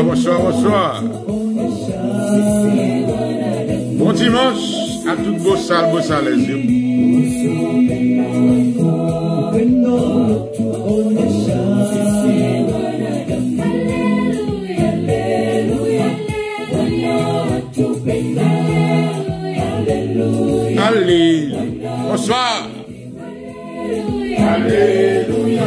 Bonsoir, bonsoir, bonsoir. Bon dimanche à toutes vos salles, beaux salles, les yeux. Allez, bonsoir. Alléluia.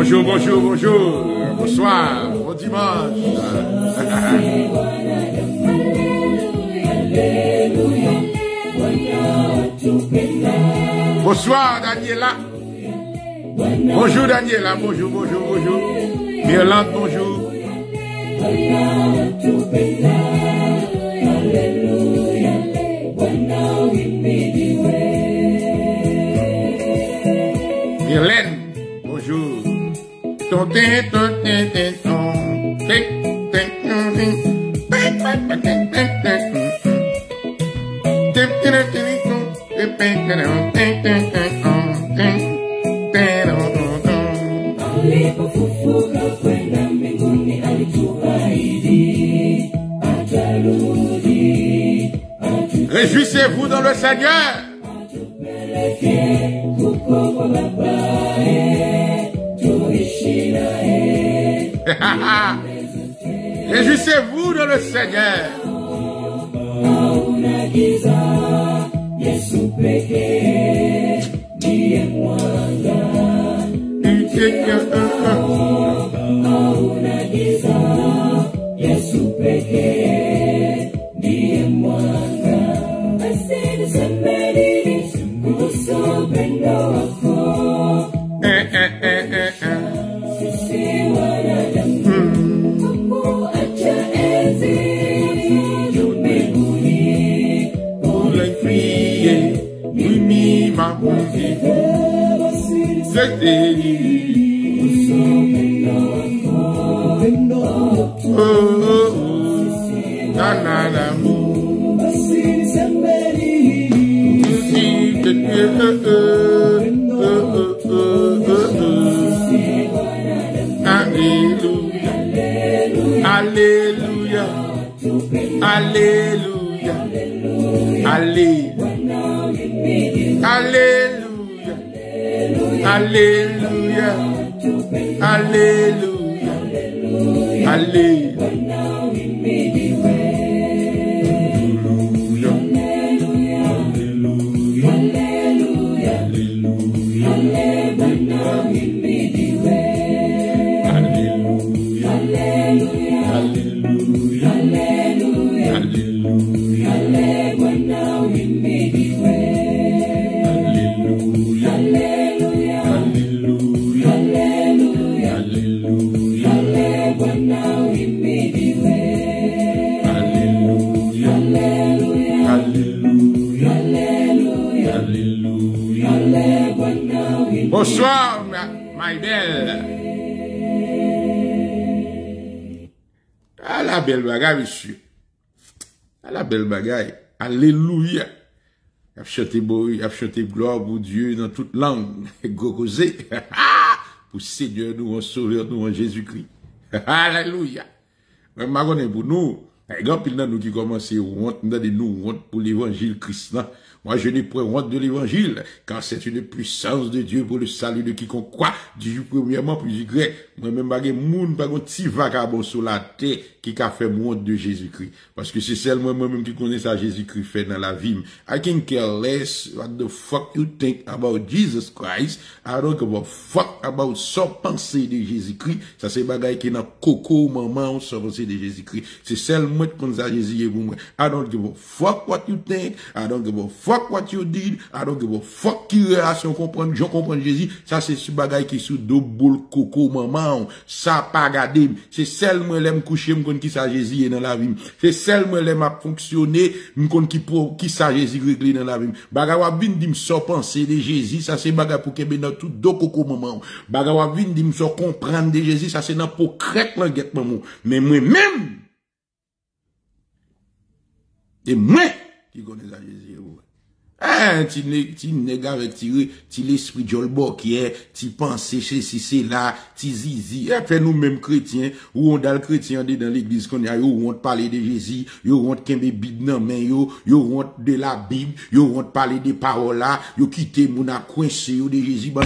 Bonjour, bonjour, bonjour, bonsoir, bon dimanche. Bonsoir Daniela. Bonjour Daniela, bonjour, bonjour, bonjour. Violante, bonjour. Violaine, bonjour. Réjouissez-vous dans le Seigneur. Réjouissez-vous dans le Seigneur. Alléluia, alléluia, alléluia, alléluia, alléluia, alléluia, alléluia. Bonsoir, ma belle. À la belle bagaille, monsieur. À la belle bagaille. Alléluia. Y'a chanté gloire pour Dieu dans toute langue. Gogosé. pour Seigneur nous, un sauveur nous, en Jésus-Christ. Alléluia. Mais je pour nous, il y a plein de nous qui commencent à honte, nous honte pour l'évangile Christ. Moi, je n'ai point honte de l'évangile, car c'est une puissance de Dieu pour le salut de quiconque croit, du premièrement, puis du grec. Moi-même, je n'ai pas un petit vagabond sur la terre qui a fait honte de Jésus-Christ. Parce que c'est seulement moi-même qui connais ça, Jésus-Christ fait dans la vie. I can care less what the fuck you think about Jesus Christ. I don't give a fuck about sans penser de Jésus-Christ. Ça, c'est bagaille qui est dans coco, maman, sans penser de Jésus-Christ. C'est seulement qui connais ça, Jésus-Christ pour moi. I don't give a fuck what you think. I don't give a fuck. Fuck what you did, I don't give a fuck qui relation comprendre, je comprends Jésus, ça c'est ce bagay qui sous deux boules coco maman, ça pas gardé, c'est seulement l'aime coucher, me connait qui ça Jésus est dans la vie, c'est seulement l'aime à fonctionner, me connait qui ça Jésus réglé dans la vie, bagawa vin dim so penser de Jésus, ça c'est bagay pour qu'elle dans tout deux coco maman, bagawa vin dim so comprendre de Jésus, ça c'est dans pour crèque languette maman, mais moi-même, et moi qui connais ça Jésus. Hein, tu nèg avec tiré, tu l'esprit jolbo qui est, tu penses ceci, c'est là, tu zizi. Et fait nous-mêmes chrétiens, ou on dal chrétien dans l'église, qu'on y a, ou on parle de Jésus, ou on kembe Bible nan men yo, ou on de la Bible, ou on parle de paroles là, ou quitte moun a coincé yo de Jésus, ban,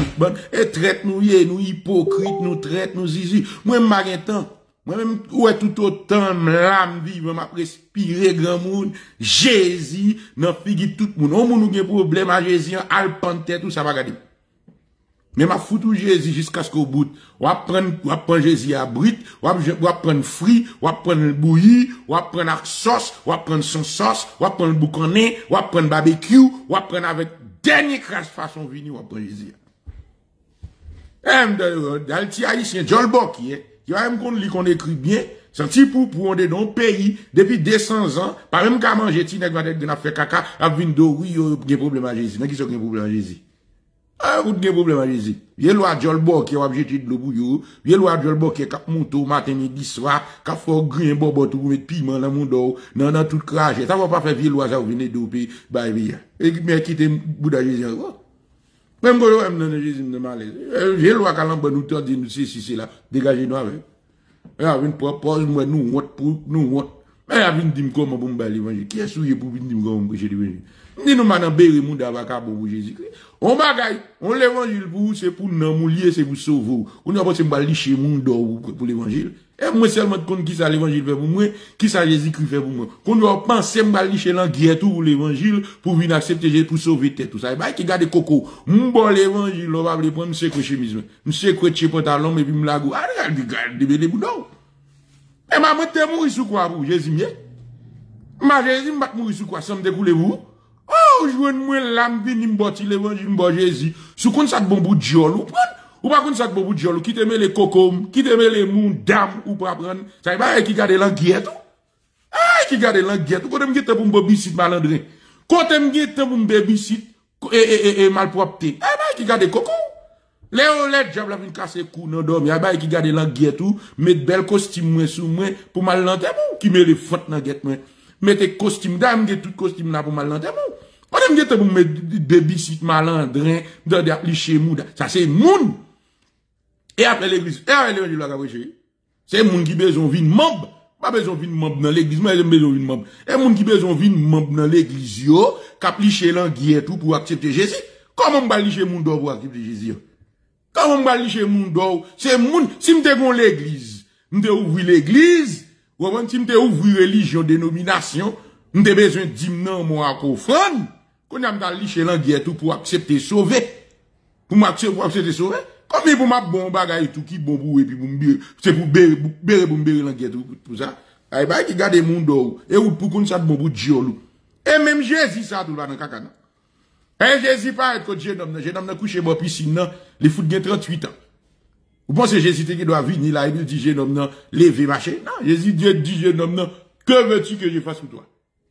et traite nous yé, nous hypocrite, nous traite, nous zizi. Moi, m'marin temps. Moi-même, ouais, tout autant, m'lame vivre, m'a respiré grand monde, Jésus, n'a figure tout le monde. On moun ou gen problème à Jésus, alpante, tout ça va garder. Mais m'a foutu Jésus jusqu'à ce qu'au bout, ou à prendre Jésus à brite, ou à prendre frit, ou à prendre bouilli, ou à prendre sauce, ou à prendre son sauce, ou à prendre boucané, ou à prendre barbecue, ou à prendre avec dernier crasse façon vini, ou à prendre Jésus. Dans le petit haïtien, Jolbo qui est, tu vas me dire qu'on écrit bien, senti pour on est dans un pays, depuis 200 ans, par même qu'à manger, tu n'as pas fait caca, à vindo, oui, il y a un problème à Jésus. Mais qui sont un problème à Jésus? Ah, il y a un problème à Jésus. Il y a un Jolbo qui a objeté de l'eau bouillot, il y a un Jolbo qui a cap monto, matin, midi, soir, qui a fait green, bobo, tout, mettre piment dans mon dos, dans tout crache. Ça va pas faire vieux loi, ça va venir doper, bah, bien. Et qui était Bouddha Jésus encore? Même quand on aime Jésus, on est malaise. J'ai loi qu'à l'embête nous tordit, nous c'est là. Dégagez-nous avec. Il y a une propose, moi, nous, honte pour, nous, honte. Mais il y a une dîme comment pour me bailler l'évangile. Qui est souillé pour une dîme comment me prêcher l'évangile? Nous, maintenant, béri, nous, d'avocats pour Jésus-Christ. On bagaille, on l'évangile pour vous, c'est pour nous, nous lier, c'est pour sauver. On n'a pas se balayer chez nous, pour l'évangile. Et moi, seulement, compte qui ça l'évangile fait pour moi, qui ça Jésus-Christ fait pour moi. Qu'on doit penser balayer chez l'anguille tout pour l'évangile, pour venir accepter Jésus, pour sauver tête, tout ça. Et bah, qui garde coco. Bon, l'évangile, on va le prendre, monsieur, quoi, chemise, monsieur, quoi, chez pantalon, mais puis me lagou. Ah, regarde, des boudons. Et ma mère, t'es mourir sous quoi, vous, Jésus, mien? Ma Jésus, m'a mourir sous quoi, ça me découle, vous? Oh, je veux moi l'âme, vini m'boti l'évangile, m'boti Jésus. Sous qu'on ça de bon bout de jol, ou prendre? Ou pas qu'on ça de bon bout de jol, qui te met les cocom, qui te met les moun, dame, ou pas prendre? Ça y va, qui garde l'anguette, ou? Ah, qui garde l'anguette, ou? Quand t'es m'guette pour m'bobicite, malandré. Quand t'es m'guette pour m'bobicite, et malpropreté. Ah, bah, qui garde cocom? Léo, le diable a vu casser cou, non, dormi, y'a pas qui garde l'anguette tout, mettre belle costume, moi, sous moi, pour mal l'entendre, qui met les fautes dans guette, moi. Mettez costume d'âme, tout costume là pour mal l'entendre, on aime guette pour mettre baby sit malandrin, de appliquer moud. Ça, c'est moun. Et après l'église, et après l'église, c'est moun qui besoin d'une membre. Pas besoin d'une membre dans l'église, mais j'ai besoin d'une membre. Et moun qui besoin d'une membre dans l'église, yo, qu'appliquer l'anguette tout pour accepter Jésus. Comment on va licher moun d'or pour accepter Jésus? Quand on va licher moun d'or, c'est moun, si m'te gon l'église, m'te ouvri l'église, ou avant si m'te ouvri religion, dénomination, m'te besoin d'hymnan, mon acophone, qu'on a m'ta licher l'anguille tout pour accepter sauver. Pour accepter sauver. Comme pour m'a bon bagay tout, qui bon pour et puis pour m'bire, c'est pour m'bire l'anguille tout, pour ça. Aïe, bah, qui garde moun d'or, et ou pour qu'on ça bon pour diolou. Et même Jésus, ça, tout là, dans kakana. Eh, Jésus, pas être contre jeune homme, n'a couché, moi, piscine, non, les fout de 38 ans. Vous pensez, Jésus, qui doit venir là, il dit, jeune homme, non, lever, marcher? Non, Jésus, Dieu dit, jeune homme, non, que veux-tu que je fasse pour toi?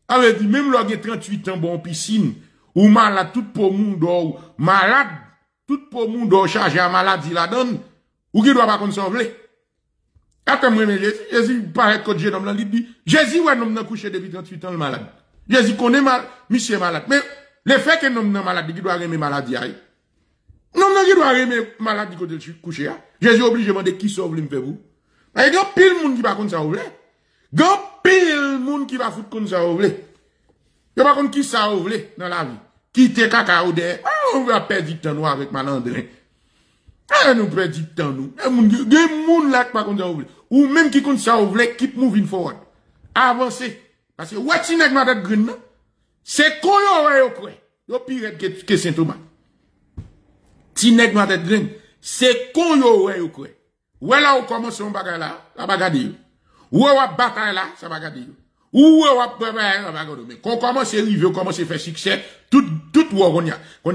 Alors, dit, même lorsque 38 ans, bon, piscine, ou malade, tout pour monde, ou malade, tout pour monde, ou chargé à maladie, la donne, ou qui doit pas qu'on s'envler. Attends, moi, mais Jésus, pas être contre jeune homme, il dit, Jésus, ouais, homme, n'a couché depuis 38 ans, le malade. Jésus, qu'on est malade, monsieur malade. Mais, le fait que nous sommes malades, qui doit aimer maladie, nous doit aimer maladie quand il couché. Jésus obligé de demander qui sauve lui, vous. Il y a pile de monde qui va contre ça, vous voulez. Il y a pile de monde qui va foutre contre ça, vous voulez. Il n'y a pas contre qui ça, vous voulez, dans la vie. Qui te caca ou derrière. On va perdre du temps, nous, avec malandrin. Nous perdons du temps, nous. Il y a des gens là qui va contre ça, vous voulez. Ou même qui contre ça, vous voulez, keep moving forward. Avancez. Parce que, what's in avec madame Green, c'est quoi, yo pire que Saint-Thomas. Tinek madame Green. C'est qu'on y a ou quoi? Ou là on commence on bagaille là, ça bagaille yo. Ou on bataille là, ça bagaille yo. Ou on prépare ça bagaille. Mais qu'on commence à arriver, on commence à faire succès, tout qu'on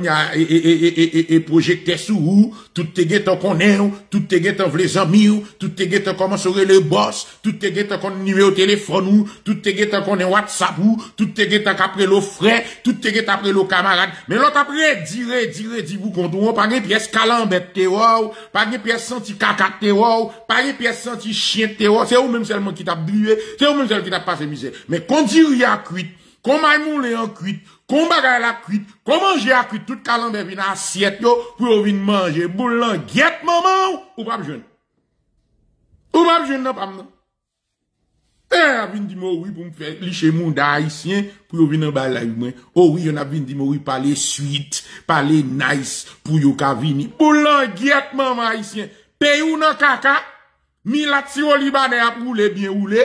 y a et projeté sous ou, tout te guetant qu'on est, tout te guetant les amis ou, tout te guetant comment serait le boss, tout te guetant qu'on numéro téléphone ou, tout te guetant qu'on est WhatsApp ou, tout te guetant qu'après le frère, tout te guetant après le camarade. Mais l'autre après, dire vous qu'on doit pas une pièce calambette terror, pas une pièce senti caca terror, pas une pièce senti chien terror, c'est ou même seulement qui t'a bué, c'est ou même seulement qui t'a passé misère. Mais qu'on dit rien cuit, qu'on maille en cuit, qu'on bagaille la cuite, qu'on mange la cuite, tout calendrier vient à assiette, yo, pour venir manger, boulan, guette, maman, ou pas jeune. Ou pas jeune, non, pas non. Eh, vin di oui, pour me faire licher mon haïtien, pour venir en bas la humain. Oh oui, on a vin di oui, parler suite, parler nice, pour yo ka vini. Boulan, guette, maman, haïtien. Paye ou non caca, milati ou libanais a roulé bien roulé,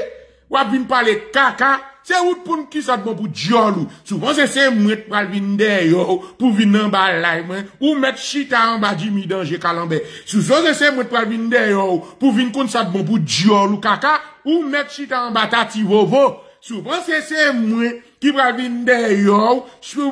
ou a vin parler caca, c'est où pour qui ça bon pour diolou. Souvent c'est moi qui va venir yo pour venir en bas là ou mettre chita en bas du midanger calambé. Souvent c'est moi qui va venir yo pour venir contre ça bon pour diolou caca ou mettre chita en bas tati vovo. Souvent c'est moi qui va venir yo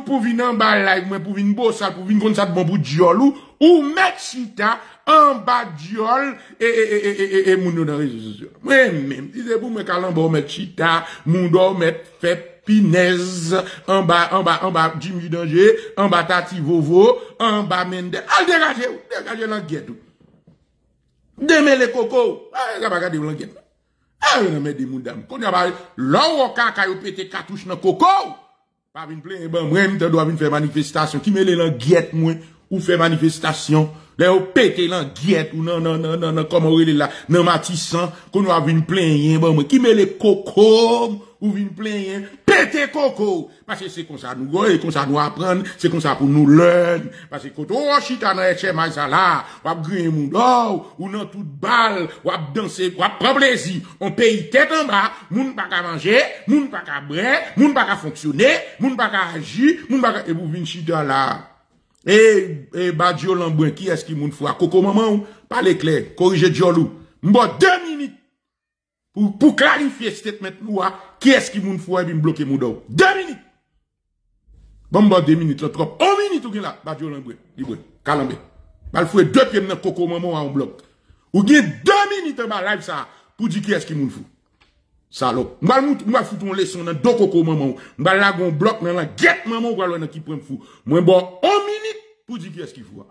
pour venir en bas là pour venir bossa pour venir contre ça bon pour diolou ou mettre chita en bas diol et moun dans les réseaux sociaux. Moi-même, si c'est pour me calambo mettre chita, moun do mettre fait pinaise en bas Jimmy Danger, en bas Tati Vovo, en bas Mende. Al dégagez l'enquête. Demez les cocos. Ah, ça va garder l'enquête. Ah, on met des moudam. Quand on va l'eau caca ou pété cartouche dans coco. Pas une plein ben moi me doit venir faire manifestation qui mêle l'enquête moi ou faire manifestation. Là, on pété l'enquête, ou non, comme on est là, non, matissant, qu'on a vu une plainte, bon, qui met les cocos, ou une plainte, pété coco. Parce que c'est comme ça, nous, c'est comme ça, nous apprendre, c'est comme ça pour nous learn. Parce que quand on chita dans HMI, ça là, on a grillé mon dos, ou dans toute balle, on a dansé, on a pris plaisir. On paye tête en bas, moun pas qu'à manger, moun pas qu'à boire, moun pas qu'à fonctionner, moun pas qu'à agir, moun pas qu'à, et vous venez chita là. Eh, Badjo Lambouin, qui est-ce qui moun fwa? Coco maman, pas l'éclair, corrigez Djolou. M'bo 2 minutes. Pour clarifier cette maintenant, qui est-ce qui moun fwa et puis m'bloquer moun dou? 2 minutes. Bon, m'bo 2 minutes, l'autre trop. 1 minute ou gen la, Badjo Lambouin, libre, calambé. Bal foué 2 pieds dans Coco maman en bloc. Ou gen 2 minutes en bas live ça, pour dire qui est-ce qui moun fwa. Salop. M'bal foutre une leçon dans deux Coco maman. M'bal la gon bloc dans la guette maman, ou alors qui prend fou. Moi bon, 1 minute. Pour dire qui est-ce qu'il faut.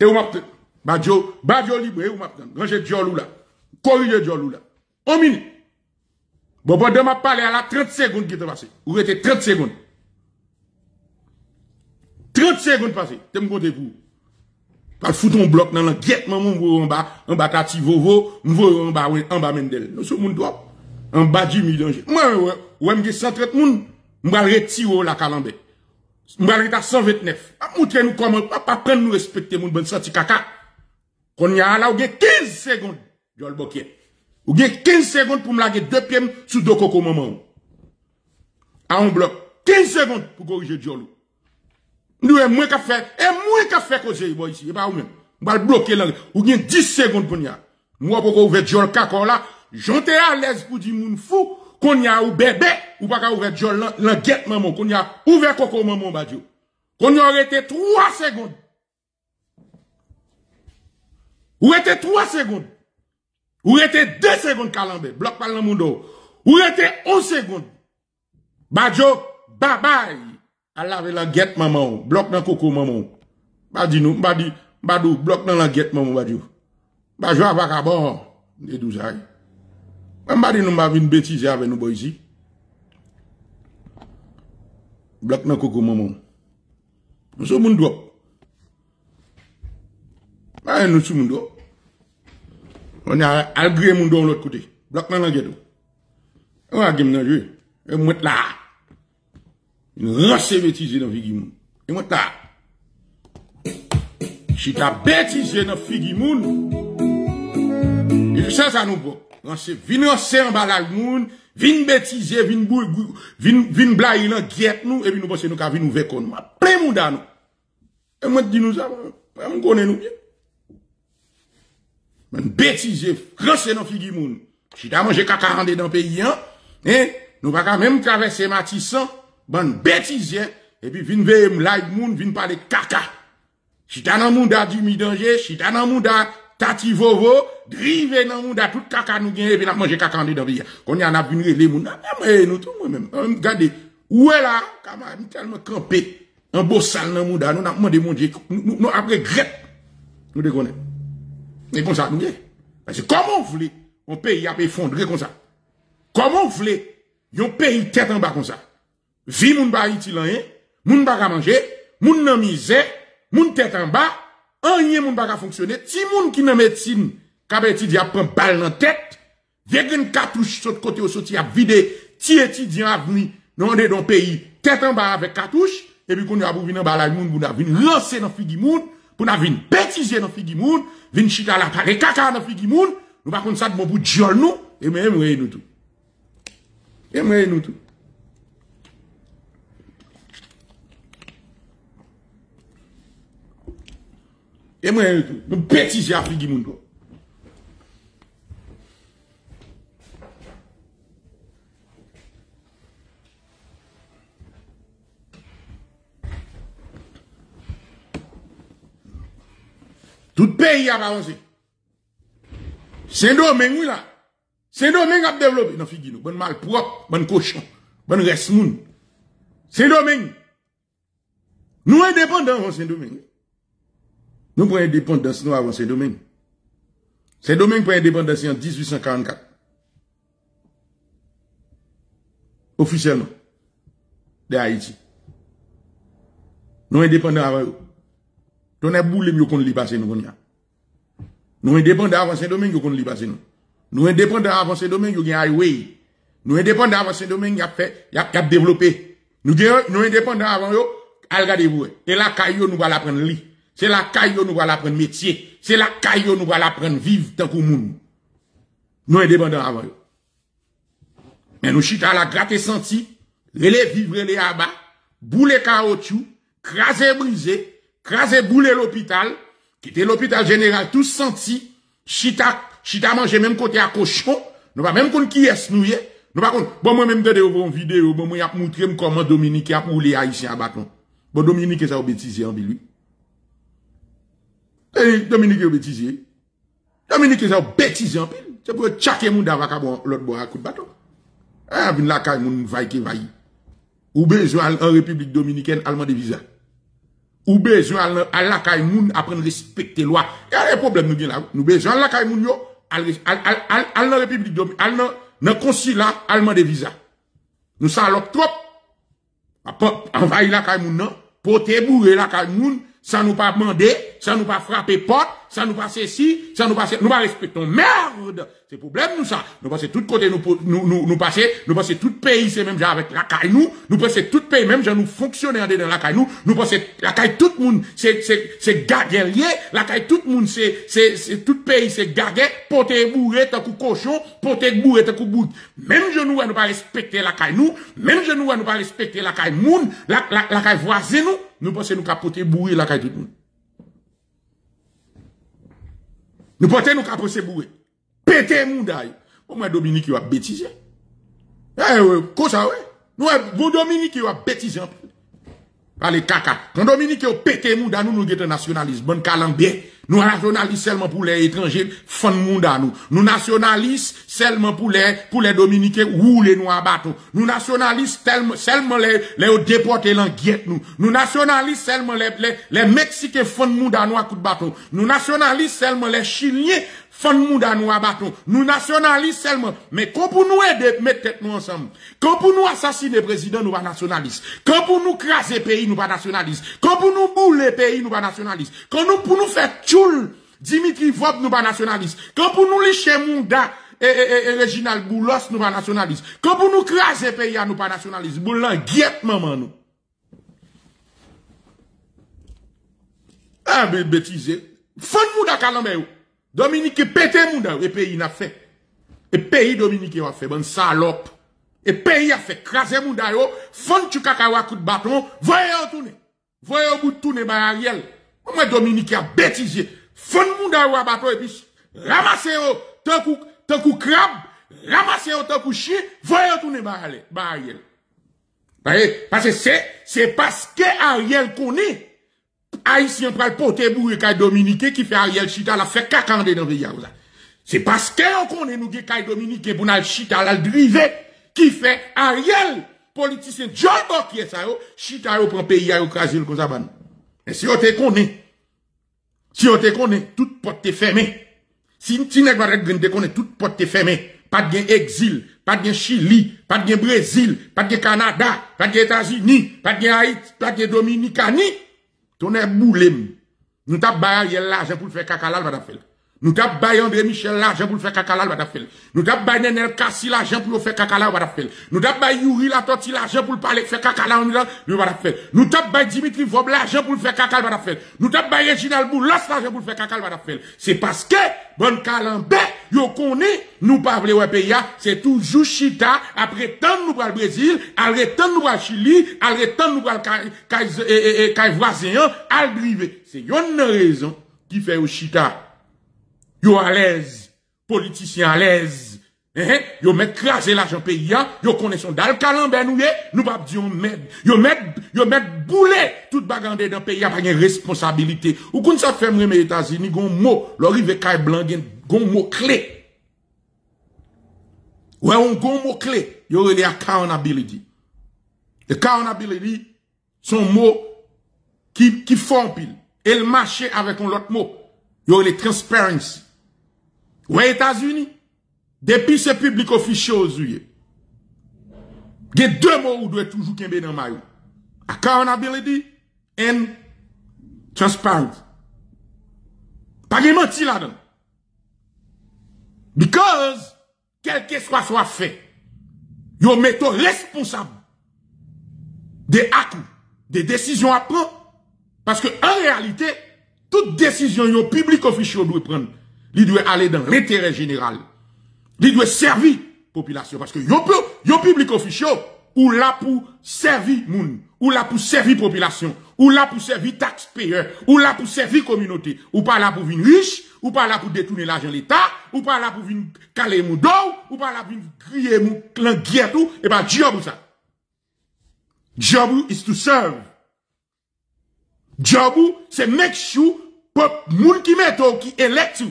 Et on m'appelle. Badjo libre, et on m'appelle. Ranger Djolou là. Corriger Djolou là. 1 minute. Bon, pendant ma parler à la 30 secondes qui est passé. Ou était 30 secondes. 30 secondes passées. T'es me compter pour. Pas foutre un bloc dans la guette, maman, vous en bas, Tati Vovo, vous en bas, Mendel. Nous sommes doigts. En bas, Jimmy Danger. Moi, ouais, 130 moun, m'va retirer la calambé. M'balé à 129. A montrer nous comment, pas prendre nous respecter mon bon senti caca. Qu'on y a là, ou bien 15 secondes, Jol Bokye. Ou bien 15 secondes pour me laguer 2 pieds sous 2 coco maman. À un bloc. 15 secondes pour corriger Djolou. Nous, et moins qu'à faire causer, boy, ici. Et pas ou même. M'balé bloquer là. Ou bien 10 secondes pour y a. Moi, pourquoi ouvert Jol Kako là, j'étais à l'aise pour dire moun fou. Qu'on y a ou bébé, ou pas qu'à ouvert Jol, l'enquête maman, qu'on y a ouvert coco maman, Badjo. Qu'on y aurait été 3 secondes. Ou était 3 secondes. Ou était 2 secondes, calambé, bloc par le monde. Ou était 11 secondes. Badjo, bye bye. À laver l'enquête maman, bloc dans coco maman. Badi nous, badou, bloc dans l'enquête maman, Badjo. Badjo, à va bon, et 12 ans. M'badi nous m'a vu une bêtise avec nous, boy, ici. Bloc nan coco maman. Nous sommes un drop. Bah, nous sommes nous. On a agréé nous de l'autre côté. Bloc dans la gueule. On a game dans le jeu. Et moi là. Une race bêtise dans vie moun. Et moi là. Chita bêtise dans vie moun. Et ça nous prend. Vinancer en bas la moun, vin bêtiser, vin blayer dans guette nous et puis nous penser nous ka vin nous vekon nous. Plein monde dans nous. Et moi dis nous ça, on connaît nous bien. Mais bêtiser français dans figi moun. Si t'as mangé caca randé dans pays hein, hein, nous pas même traverser Matissan, bon bêtiser et puis vin veiller live moun, vin parler caca. Si t'as dans monde du mi danger, si t'as dans monde Tati Vovo, drive dans le monde à tout caca nous gagne et puis nous manger caca dans le pays. Quand il y en a une relais, nous tous moi-même. Regardez, où est là, camarade, tellement campé, un beau sale dans le monde, nous avons demandé mon Dieu, nous après grec, nous déconnons. Et comme ça, nous gagne. Parce que comment vous voulez, un pays a effondré comme ça? Comment vous voulez, un pays tête en bas comme ça? Vie, moun ba Haïti là, hein? Moun ba ka manger, moun nan misère, moun tête en bas, rien moun pas fonctionner. Ti moun qui nan médecine, kabetidi a prend balle dans tête, vegen cartouche saute côté au sorti a vider, ti étudiant avenir dans un pays, tête en bas avec cartouche et puis qu'on a pour venir balay moun pour venir lancer dans figi moun, pour venir bêtiser dans figi moun, venir chita la paré caca dans figi moun, nous pas comme ça de bon pour diol nous et même rien nous tout. Et même nous tout. Et moi, nous bêtiser à Figi Mundo. Tout pays a avancé. Saint-Domingue, oui, là. Saint-Domingue a développé dans Figi. Bon mal propre, bon cochon, bon reste moun. Saint-Domingue. Nous indépendants, Saint-Domingue. Nous prenons indépendance, nous avons ces domaines. Ces domaines prennent indépendance en 1844. Officiellement. De Haïti. Nous indépendants avant eux. Nous avons boulé, nous avons passé nous. Nous indépendants avant ces domaines, nous avons passé nous. Nous indépendants avant ces domaines, nous avons highway. Nous indépendants avant ces domaines, nous avons développé. Nous indépendants avant eux, regardez-vous. Et là, nous allons prendre le lit. C'est la caillou nous va l'apprendre métier. C'est la caillou nous va l'apprendre vivre tant que monde. Nous indépendants avant eux. Mais nous chita la gratte senti, relé vivre les abats, boule caoutchouc, craser brisé, craser boule l'hôpital, quitter l'hôpital général tous senti, chita manger même côté à cochon, nous va même qu'on qui est nous y est. Nous va qu'on bon moi même de une vidéo, bon moi y a montré comment Dominique a roulé haïtien à bâton. Bon Dominique ça obétise en lui. Et Dominique est bêtisé. Dominique est bêtisé en pile. C'est pour chaque monde avec l'autre bois à coup de bateau. Ah, vin la caille, moun vaille qui vaille. Ou besoin en République Dominicaine, allemand de visa. Ou besoin à la caille, moun apprendre à respecter la loi. Il y a des problèmes, nous, là. Nous besoin à la caille, moun, yo, à la République Dominicaine, à la consulat, allemand de visa. Nous sommes l'autre trop. Envahir la caille, moun, non. Porter bourrer la caille, moun. Ça nous pas demander, ça nous pas frapper porte, ça nous pas ceci, ça nous pas nous pas respectons merde. C'est problème nous ça. Nous passer tout côté nous passer tout pays c'est même genre avec la caille nous, nous passer tout pays même genre nous fonctionner en dedans la caille nous, nous passer la caille tout le monde c'est gardien lié, la caille tout le monde c'est tout pays c'est gardien, porter bourré tant que cochon, porter bourré tant que bout. Même je nous pas respecter la caille nous, même je nous pas respecter la caille monde, la caille voisine nous. Nous pensons nous capoter bourré la caille tout le monde. Nous pensons nous capoter bourré. Péter monde aille. Comment Dominique qui va bêtiser? Eh ouais, quoi ça ouais? Nous vous Dominique qui va bêtiser en pile. Allez caca. Quand Dominique qui va péter monde à nous nous guetter nationaliste, bonne calambé. Nous nationalistes seulement pour les étrangers, fond monde à nous. Nous nationalistes seulement pour les Dominicains, rouler nous à bateau. Nous nationalistes seulement les déportés l'enguette nous. Nous nationalistes seulement les Mexicains fond monde à nous à coup de bateau. Nous nationalistes seulement les Chiliens fond monde à nous à bateau. Nous nationalistes seulement. Mais quand pour nous aider, mettre tête nous ensemble. Quand pour nous assassiner président, nous pas nationalistes. Quand pour nous craser pays, nous pas nationalistes. Quand pour nous bouler pays, nous pas nationalistes. Quand nous pour nous faire Dimitry Vorbe nous pas nationaliste. Quand pour nous licher Mounda et Reginald Boulos nous pas nationaliste. Quand pour nous craser pays nous pas nationaliste. Boulan guette maman nous. Ah bêtise. Fon Mounda Kalambé. Dominique pété Mounda et pays n'a fait. Et pays Dominique a fait bonne salope. Et pays a fait craser Mounda yo, fon tu kakawa coup de bâton, voyez en tourner. Voyez au bout de tourner Ariel. Moi Dominique a bêtisé. Fon Mounda ou abato et puis ramassez yo tant kou crabe, ramassez yo tant kou chien, voyez tourner Ariel. Parce que c'est parce que Ariel connaît Haïtien pral porter bourré kay Dominique qui fait Ariel chita la fait kakande dans pays. C'est parce que on connaît nous kay Dominique pour nous chita la driver qui fait Ariel politicien John Bokier ça yo chita yo prend pays yo craser comme ça ban. Mais si on te connaît, toute porte est fermée. Si tu n'es pas reconnu, toute porte est fermée. Pas de exil, pas de Chili, pas de Brésil, pas de Canada, pas de États-Unis, pas de Haïti, pas de Dominicani. Ton est boulem. Nous t'as baillé l'argent pour le faire cacalar, va faire. Nous t'as baillé André Michel l'argent pour le faire cacalar, va faire. Nous t'as baillé Nenel Kassi l'argent pour le faire cacalar, va faire. Nous t'as baillé Youri Latortue l'argent pour le parler faire cacalar, va faire. Nous t'as baillé Dimitry Vorbe l'argent pour le faire cacalar, va faire. Nous t'as baillé Reginald Boulos l'argent pour le faire cacalar, va faire. C'est parce que bon Calambé, yo connaît nous pas vle ouais pays, c'est toujours chita après tant nous pour le Brésil, après tant nous pour le Chili, après tant nous pour le Caï voisin, al drivé. C'est une raison qui fait au chita. Yo à l'aise, politicien à l'aise. Yo met craser l'argent pays, yo connaît son dal Calambé nous pas dire on met. Yo met boulet toute bagande dans pays pas une responsabilité. Ou qu'on ça fait les États-Unis gon mot, leur rive Caï blanc gon mot clé. Ouais, on gon mot clé. Yo relé accountability. Accountability, son mot qui font pile. Et le marché avec un autre mot. Yo relé transparency. Ouais, États-Unis. Depuis ce public officiel aux yeux. Il y a deux mots où doit toujours qu'il y a dans maillot. Accountability and transparency. Pas de menti là-dedans. Because, quel que soit fait, yo metto responsable des actes, des décisions à prendre. Parce que, en réalité, toute décision, yo public officiel doit prendre. Il doit aller dans l'intérêt général. Il doit servir population. Parce que, yo public officiel, ou là pour servir moun, ou là pour servir population, ou là pour servir taxpayeur, ou là pour servir communauté, ou pas là pour venir riche, ou pas là pour détourner l'argent de l'État, ou pas là pour venir caler mon dos, ou pas là pour crier mon clan guerre tout, et ben, job ou ça. Job ou is to serve. Job ou, c'est make sure, pop, moun qui met ou, qui elect you.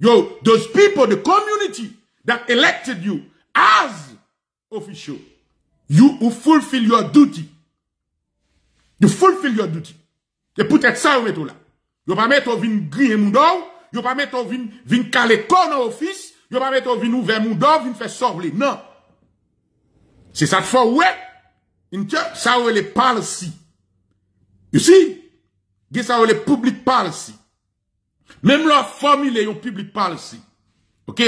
Yo, those people, the community that elected you as official, you will fulfill your duty. You fulfill your duty. Et peut-être ça, vous mettez là. Vous ne pouvez pas mettre vin griller mon dos, vous ne pouvez pas mettre vin caler corps au office, vous ne pouvez pas mettre vin ouvert mon dos, vin faire sortir. Non. C'est ça qu'il faut, ouais. Ça, vous les policy. You see? Ça, vous les public policy. Même leur formule, vous public policy. OK?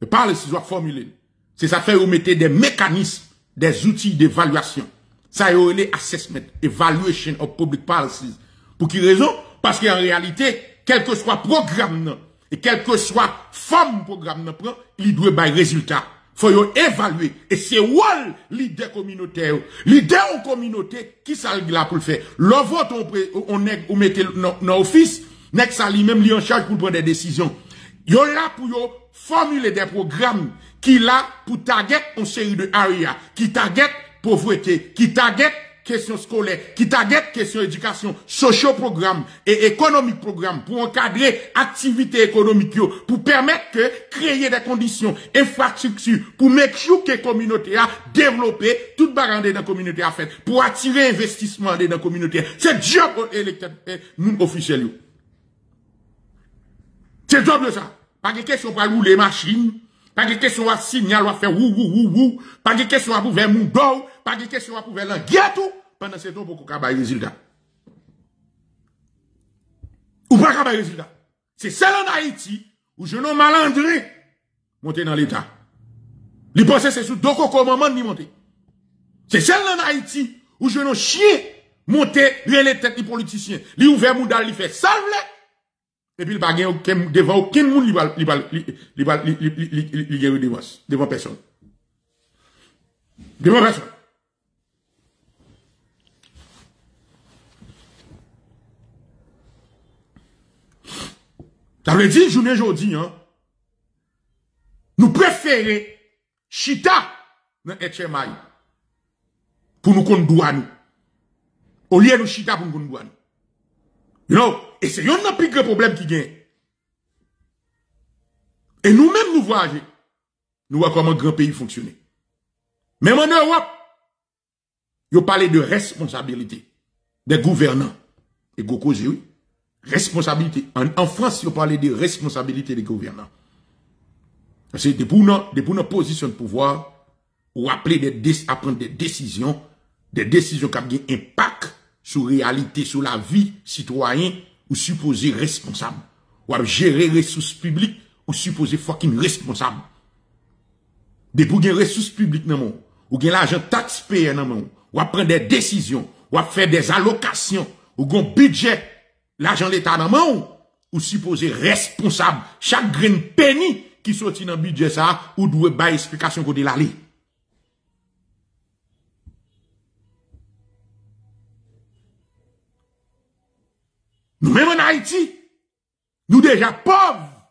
Le policy, vous formulez. C'est ça fait, vous mettez des mécanismes, des outils d'évaluation. Ça, vous les assessment, evaluation of public policies. Pour quelle raison? Parce qu'en réalité, quel que soit programme, et quel que soit forme programme, il doit avoir résultat. Il faut évaluer. Et c'est wall l'idée communautaire. L'idée en communauté, qui ça là pour le faire? Le vote, on met dans l'office, next ça lui-même, lui en charge pour prendre des décisions. Yo là pour yo formuler des programmes qui là pour target une série de areas, qui target pauvreté, qui target question scolaire, qui target question éducation, socio-programme et économique programme pour encadrer activité économique, pour permettre que créer des conditions, infrastructures, pour make sure que la communauté a développé tout barande dans la communauté a fait, pour attirer investissement dans la communauté. C'est job nous officiel. C'est job de ça. Pas de question pour rouler les machines, pas de question à signaler, à faire wou, pas de question à pouvoir mon dos, pas de question à pouvoir l'enguetter pendant ce temps pour qu'on ait des résultats. Ou pas qu'on ait des résultats. c'est celle en Haïti où je n'ai malandré monté dans l'État. Les pensées, c'est sous deux cocos maman ni monter. C'est celle en Haïti où je n'ai chien monté, les têtes des politiciens. Li ouvert moudal, li fait salve. Et puis il va devant aucun monde, il va devant personne. Devant personne. Ça veut dire, journée aujourd'hui, hein, nous préférons chita dans HMI pour nous conduire nous. Au lieu de chita pour nous conduire nous. You know, et c'est un des plus grands problèmes qui gagne. Et nous-mêmes, nous voyageons. Nous voyons comment un grand pays fonctionne. Même en Europe, ils parlent de responsabilité des gouvernants. Et Goko, oui. Responsabilité. En France, ils parlent de responsabilité des gouvernants. Parce que depuis une position de pouvoir, ou appeler à prendre des décisions qui ont un impact sur la réalité, sur la vie citoyenne, ou supposé responsable. Ou à gérer les ressources publiques, ou supposé fucking responsable. Depuis qu'il y a des ressources publiques dans le monde, ou qu'il y a l'argent taxpayé dans le monde, ou à prendre des décisions, ou à faire des allocations, ou qu'on budget, l'argent de l'État dans le monde, ou supposé responsable. Chaque grain penny qui sortit dans le budget, ça, ou doit avoir une explication qu'on doit aller. Nous, même en Haïti, nous déjà pauvres.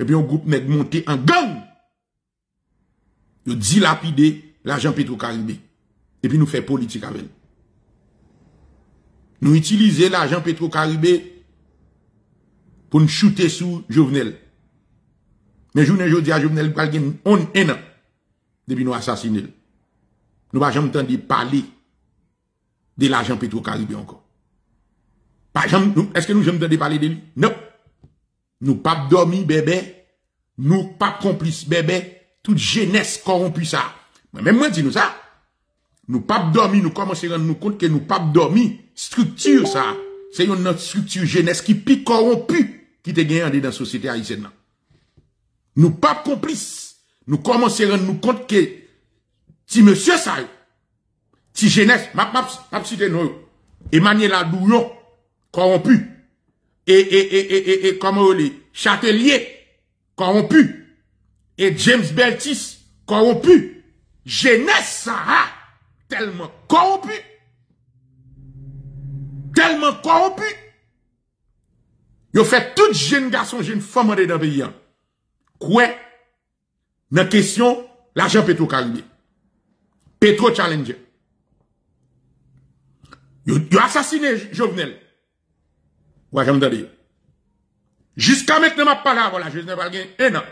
Et puis, on groupe n'est monté en gang. Nous dilapidons l'argent pétro-caribé. Et puis, nous faisons politique avec. Nous utilisons l'argent pétro-caribé pour nous shooter sous Jovenel. Mais je dis à Jovenel, on est un an. Depuis, nous assassinons. Nous n'avons jamais entendu parler de l'argent pétro-caribé encore. Est-ce que nous j'aime de parler de lui? Non. Nous pas dormi bébé, nous pas complice bébé, toute jeunesse corrompue ça. Mais même moi dis nous ça. Nous pas dormi, nous commençons à nous compte que nous pas dormi structure ça. C'est une structure jeunesse qui pique corrompue qui te gagne dans la société haïtienne. Nous pas complice, nous commençons à nous compte que si monsieur ça, si jeunesse, m'a cité nous Emmanuel Adouillon corrompu, et comment on dit, Châtelier, corrompu, et James Beltis, corrompu, jeunesse Sarah, tellement corrompu, yo fait tout jeune garçon, jeune femme dans le pays, quoi, dans la question, l'argent pétro-caribé, pétro-challenger, yo assassiné Jovenel. Ouais, j'aime dire. Jusqu'à maintenant, ma parole, voilà, je n'ai pas gagné un an.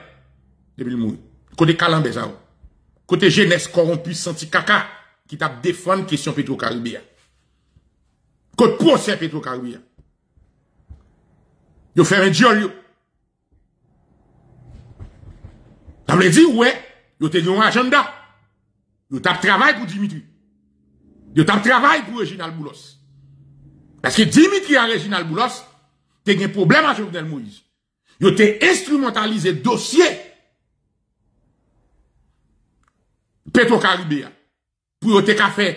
Depuis le mouille. Côté Calambé, ça. Côté jeunesse corrompue, senti caca, qui t'a défendu question pétro-caribéen. Côté procès pétro-caribéen. Yo fait un diol, ça veut dire, ouais, yo te un agenda. Yo t'a travail pour Dimitri. Yo t'a travail pour Reginald Boulos. Parce que Dimitri et Reginald Boulos, t'es un problème à Jovenel Moïse. Yo t'es instrumentalisé dossier pétro-caribéen pour t'es capable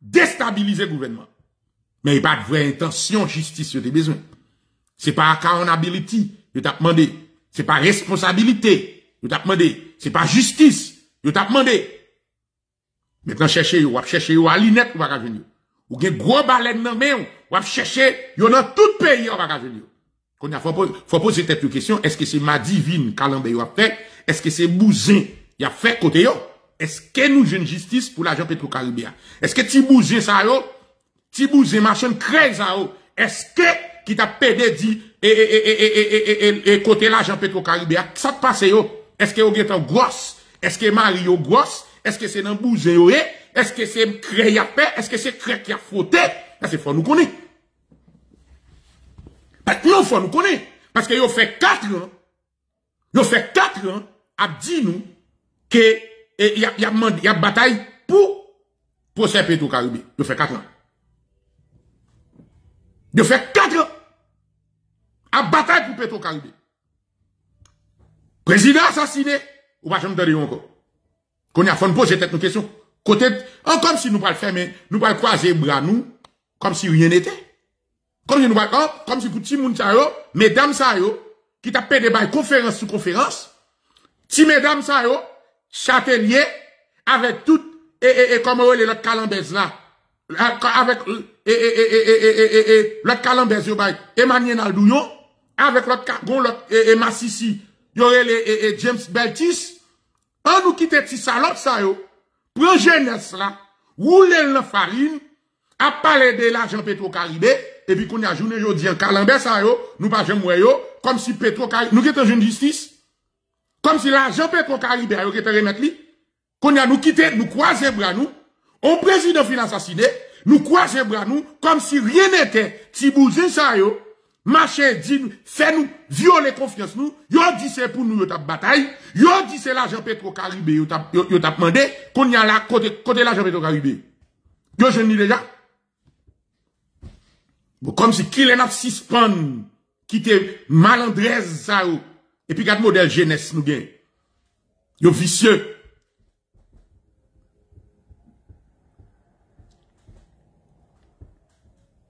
de déstabiliser le gouvernement. Mais il n'y a pas de vraie intention justice, yo t'es besoin. C'est pas accountability, yo t'as demandé. C'est pas responsabilité, yo t'as demandé. C'est pas justice, yo t'as demandé. Maintenant, cherchez yo à l'inette ou à venir. Ou gen gros baleine nan men, ou ap cherche, yon nan tout pays, ou baka joli. Kon ya faut poser tête question, est-ce que c'est ma divine Kalambe yon ap fait? Est-ce que c'est Bouzin yon ap fait côté yon? Est-ce que nous jeune justice pour l'argent pétro-caribéen? Est-ce que ti Bouzin sa yo? Ti Bouzin machin crée sa yo? Est-ce que qui t'a pédé dit, côté l'argent pétro-caribéen? Ça te passe yo? Est-ce que yon gen tan grosse? Est-ce que Mario grosse? Est-ce que c'est dans Bouzin yon? Est-ce que c'est Cré qui a fait? Est-ce que c'est Cré qui a fauté? Parce qu'il faut nous connaître. Maintenant, il faut nous connaître. Parce que il a fait 4 ans, à dire nous, qu'il y a bataille pour ces pétro-caribéens. Il a fait 4 ans. à bataille pour Petro-Caribé. Président assassiné, ou pas jamais entendu encore. Qu'on a fait poser tête nos questions. Côté, comme si nous pas le faire, mais nous pas le croiser bras nous, comme si rien n'était. Comme si nous pas, comme si pour tout le monde ça yo, mesdames ça yo, qui t'a payé des conférence sous conférence, ti mesdames ça yo, Châtelier, avec tout, et comme on est l'autre calambèze là, avec, l'autre calambèze yo, Emmanuel Aldouillon, avec l'autre, et Massissi, Yorel et James Beltis, on nous quitte petit salope ça yo, prend jeunesse là, roulez la farine, à parler de l'argent Petro-Caribé, et puis qu'on a journée aujourd'hui en calambèze ça yo, nous pas jamais yo, comme si Petro-Caribé, nous quittons une justice, comme si l'argent Petro-Caribé a été remis, qu'on a nous quitté, nous croisons bras nous, on président fin assassiné, nous croisons bras nous, comme si rien n'était, Tibouzin ça yo, marché dit, fait nous, violer confiance nous, yo dit c'est pour nous, yo tap bataille, yo dit c'est l'argent Petro-Caribé, yo tap mandé, qu'on y a là, côté l'argent Petro-Caribé. Yo je n'y déjà. Comme si qui l'en a suspend, qui te malandresse ça yo. Et puis, quatre modèles jeunesse nous gagnent. Yo vicieux.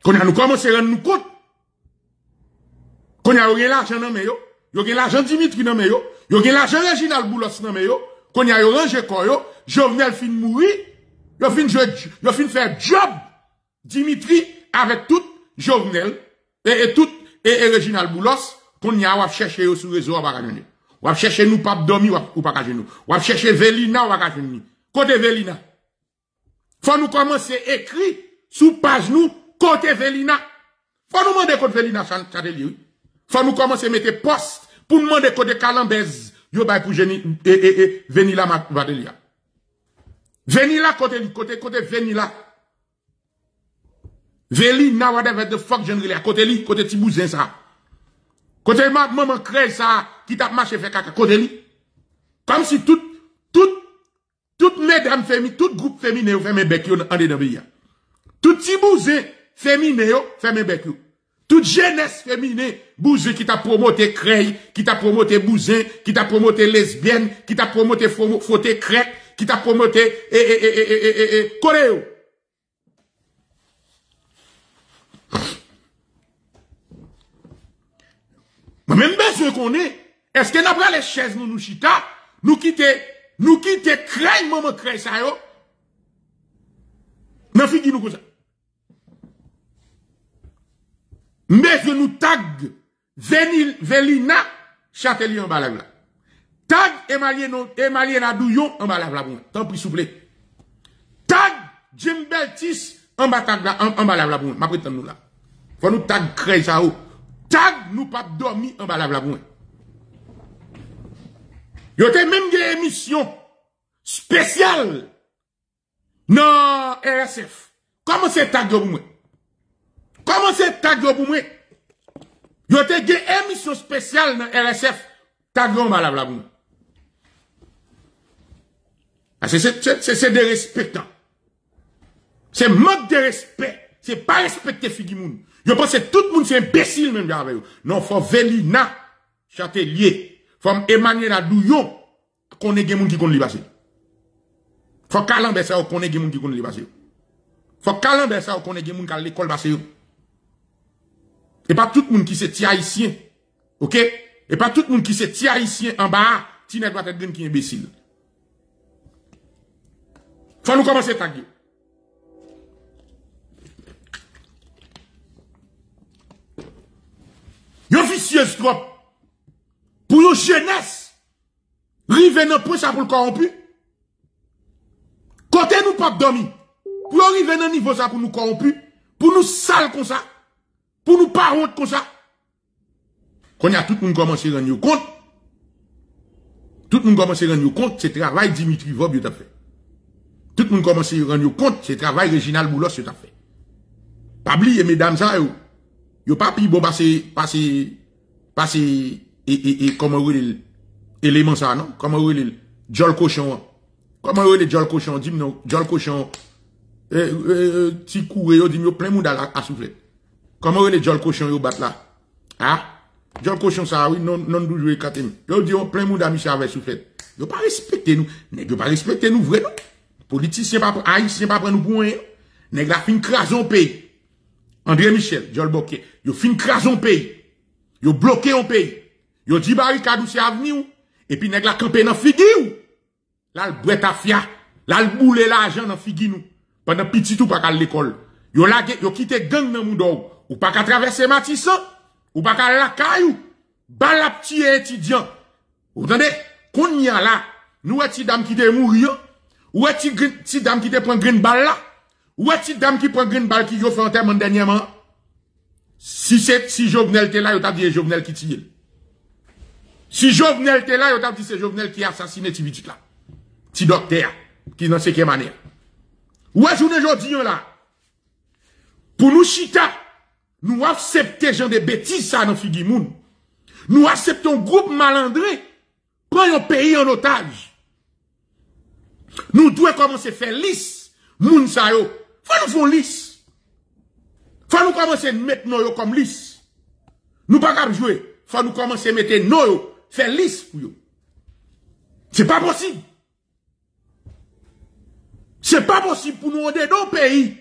Quand nous commençons à nous compte. Quand nous avons l'argent dans mes yo, nous avons l'argent Dimitri dans mes yo, nous avons l'argent Reginald Boulos dans mes yo, quand nous avons rangé corps yo, Jovenel fin mourir, yo fin faire job Dimitri avec tout Jovenel et tout et Reginald Boulos. Qu'on y a, on va chercher sur le réseau, on va gagner. On va chercher nous, pas dormi, ou pas gagner nous. On va chercher Vélina, on va gagner nous. Côté Vélina. Faut nous commencer à écrire sous page nous, côté Vélina. Faut nous demander côté Vélina, Châtelier. Faut nous commencer à mettre poste pour nous demander côté Calambèze. Yo, bah, pour Vénila, Matelia. Vénila, côté Vénila. Vélina, whatever the fuck, j'en ai côté Tibouzin, ça. Côté maman crée ça, qui t'a marché fait caca, côté lui. Comme si toutes mesdames féminines, tout groupe féminin fait mes becs, en est dans le pays. Tout petit bousé féminin, fait mes becs. Toute jeunesse féminin, bousé qui t'a promoté crée, qui t'a promoté bousé, qui t'a promoté lesbienne, qui t'a promoté fauté crête, qui t'a promoté, coréo. Même besoin qu'on est, est-ce que n'a pas les chaises nous chita, nous quitter crée, maman crée ça yo. N'a fini nous comme ça. Besoin nous tag, Vélina, Châtelier en balave là. Tag, Emmanuel Adouillon en balave là. Tant pis, s'il vous plaît. Tag, Jim Beltis en balave là. Ma prétendue nous là. Faut nous tag crée ça yo. Tag nous pas dormi en balabla pour moi. Yo te même des émissions spéciales dans RSF. Comment c'est tag pour moi? Yo te des émissions spéciales dans RSF. Tag en balabla pour moi. C'est des respectants. C'est manque de respect. C'est pas respecter Figimoun. Je pense que tout le monde c'est imbécile même avec vous. Non, faut Vélina, Châtelier, faut Emmanuel Adouillon, qu'on ait des gens qui connaissent les bases. Faut Calambé ça, qu'on ait des gens qui connaissent les bases. Faut Calambé ça, qu'on ait des gens qui connaissent l'école basse. Et pas tout le monde qui se tient haïtien. Ok? Et pas tout le monde qui se tient haïtien en bas, qui n'est pas être qui est imbécile. Faut nous commencer à taguer. Yon vicieuse trop. Pour yon jeunesse. Rive nan pou ça pour le corrompu. Côté nous pas dormi. Pour yon rive nan niveau ça pour nous corrompu. Pour nous sale comme ça. Pour nous pas honte comme ça. Quand y a tout le monde commence à rendre compte. Tout le monde commence à rendre compte. C'est travail Dimitry Vorbe t'a fait. Tout le monde commence à rendre compte. C'est travail Reginald Boulos t'a fait. Pas oublier mesdames ça yo. Yo papi bon passer et comment on relève élément ça non comment on relève Jol Cochon comment on relève Jol Cochon dit non Jol Cochon ti couré yo dit yo plein monde à souffler comment on relève Jol Cochon yo bat là ah Jean Cochon, ça, oui, non, toujours et quatre. Yo, dion, plein monde d'amis, avec soufflet. Yo, pas respecter nous. Nèg, yo, pas respecter nous, vrai, non? Politicien, pas, haïtien, pas, prendre nous pour rien. Nèg, la fin crason pays. André Michel, Jol Bocke. Yo, fin crason pays. Yo, bloqué en pays. Yo, dit barricade ou c'est avenir. Et puis, nèg, la campé dans figure. Là, le bret à fia. Là, le boule l'argent dans figure nous. Pendant petit tout, pas qu'à l'école. Yo, la, yo, quitté gang dans moudou. Ou pas qu'à traverser Matisson. Ou pas qu'à la caillou, bal la petit étudiant. Vous entendez? Qu'on y a là, nous est une dame qui te mourir, ou est une petite dame qui te prend green balle là, ou est une dame qui prend green balle qui yo fait en terme dernièrement. Si Jovenel t'es là, yo t'a dit Jovenel qui tire. Si Jovenel t'es là, yo t'a dit c'est Jovenel qui a assassiné Tibidit là. Ti docteur, qui dans 5e année. Ou est journée aujourd'hui là? Pour nous chita, nous acceptons gens de bêtises ça dans Figimoun. Nous acceptons groupe malandré prend un pays en otage. Nous devons commencer à faire lisse. Moun sa yo. Faut nous faire lisse. Faut nous commencer à mettre nous comme lisse. Nous pas capable jouer. Faut nous commencer à mettre nous faire lisse pour yo. C'est pas possible. C'est pas possible pour nous aider dans le pays.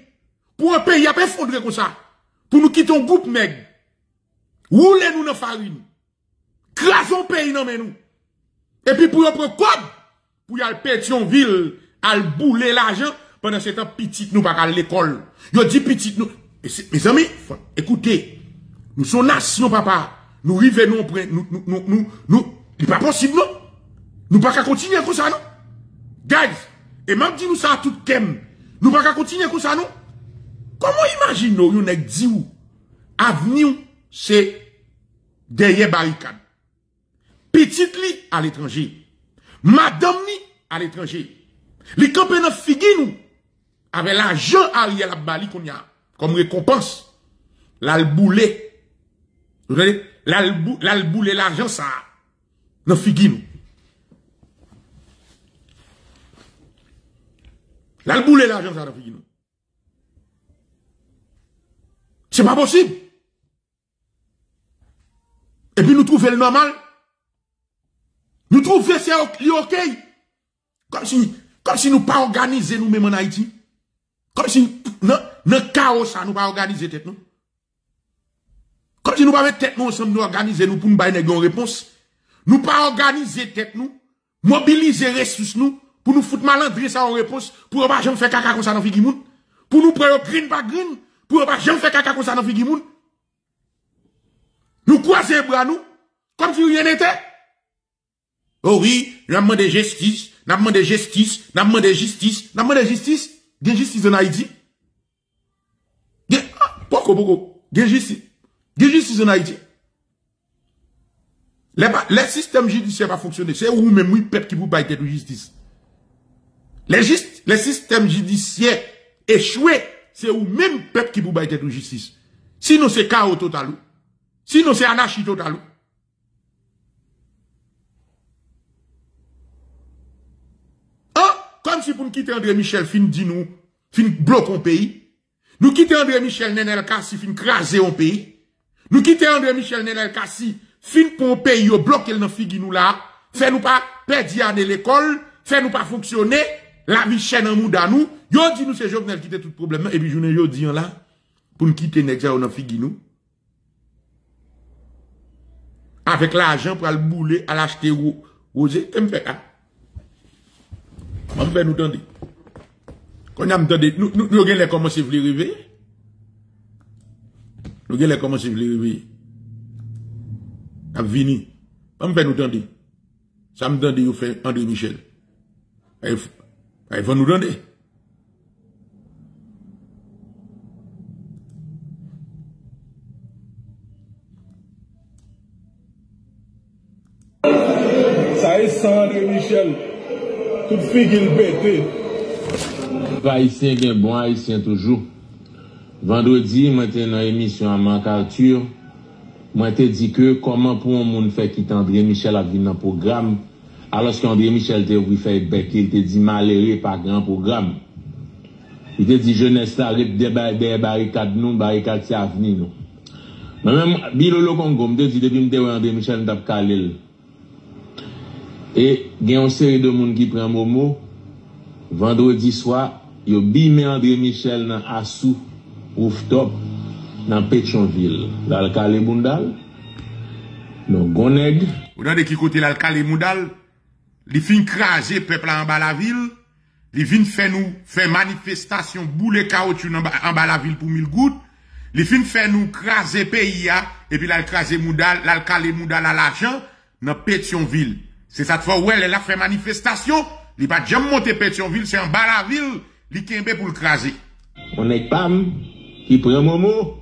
Pour un pays à effondrer comme ça. Pour nous quitter un groupe meg. Roulez-nous dans la farine. Crasons pays dans nous. Et puis pour prendre code, pour y aller Pétionville, aller bouler l'argent, pendant ce temps, petit nous pas à l'école. Yo dit petit nous. Mes amis, écoutez, nous sommes nation, papa. Nous vivons, nous, c'est pas possible, non? Nous pas qu'à continuer comme ça, non? Guys, et même dit nous ça à tout kem. Nous pas qu'à continuer comme ça, non? Comment imaginez-vous, vous n'avez dit où? Avenir, c'est derrière barricade. Petite lit à l'étranger. Madame lit à l'étranger. Les campagnes figues nous. Avec l'argent allié à la bali qu'on y a. Comme récompense. L'alboulé. Vous voyez? L'alboulé, l'argent, ça. Nos figues nous. L'alboulé, l'argent, ça, nos figues nous. C'est pas possible. Et puis nous trouvons le normal. Nous trouvons c'est ok. Comme si nous pas organisé nous-mêmes en Haïti. Comme si notre chaos ça nous pas organisé tête nous. Comme si nous pas mettre tête nous ensemble nous organiser nous pour nous bailler une réponse. Nous pas organiser tête nous, mobiliser ressources nous pour nous foutre malandrer ça en réponse pour pas jamais faire caca comme ça dans vie moun, pour nous prendre green par green. Pour pas jamais faire caca comme ça dans Figimoun. Nous croisons les bras nous, comme si rien n'était. Oh oui, nous avons demandé justice, nous avons demandé justice, nous avons demandé justice, nous avons demandé justice. Il y a justice en Haïti. Pourquoi? Il y a justice. Il y a justice en Haïti. Le système judiciaire va fonctionner. C'est vous-même, vous, peuple, qui vous baille de justice. Le système judiciaire échoué. C'est ou même peuple qui vous baille tête de justice. Sinon c'est chaos total. Sinon c'est anarchie total. Ah, comme si pour nous quitter André Michel, fin dit nous, fin bloquer un pays. Nous quitter André Michel Nenel Kassi, fin craser un pays. Nous quitter André Michel Nenel Kassi, fin pour un pays, bloquer dans figi nous là. Fait nous pas perdre année l'école, fait nous pas fonctionner. La vie chène en mouda nous, yo dit nous c'est Jovenel qui était tout problème, et puis journée yo dit là, pour nous quitter Nexa ou nan figi nous. Avec l'argent pour le bouler, à l'acheter ou, osé, t'es m'fait, hein? M'fait nous tendre. Quand nous gagnons comment c'est vle réveiller. Nous gagnons comment c'est vle réveiller. A vini. M'fait nous tendre. Ça me tendre, yo fait André Michel. Ils vont nous donner. Ça est sans André Michel. Toute fille qui le bête. Haïtien qui est bon, haïtien toujours. Vendredi, moi j'étais dans l'émission à Mancarture. Moi j'étais dit que comment pour un monde fait quitter André Michel à venir dans le programme. Alors qu'André Michel te ouvri fait bec, il te dit malheureux par grand programme. Il te dit jeunesse la rip de barricade nous, barricade c'est avenir nous. Même Bilolo Congo me dit depuis que André Michel t'a calé. Et il y a une série de monde qui prend Momo vendredi soir, yo bimé André Michel dans Assou rooftop dans Pétionville. Là le calé Bundal. Non, Goneg. Vous avez qui côté là le calé Bundal, il fin craser peuple en bas la ville. Ils viennent faire nous, faire manifestation, bouler caoutchouc en bas la ville pour 1000 gouttes. Ils viennent faire nous craser pays, et puis là, craser Moudal, là, caler Moudal à l'argent, dans Pétionville. C'est cette fois où elle a fait manifestation, il va jamais monter Pétionville, c'est en bas la ville, il kembe pour le craser. On est PAM, qui prend Momo,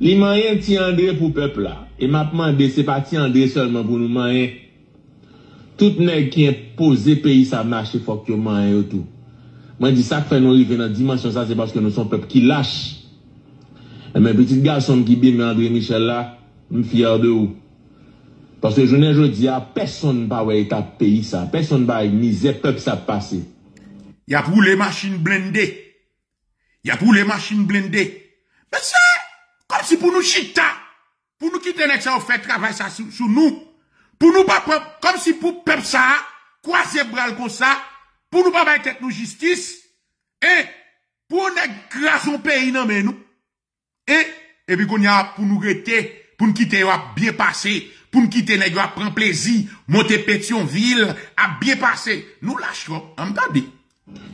il m'a rien ti André pour peuple là. Et maintenant, c'est pas ti André seulement pour nous manger. Tout nèg qui impose pays ça marche faut que man tout. Moi dis ça fait nous arriver dans dimension ça c'est parce que nous sommes peuple qui lâche. Et mes petits garçons qui bien André Michel là, me fier de vous. Parce que je ne dis à personne pas ouais ta pays ça, personne pas misère peuple ça passer. Il y a pour les machines blindées. Il y a pour les machines blindées. Mais c'est comme si pour nous chita, pour nous quitter nèg ça on fait travail ça sous nous. Pour nous pas comme si pour peuple ça croiser bras comme ça pour nous pas mettre nous justice et pour nous grâce au pays non mais nous et puis qu'on y a pour nous rester pour nous quitter à bien passer pour nous quitter nèg à prendre plaisir monter Pétionville à bien passer nous lâchons entendez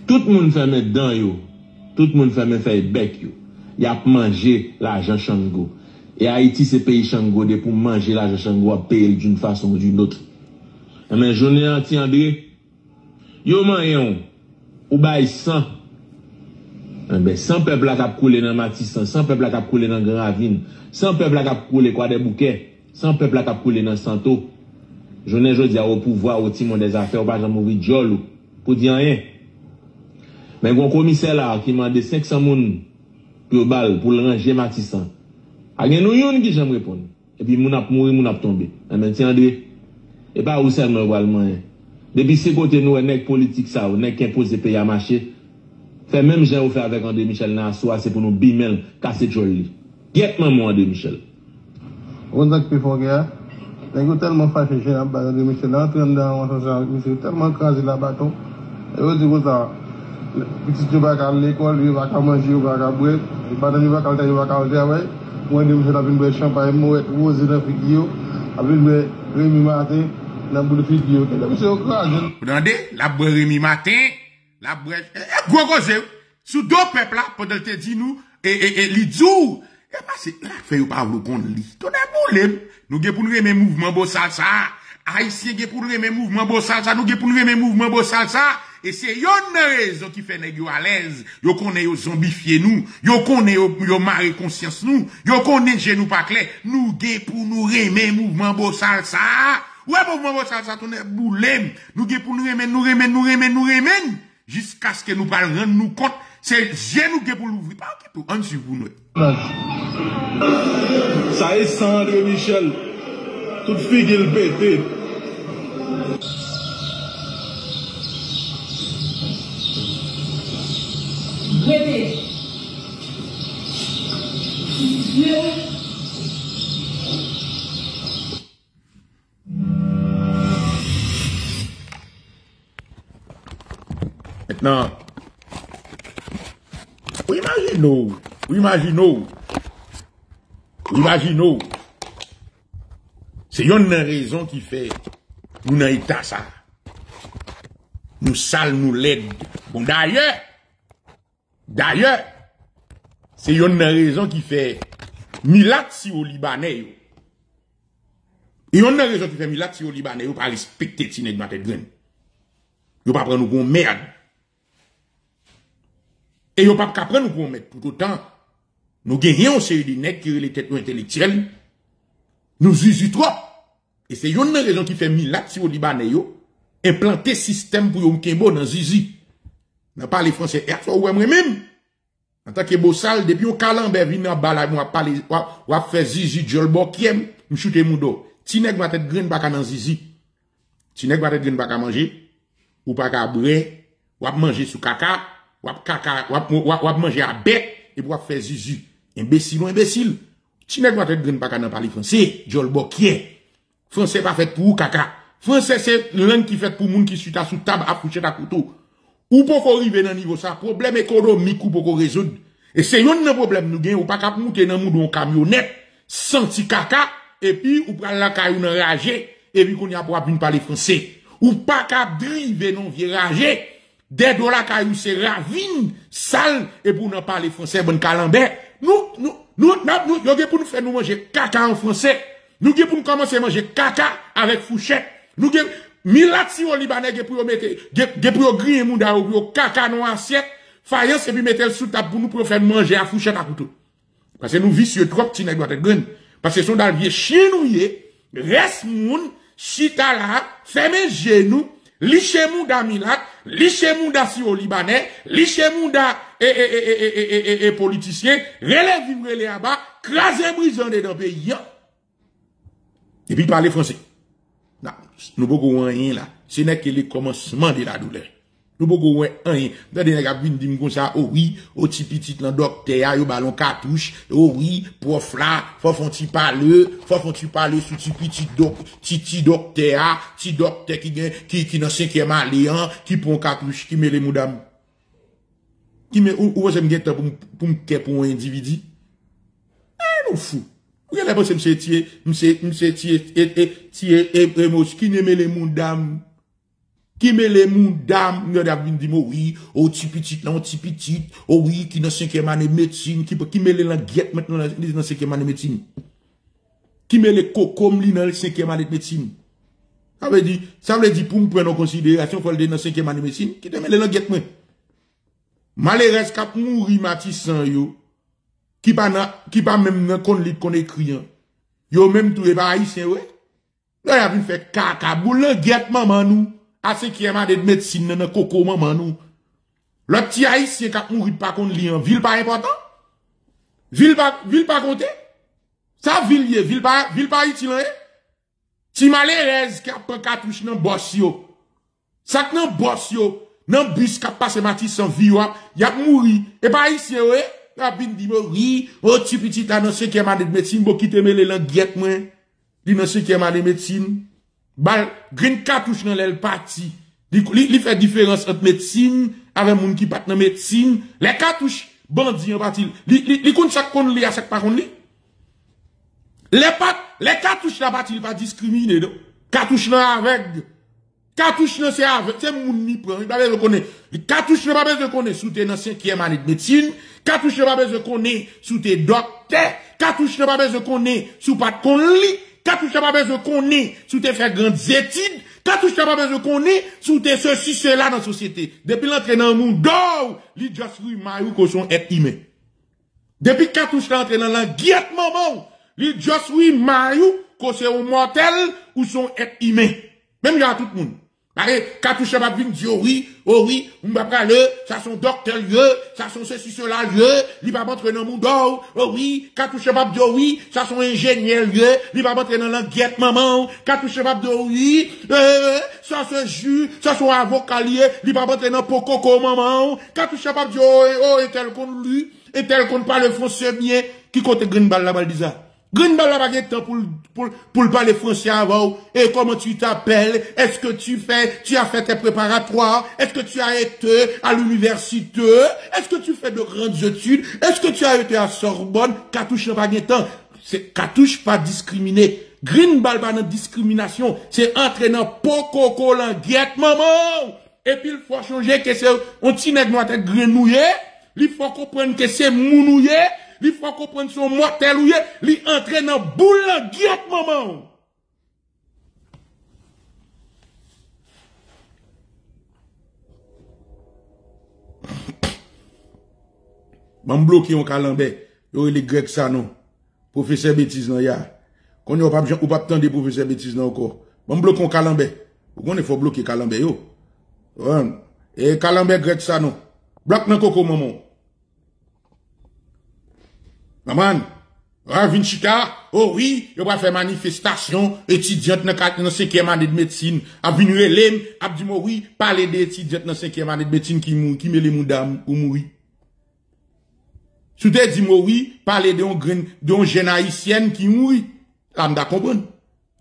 tout le monde fait mettre dedans yo tout le monde fait mettre faire bec yo y a manger l'argent Chango. Et Haïti, c'est pays Chango, de pour manger l'argent Chango, payer d'une façon ou d'une autre. Mais je n'ai anti André, yo man yon, ou baye 100. Ben, 100 peuples à cap couler dans Matissan, 100 peuples à cap couler dans Grand Ravine, 100 peuples à cap couler quoi des bouquets, 100 peuples à cap couler dans Santo. Je n'ai jodi à au pouvoir, au timon des affaires, ou pas j'en mourir djol, pour dire rien. Mais bon commissaire là, qui m'a dit 500 moun, pour le ranger Matissan. Il y a des gens qui j'aime répondre. Et puis, moun ap mouri, moun ap tombe. Et maintenant, André, et pas où seulement globalement. Depuis ce côté, nous, nèg politique, ça, nèg qui impose pays à marcher. Fait même, j'ai offert avec André Michel Nassoua, c'est pour nous bimel, casser joli. Get maman, André Michel. On a que Pifoguer, nèg tellement fâché, j'ai la bataille de Michel, l'entraîne dans un monsieur, tellement crasé la bâton. Et vous dites ça. Petit, tu vas à l'école, tu vas à manger, tu vas à boire, tu vas à manger, tu vas à manger. Moi, je suis venu à Champagne, je suis venu à Figuio, je suis venu à Rémi Martin, je suis venu à Figuio. Vous entendez? La brèche Rémi Martin, la brèche. Et gros gosé, sous deux peuples là, pour te dire nous, et l'idzou. Et parce que la feuille pas vous qu'on lit. Tout d'un problème. Nous avons pour nous remettre mouvement beau salsa. Haïtiens qui pour nous remettre mouvement beau salsa. Nous avons pour nous remettre mouvement beau salsa. Et c'est une raison qui fait nèg yo à l'aise, yo connaît yo zombifier nous, yo connaît yo marrer conscience nous, yo connaît genou pas clair, nous gè pour nous remer mouvement beau salsa. Ouais mouvement beau salsa tourne boulem, nous gè pour nous remer, nous remer jusqu'à ce que nous pas rendre nous compte, c'est genou gè pour l'ouvrir pas pour en sur vous nous. Ça est sans de Michel. Toute fille qui le pété. Répète. Dieu. Maintenant, imaginons. C'est une raison qui fait nous n'avons pas ça. Nous sales, nous l'aide. Bon d'ailleurs. D'ailleurs, c'est une raison qui fait Milat si au Libanais. Et une raison qui fait Milat si au Libanais, vous ne respectez pas les matin graines. Vous ne pouvez pas prendre pour merde. Et vous ne pouvez pas prendre pour merde. Tout autant, nous gagnons série de nègres qui ont les têtes intellectuelles. Nous usons trop. Et c'est une raison qui fait Milat si au Libanais, implanter système pour Yomkembo dans Zizi. N'a pas les français et faut ou même en tant que beau sale depuis on calambert vient en bas là moi parler ou a faire zizi jolbo qui aime me shooter mon dos ti nèg va tête green baka dans zizi ti nèg va tête green baka manger ou pas ka bré ou a manger sous caca ou a manger à bête et pour faire zizi imbécile Si nèg m'a tête green pas nan parler français, jolbo qui est. Français pas fait pour caca. Français c'est langue qui fait pour moun qui suit à sous table à coucher ta couteau. Ou poko arriver dans niveau ça, problème économique ou poko résoudre. Et c'est un problème nous gagne ou pas cap monter dans moudon camionnette, senti caca et puis ou prend la caillou nan rager et puis qu'on y a pour venir parler français. Ou pas cap driver non vieux rager. Des dollars caillou c'est ravine sale et pour n'en parler français bon calambert. Nous pour nous faire nous manger caca en français. Nous pour nous commencer à manger caca avec fouchette. Nous milati au Libanais pour mettre pour griller monde pour caca dans assiette, faïence et puis mettre sous table pour nous faire manger à fouchette à couteau. Parce que nous vicieux trop petit nèg doit être grande parce que son dans vieux chinouillé, reste moun chita là, fermer genou, licher monde milat, licher monde si au Libanais, licher monde et politicien, relève vivre les là-bas, craser brisant dans pays. Et puis parler français. Nous beaucoup rien là. C'est n'est que le commencement de la douleur. Nous beaucoup rien. Dans des nègres viennent dire comme ça, oh oui, au petit petit dans docteur, yo ballon cartouche, oh oui, prof là, faut font tu parler sur petit docteur, petit docteur qui dans 5e année, qui prend cartouche, qui met les madame. Qui met où j'aime bien pour me care pour un individu. Ah nous fou. Regardez pas monsieur qui n'aime les mondames. Qui met les mondames, nous avons dit oui, au petit petit, oh oui, qui dans 5e année médecine, qui met les languettes maintenant dans 5e année médecine. Qui met les cocom dans 5e année médecine. Ça veut dire pour me prendre en considération qu'on est dans 5e année médecine, qui te met les languettes moi. Malheureux cap mourir matissant yo. Qui pas même nan kon lit kon écrit. Yo même tout pas haïtien ouais. Là y a vinn fait caca boulanguette maman nous à 5e année de médecine nan coco maman nous. L'autre petit haïtien qui a mouri pas kon li en ville pas important. Ville pas compté. Ça ville pas itilien. Ti malheureuse qui a prend cartouche nan boss yo. Ça nan boss yo, nan bus qui passe Matisse sans vie y a mouri et pas haïtien ouais. Rapide dit oui, oh tu petit là dans 5e année de médecine, bon qui te met les languettes moi. Dit dans 5e année de médecine, bal green cartouche dans l'aile parti. Li fait différence entre médecine avec moun qui pat dans médecine, les cartouches bandit en parti. Li konn chaque konn li a chaque pas konn li. Les cartouches là parti pas discriminer donc. Cartouche là avec cartouche là c'est avec, c'est moun ni prend, il pas besoin connait. Cartouche là pas besoin connait sous dans 5e année de médecine. Cartouche n'a pas besoin qu'on est sous tes docteurs. Cartouche n'a pas besoin qu'on est sous pas qu'on lit. Cartouche n'a pas besoin qu'on est sous tes faire grandes études. Cartouche n'a pas besoin qu'on est sous tes ceci, cela dans la société. Depuis l'entrée dans le monde, li just lui maillou qu'on son être humain. Depuis cartouche l'entrée dans la guillette maman, li just lui maillou qu'on c'est un mortel ou son être humain. Même y'a tout le monde. Pareil, cartouche va venir dire oui, oh oui, on va parler, ça sont docteurs lieu, ça sont ceci, cela lieu, il va rentrer dans le monde, oh oui, cartouche va dire oui, ça sont ingénieurs lieu, il va rentrer dans l'enquête maman, cartouche va dire oui, ça sont jus, ça sont avocats lieu, il va rentrer dans pococo maman, cartouche va dire oh, et tel qu'on lui, et tel qu'on parle français bien, qui compte green balle la balle bizarre. Greenball la baguette pour parler français avant. Et comment tu t'appelles? Est-ce que tu as fait tes préparatoires? Est-ce que tu as été à l'université? Est-ce que tu fais de grandes études? Est-ce que tu as été à Sorbonne? Cartouche la baguette. C'est cartouche pas discriminé. Greenball pas de discrimination. C'est entraînant pococo languette, maman. Et puis il faut changer que c'est, on t'y nèg noir tête grenouillé. Il faut comprendre que c'est mounouillé. Il faut comprendre son mortel ou il entraîne dans boule guette maman. M'en bloqué en calambé. Yo les grecs ça non. Professeur bêtise non ya. Qu'on y ou pas attendre professeur bêtise non encore. M'en bloqué en calambé. Ou qu'on faut bloquer calambé yo. Et calambé grec ça non. Bloque nan coco maman. Maman, Ravin Chita, oh oui, il va faire manifestation, étudiante dans 5e année de médecine, a venir l'em, a dit oui, parler des étudiantes dans 5e année de médecine qui met les moudames ou mourir. Si tu dis moi oui, parler d'un jeune haïtienne qui mourit, là, je comprends.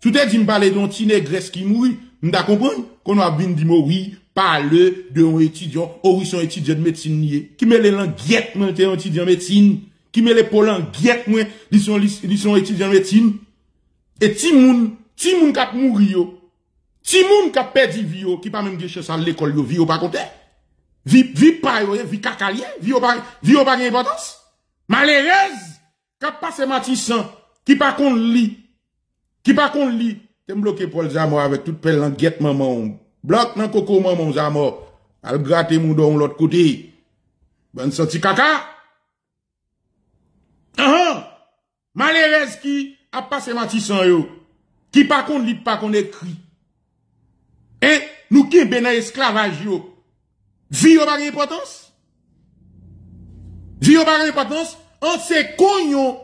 Si tu dis me parler d'un petit négresse qui mourit, je comprends. Qu'on a bien dit moi oui, parler d'un étudiant, ou son étudiant de médecine, qui met les langues guettes, moi, t'es un étudiant de médecine, qui met les polans guettes, moi, ils sont étudiants de médecine. Et ti moun kap mouri yo, ti moun kap perdi vie yo, qui pas même de chance à l'école yo, vie yo pas compté. Vie pa yo, vie kakalier, vie yo pas d'importance. Malheureuse, kap passe Matissan, qui pas kon li, t'es bloqué pour le Zamor avec toute pelle languette maman, bloque nan coco maman Zamor, al gratte moun don l'autre côté. Bonne sortie kaka. Malheureuse qui a passé Matissan yo, qui pas qu'on lit, pas qu'on écrit. Et nous qui ben esclavage yo, vie yo pas d'importance. Vie yo pas d'importance, on c'est quand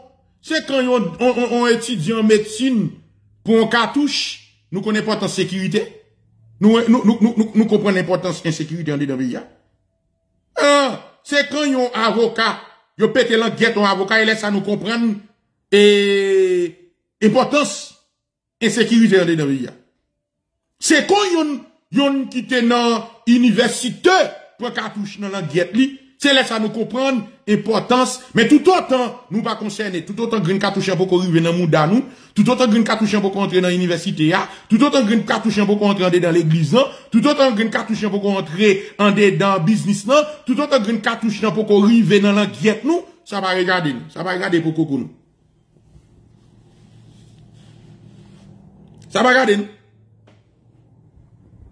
on étudie en médecine pour un cartouche, nous connaissons l'importance de sécurité. Nous comprenons l'importance de sécurité en dedans pays. C'est quand yon avocat, yo pété l'enquête en avocat et laisse ça nous comprendre et importance insécurité en dedans pays. C'est quand yon qui était dans l'université pour cartouche dans l'enquête li, c'est laisse ça nous comprendre importance, mais tout autant nous pas concerner, tout autant green cartouche pour qu'on arrive dans mouda nous, tout autant green cartouche pour qu'on entre dans l'université, tout autant green cartouche pour qu'on entre dans l'église, tout autant green cartouche pour qu'on entre dans business, tout autant green cartouche pour qu'on arrive dans l'enquête nous, ça va regarder nous, ça va regarder pour qu'on nous. Ça va regarder nous.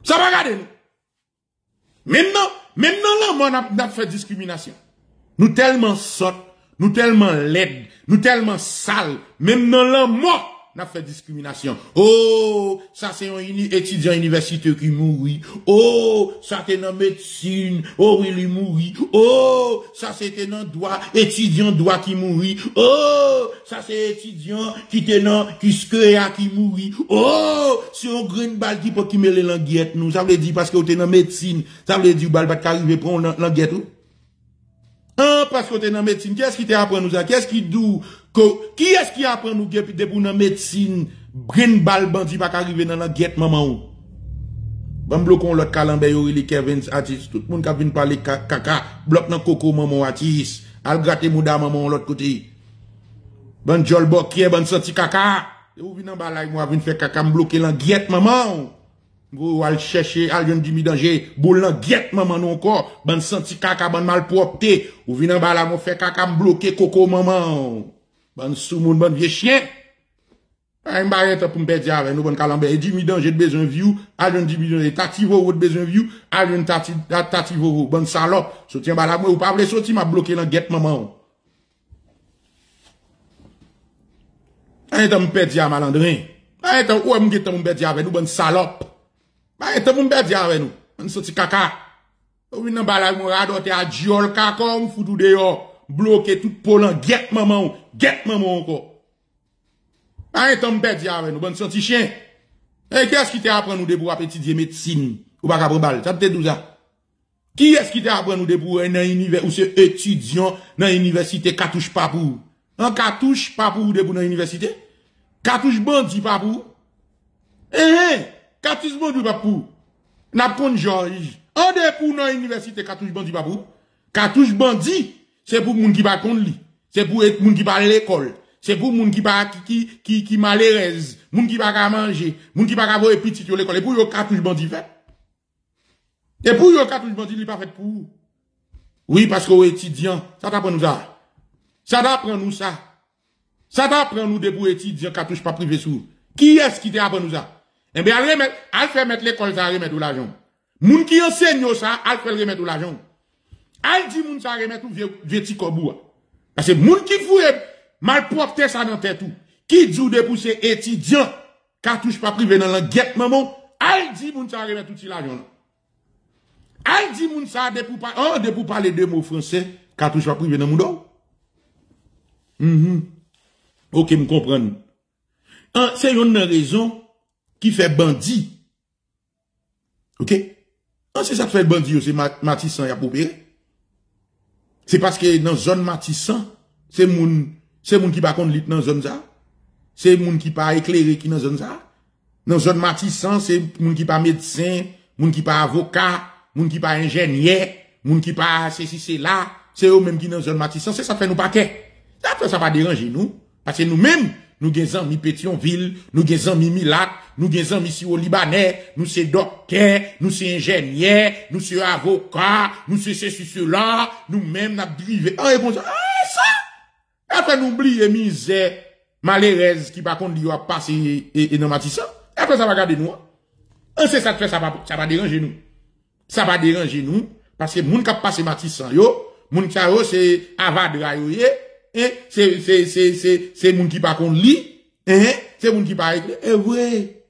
Ça va regarder nous. Maintenant, là, on a fait discrimination. Nous tellement sottes, nous tellement laides, nous tellement sales. Maintenant, là, on a fait discrimination. Oh, ça, c'est un étudiant universitaire qui mourit. Oh, ça, c'est dans médecine. Oh, il mourit. Oh, ça, c'était dans droit, étudiant droit qui mourit. Oh, ça, c'est étudiant qui était dans, qui square qui mourit. Oh, c'est un green bal qui peut qui met les languettes, nous. Ça veut dire parce que vous êtes dans médecine. Ça veut dire, bal va arriver pour une languette, ou? Ah, parce que vous êtes dans médecine. Qu'est-ce qui t'apprend nous ça? Qu'est-ce qui doux? Qui est-ce qui apprend nous que pour la médecine, green bal bandit pas arriver dans la guette maman? Bon bloquons l'autre calambé Youri Kevin artiste, tout le monde qui vient parler caca, bloque dans coco maman artiste, al gratter mouda maman l'autre côté. Bon jolbok qui est bon senti caca. Et vous venez en bas là, moi vient faire caca, bloquer la guette maman. Vous allez chercher, allez me diminuer danger, boule la guette maman nous encore, bon senti caca, bon malpropreté. Vous venez en bas là, moi faire caca, bloquer coco maman. Bon soumoun, bon vieux chien. Un barrière pour me perdre avec nous, bon calambé. Et 10 millions, j'ai besoin de view. Allez, 10 millions. Et tativo, vous avez besoin de view. Allez, tativo, bonne salope. Soutien, bah là, moi, vous parlez, soutien, m'a bloqué la guette, maman. Un temps, me perdre malandrin. Un temps, où est-ce que me perdre avec nous, bonne salope. Un temps, me perdre avec nous. On sorti caca. Ou bien, bah là, moi, radoté à Diol, caca, on fout tout dehors. Bloqué tout polan, guette maman encore. Ah, et t'en perds, avec nous, bon senti chien. Et qu'est-ce qui t'a appris nous de pour étudier médecine? Ou pas capable balle? Ça peut être tout ça. Qui est-ce qui t'a appris nous de pour un univers, ou ce étudiant dans l'université, cartouche pas pour? Un cartouche pas pour de pour dans l'université? Cartouche bandit pas pour? Cartouche bandit pas pour? N'a pas Georges. Un de pour dans l'université, cartouche bandit pas pour? Cartouche bandit, c'est pour moun qui va contre lui. C'est pour moun qui va à l'école. C'est pour moun qui pas qui malheureuse, moun qui pas manger, moun qui pas avoir petit yo l'école, et pour yo cartouche bandit fait. Et pour yo cartouche bandit li pas fait pour. Oui, parce que aux étudiants, ça t'apprend nous ça. Ça t'apprend nous ça. Ça t'apprend nous de pour étudiants cartouche pas privé sous. Qui est-ce qui t'apprend nous ça? Eh bien, al fait mettre l'école ça remettre ou l'argent. Moun qui enseigne ça, al fait remettre ou l'argent. Al dit moun ça remettre ou vieux petit koboua. Parce que moun qui fouet malpropre ça dans tête tout. Qui dit de pousser étudiant, cartouche pas privé dans l'enquête maman, al dit moun ça remet tout l'argent. Al dit moun ça de pour parler deux mots français, cartouche pas privé dans moun. OK, me comprendre. C'est une raison qui fait bandit. OK? C'est ça qui fait bandit, c'est Matissan y a popé. C'est parce que dans zone Matissan C'est moun qui pas contre lit dans zone ça. C'est moun qui pas éclairé qui dans zone ça. Dans zone Matissan, c'est moun qui pas médecin, moun qui pas avocat, moun qui pas ingénieur, moun qui pas ceci c'est là, c'est eux même qui dans zone Matissan, c'est ça fait nous paquet. Ça va déranger nous parce que nous-mêmes nous gagnons mi Pétionville, nous gagnons mi Milat, nous gagnons mi si au Libanais, nous c'est docteur, nous c'est ingénieur, nous c'est avocat, nous c'est ceci cela, nous-mêmes n'a drivé. Ah bon ça. Après nous oublier misère malheureuse qui par contre dit va passer et dans Matissan. Après ça va garder nous. On sait ça fait ça va déranger nous. Ça va déranger nous parce que moun qui passe Matissan yo, moun ça yo c'est avadra yo. C'est moun qui pas qu'on lit, c'est moun qui pas éclair. Eh ouais.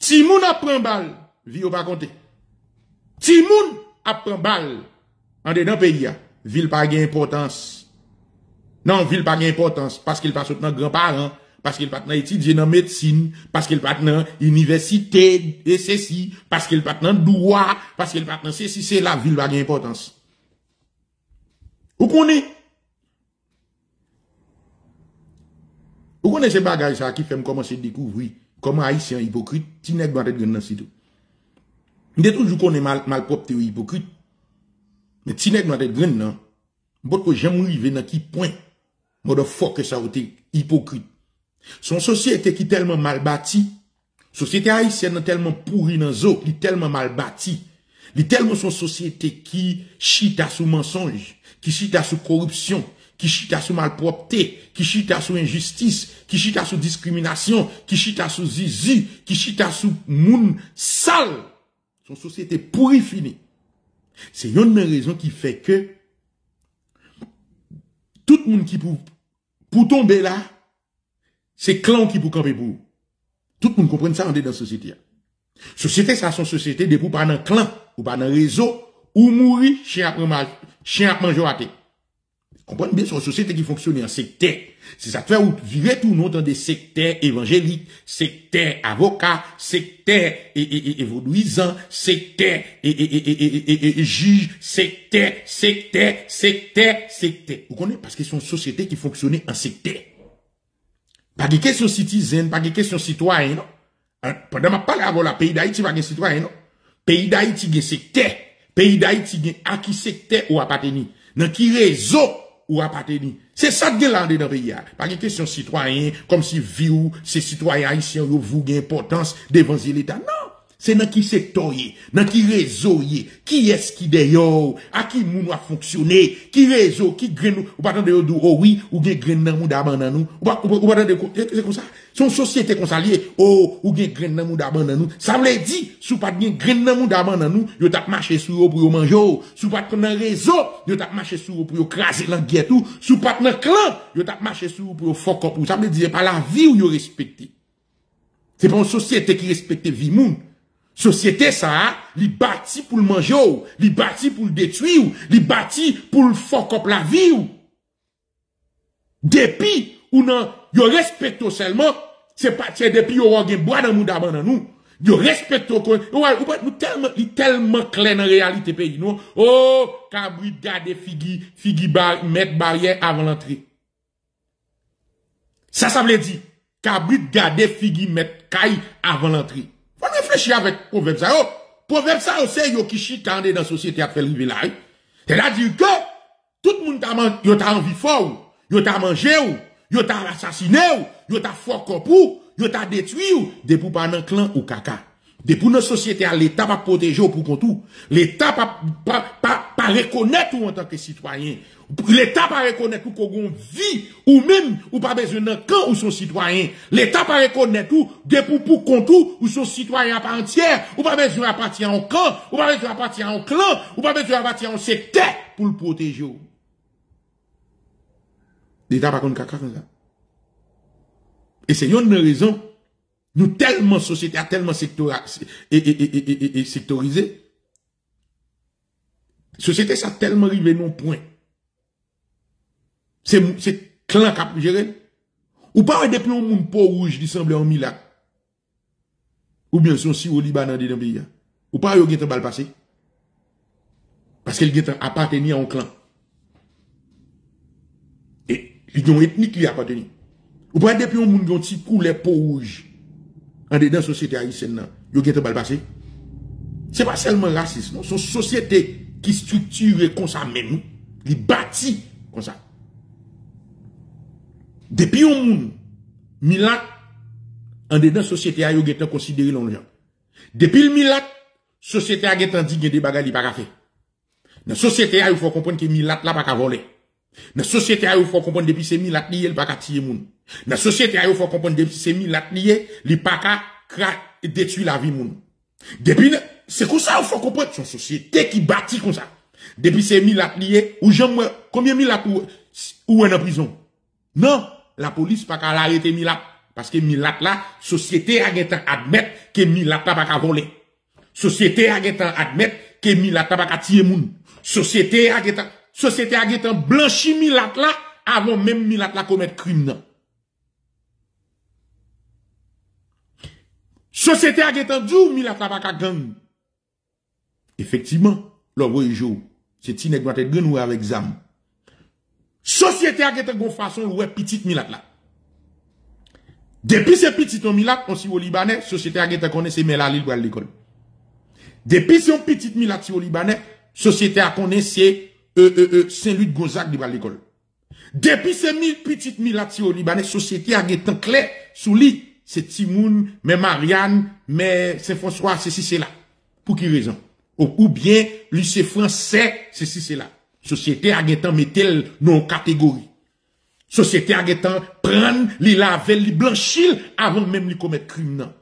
Si moun apprend balle, ville ou pas compter. Si moun apprend balle, en dedans pays, ville pas gain importance. Non, ville pas gain importance, parce qu'il pas soutenant grands-parents, parce qu'il pas étudier dans médecine, parce qu'il pas dans université, et ceci, parce qu'il pas dans droit, parce qu'il pas dans ceci, c'est la ville pas gain importance. Vous connaissez? Vous connaissez bagage ça qui fait me commencer à découvrir comment haïtien hypocrite ti nèg doit être dans site. M'dé toujours connait mal propre hypocrite. Mais ti nèg doit être grand non. M'pot que j'aime arriver dans qui point motherfucker ça ou hypocrite. Son société qui tellement mal bâtie, société haïtienne tellement pourrie dans zo, qui tellement mal bâtie. Li tellement son société qui chita sous mensonge, qui chita sous corruption. Qui chita sous malpropreté, qui chita sous injustice, qui chita sous discrimination, qui chita sous zizi, qui chita sous moun sale. Son société pourri fini. C'est une raison qui fait que tout le monde qui pour tomber là, c'est clan qui pour camper pour. Tout le monde comprend ça en dans la société. Société, ça, son société, de pour pas dans clan, ou pas dans réseau, ou mourir, chien à manger à terre. Comprenez bien, c'est une société qui fonctionne en secteur. C'est ça qui fait où vivez tout le monde dans des secteurs évangéliques, secteurs avocats, secteurs évoluisants, secteurs juges, secteurs. Vous connaissez? Parce que c'est une société qui fonctionne en secteur. Pas de question citoyenne, pas de question citoyenne. Pendant ma parole, voilà, pays d'Haïti, pas de citoyen, non? Pays d'Haïti, des secteurs. Pays d'Haïti, à qui secteur ou appartenir? Dans qui réseau? Ou appartenir. C'est ça que l'on dans le pays. Pas de question citoyen, comme si vie ou ces citoyens haïtiens ou vous gagnent importance d'évangéliser l'État. Non. C'est dans qui secteur, dans qui réseau, qui est-ce qui d'ailleurs, à qui moun a fonctionné, qui réseau, qui graine, ou pas de oh oui, ou gagne graine dans mou d'aban nous, ou pas de, c'est comme ça. Son société comme ça lié, oh, ou gagne graine dans mou d'aban nous. Ça veut dire, si vous pas de graine dans mou d'aban nous, vous tap marché sur vous pour manger, si vous pas de réseau, vous tap marché sur vous pour craser l'enquête ou, si vous pas de clan, vous tap marché sur vous pour fuck up. Ça veut dire, pas la vie ou vous respectez. C'est pas une société qui respecte vie moun. Société, ça, li bâti pour le manger, li bâti pour le détruire, li bâti pour le fuck up la vie. Depuis, ou non, yo respecte seulement, c'est pas, c'est depuis yo gen bois dans nous. Yo respecte, ou tellement, li tellement clair dans réalité pays, non? Oh, cabri gade figi bar, mettre barrière avant l'entrée. Ça veut dire, cabri gade figi mettre caille avant l'entrée. Vous réfléchissez avec proverbe ça. Proverbe ça, c'est yo qui chita dans la société à faire le village. C'est-à-dire que tout le monde a envie fort, yo t'a mangé, yo t'a assassiné, yo t'a fort corpou, yo t'a détruit, de pou pas dans clan ou caca. De pou dans société à l'État pas protéger ou pour contou. L'État pas reconnaître ou en tant que citoyen. L'État pas reconnaître ou qu'on vit ou même ou pas besoin d'un camp ou son citoyen. L'État pas reconnaître ou de pour contou ou son citoyen à part entière ou pas besoin d'appartenir en camp ou pas besoin d'appartenir en clan ou pas besoin d'appartenir en secteur pour le protéger. L'État pas contre caca comme ça. Et c'est une raison. Nous tellement société a tellement sectorisé. Société ça tellement arrivé non point. C'est clan qui a géré. Ou pas depuis un monde peau rouge qui semble en Milat. Ou bien son si au Liban dans le pays. Ou pas yo gen tan bal passé. Parce qu'il gen tan appartenir à un clan. l'union ethnique qui appartient. Vous prenez depuis un monde qui a un petit couleur peau rouge en dedans société haïtienne, vous avez un bal passé. Ce n'est pas seulement raciste, non. C'est une société qui structure comme ça, mais nous, qui bâtit comme ça. Depuis un monde, Milat, en dedans société a été considéré comme gens. Depuis le Milat, société a été dit qu'il y a des bagages qui ne sont pas faits. Dans la société, il faut comprendre que Milat n'a pas volé. Dans la société, il faut comprendre depuis ces Milat, il n'y a pas qu'à tirer moun. Dans la société, il faut comprendre depuis ces Milat, il n'y a pas qu'à détruire la vie moun. Depuis, c'est comme ça, il faut comprendre son société qui bâtit comme ça. Depuis ces Milat, ou j'aime, combien Milat ou en prison? Non, la police n'a pas qu'à l'arrêter Milat. Parce que Milat la, société a été admettre que Milat n'a pas qu'à voler. Société a été admettre que Milat n'a pas qu'à tirer moun. Société a été blanchi Milat la avant même Milat la commettre crime. Société a été dou Milat la pas qu'à gang. Effectivement, l'envoi jour, c'est une nègre tête ou avec zam. Société a été gon façon ouais petite Milat la. Depuis ce petit ton Milat, on si au Libanais, société a été connaît c'est Mela Lille pour l'école. Depuis ce petit Milat si au Libanais, société a connaît c'est Saint-Luc Gonzague de l'école. Depuis ce petit Milat si au Libanais, société a été clair sous lui, c'est Timoun, mais Marianne, mais Saint-François, ceci c'est là. Pour qui raison? Ou bien lycée français, ceci c'est là. Société a été mettre non catégorie. Société a getan prendre, li laver, li blanchir avant même li commettre crime.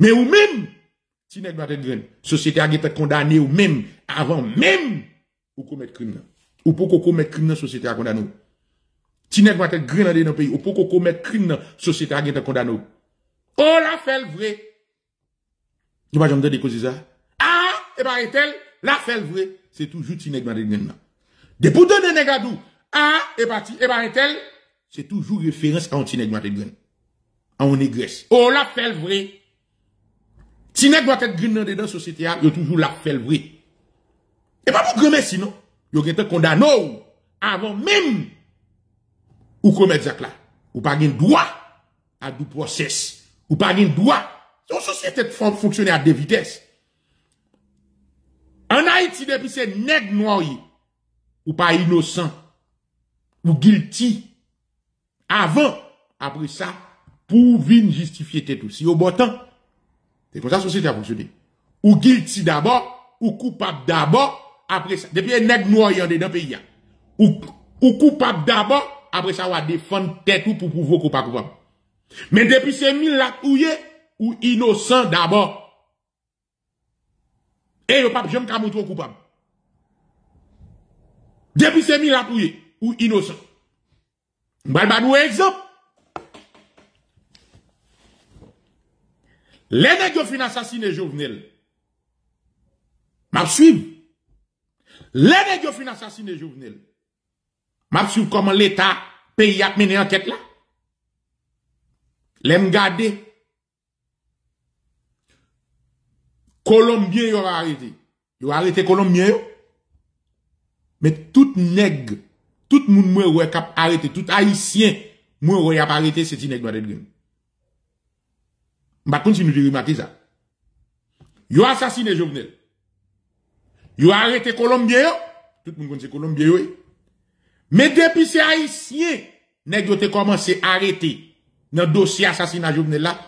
Mais ou même, si nèg batte graine, société a getan condamné ou même avant même ou commettre crime. Ou pour qu'on commettre crime, société a condamné. Si nèg batte graine dans pays, ou pour qu'on commettre crime, société a getan condamné. On la fait le vrai. Nous pas jamais déposer ça. Ah, et ben est-elle la fait le vrai, c'est toujours si nèg batte graine. Des pour donner nèg adou. Ah, et parti, et bah, tel, c'est toujours référence à un tineg maté green. À un négresse. Oh, la fait vrai. Tineg maté green dans dedans, société, a, y'a toujours la fait vrai. Et pas pour grand sinon. Y'a quelqu'un condamné avant même ou commettre ça là. Ou pas gain droit à du process. Ou pas gain droit. C'est une société qui fonctionne à deux vitesses. En Haïti, depuis ces nègres noirs, ou pas innocent. Ou guilty avant, après ça, pour venir justifier tout. Si au bon temps, c'est comme ça que la société a fonctionné. Ou guilty d'abord, ou coupable d'abord, après ça. Depuis un nègre noir dans le pays. Ou coupable d'abord, après ça, on va défendre tête ou pour pouvoir coupable. Mais depuis ces mille là, ou innocent d'abord. Et le pape, j'aime qu'à montrer coupable. Depuis ces mille là, ou innocent. Balba nous exemple. Les nèg yo fin assassiné Jovenel. M'a suivre. Les nèg yo fin assassiné Jovenel. M'a suivre comment l'État pays a mené enquête là. L'aime garder. Colombien yo arrêté. Yo arrêté Colombien yo. Mais tout nèg tout le monde moué cap arrêté, tout haïtien moué a arrêté, c'est une nègre de green. M'a continué de remarquer ça. Yo assassiné Jovenel. Yo arrêté Colombien, tout le monde connaît Colombien. Mais depuis ces haïtiens, nègre te commencé à arrêter dans le dossier assassinat Jovenel là,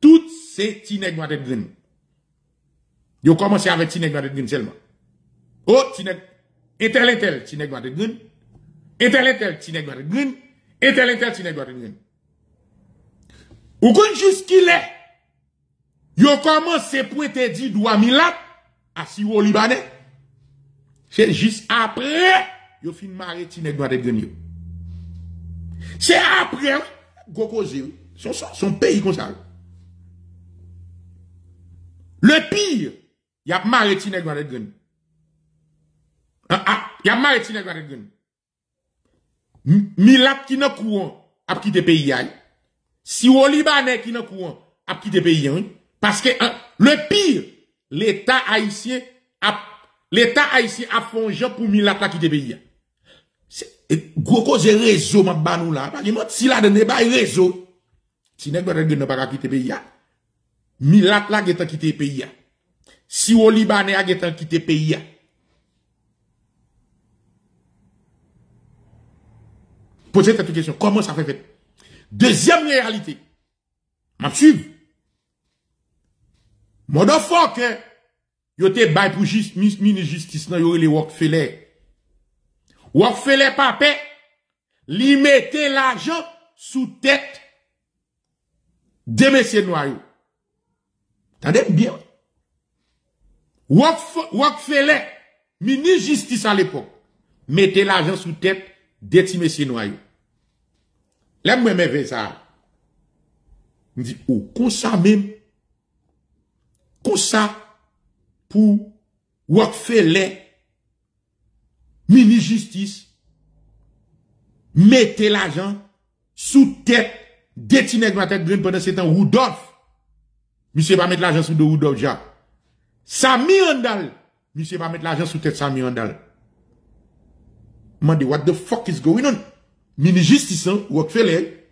tout c'est une nègre de green. Yo commencé avec une nègre de green seulement. Oh, une nègre de green. Et tel et tel, Tineg Gouaté Green. Et tel et tel, Tineg Gouaté Green. Ou qu'on jusqu'il est, yo commence à pointer du doigt Milat, à Siro Libanais. C'est juste après, yo fin maré Tineg Gouaté Green. C'est après, Gokozé, son pays comme ça. Le pire, y a maré Tineg Gouaté Green. Y a maré Tineg Gouaté Green. Milat qui n'a courant a quitté pays. Si au Libanais qui n'a courant a quitté pays. Parce que le pire, l'État haïtien a fait un jeu pour Milat qui quitter pays. Gros cause réseau, ma banou là. Si la de débat réseau, si n'est pas de pas quitter pays, Milat la qui quitter pays. Si au Libanais a quitter pays. Posez cette question. Comment ça fait? Deuxième réalité. M'a suivi. Motherfuck, yo te bail pour mini justice nan yo les Rockefeller. Rockefeller pape, li mette l'argent sous tête de messieurs noirs. Tendez bien. Rockefeller, mini justice à l'époque, mette l'argent sous tête de ti messieurs noirs. Là moi même fait ça. Me dit oh, comme ça même. Comme ça, pour Rockefeller, mini-justice, mettez l'argent sous tête, détinez ma tête green pendant 7 ans, Rudolf. Monsieur va mettre l'argent sous de Rudolf, Jacques. Sami Andal. Monsieur va mettre l'argent sous tête, Sami Andal. Mandez, what the fuck is going on? Mini-justice, Rockefeller.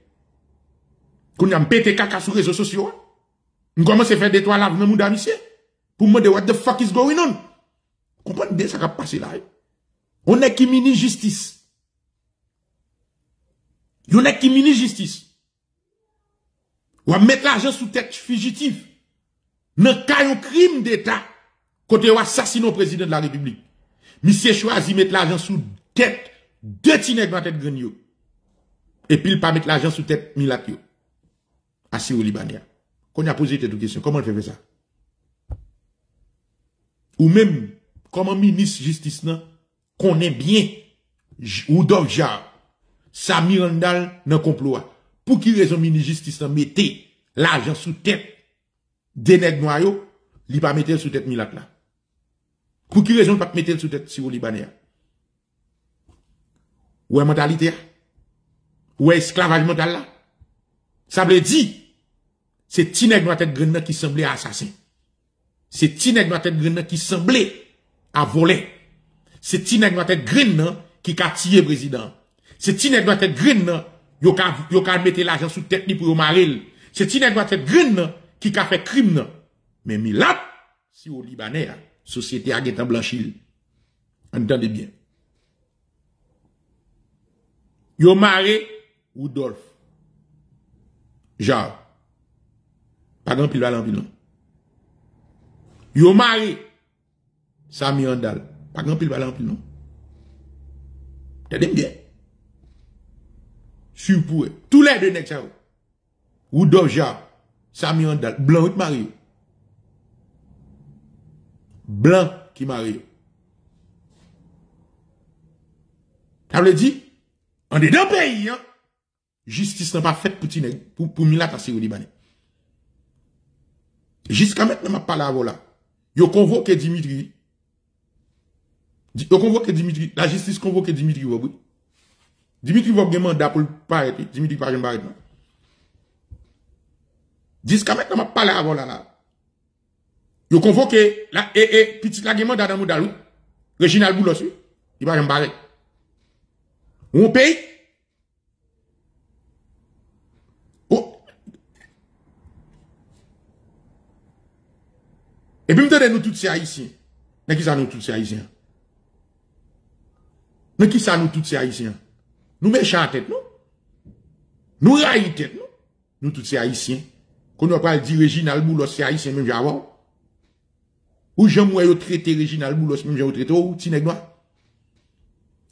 Qu'on a pété caca sur les réseaux sociaux. Nous commençons à faire des toiles avec mon monsieur pour me dire what the fuck is going on. Comprenez bien ça qui a passé là. On est qui mini justice. On est qui mini justice. On va mettre l'argent sous tête fugitif. Dans le cas de crime d'État, quand on assassine le président de la République, monsieur choisit mettre l'argent sous tête de Tineg dans tête Grigno. Et puis il ne pas mettre l'argent sous tête Milatio. Assis au Libanais. Qu'on a posé cette question, comment on fait ça? Ou même, comment ministre justice nan, connaît bien, ou d'objar, Sami Andal nan complot. Pour qui raison ministre justice nan mettez l'argent sous tête des nègres noirs, li pas mettez sous tête Milat là. Pour qui raison pas mettez sous tête si ou Libanais? Ou est mentalité? Ou est esclavage mental là? Ça veut dire, c'est Tineg dans tête Grena qui semblait assassin. C'est Tineg dans tête Grena qui semblait à voler. C'est Tineg dans tête Grena qui a tiré président. C'est Tineg dans tête Grena qui a mis l'argent sous tête pour marrer. C'est Tineg dans tête Grena qui a fait crime. Mais Milat, si au Libanais, société a été blanchie. Entendez bien. Yo marré Rudolf. Genre. Pas grand pile à l'ambulant. Yo mari, Sami Andal. Pas grand pile à l'ambulant. T'as dit bien. Sur pour tous les deux nèg ça. Rudolf Jacques, Sami Andal, blanc qui marie. Blanc qui marie. T'as le dit? En dedans pays, hein? Justice n'a pas faite pour Tineg, pour Milat à Syrie Libanais. Jusqu'à maintenant, ma parole là. Yo convoque Dimitry. Yo convoque Dimitry. La justice convoque Dimitry Vorbe. Dimitry Vorbe a un mandat pour le paraître. Dimitry Vorbe paraître. Jusqu'à maintenant, ma parole là. Yo convoque la petite la mandat dans Moudalou. Reginald Boulos. Il va paraître. On paye. Et puis, vous donnez nous tous ces haïtiens. Mais qui ça nous tous ces haïtiens? Mais qui ça nous tous ces haïtiens? Nous méchants à tête, nous? Nous raillons tête, nous? Nous tous ces haïtiens. Qu'on n'a pas dit Reginald Boulos, c'est haïtien, même j'avais. Ou j'aime ou traité Reginald Boulos, même j'avais traité, ou Tinegwa.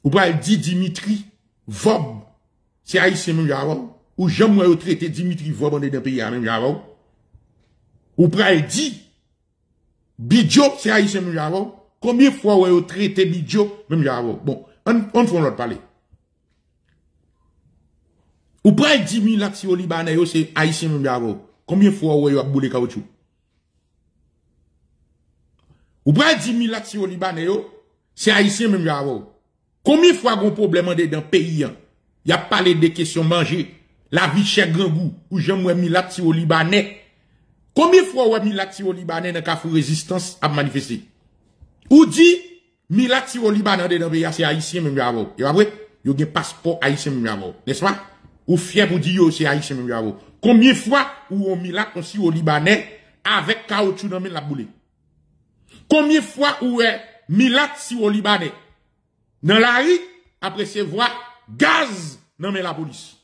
Ou pas dit Dimitry Vorbe, c'est haïtien, même j'avais. Ou j'aime ou traité Dimitry Vorbe, on est dans le pays, même j'avais. Ou pas dit Bidjo, c'est haïtien, même j'avais. Combien de fois vous traité Bidjo, même j'avais. Bon, on fait l'autre parler. Ou pas 10 000 actions au Libanais, c'est haïtien, même j'avais. Combien de fois vous avez boulé caoutchouc? Ou pas 10 000 actions au Libanais, c'est haïtien, même j'avais. Combien de fois vous avez problème dans le pays? Il y a parlé des questions manger. La vie chère grand goût. Ou j'aime 1000 actions au Libanais. Combien de fois ou Milatio Libanais dans le résistance à manifester? Ou dit Milatio Libanais dans le pays, c'est haïtien même avant. Et après, yo gen passeport haïtien même, n'est-ce pas? Ou fier pour dire yo c'est haïtien même. Combien de fois ou on mis là comme si au Libanais avec caoutchouc dans la boule? Combien de fois ou mis là si au Libanais dans la rue après se voir gaz dans la police?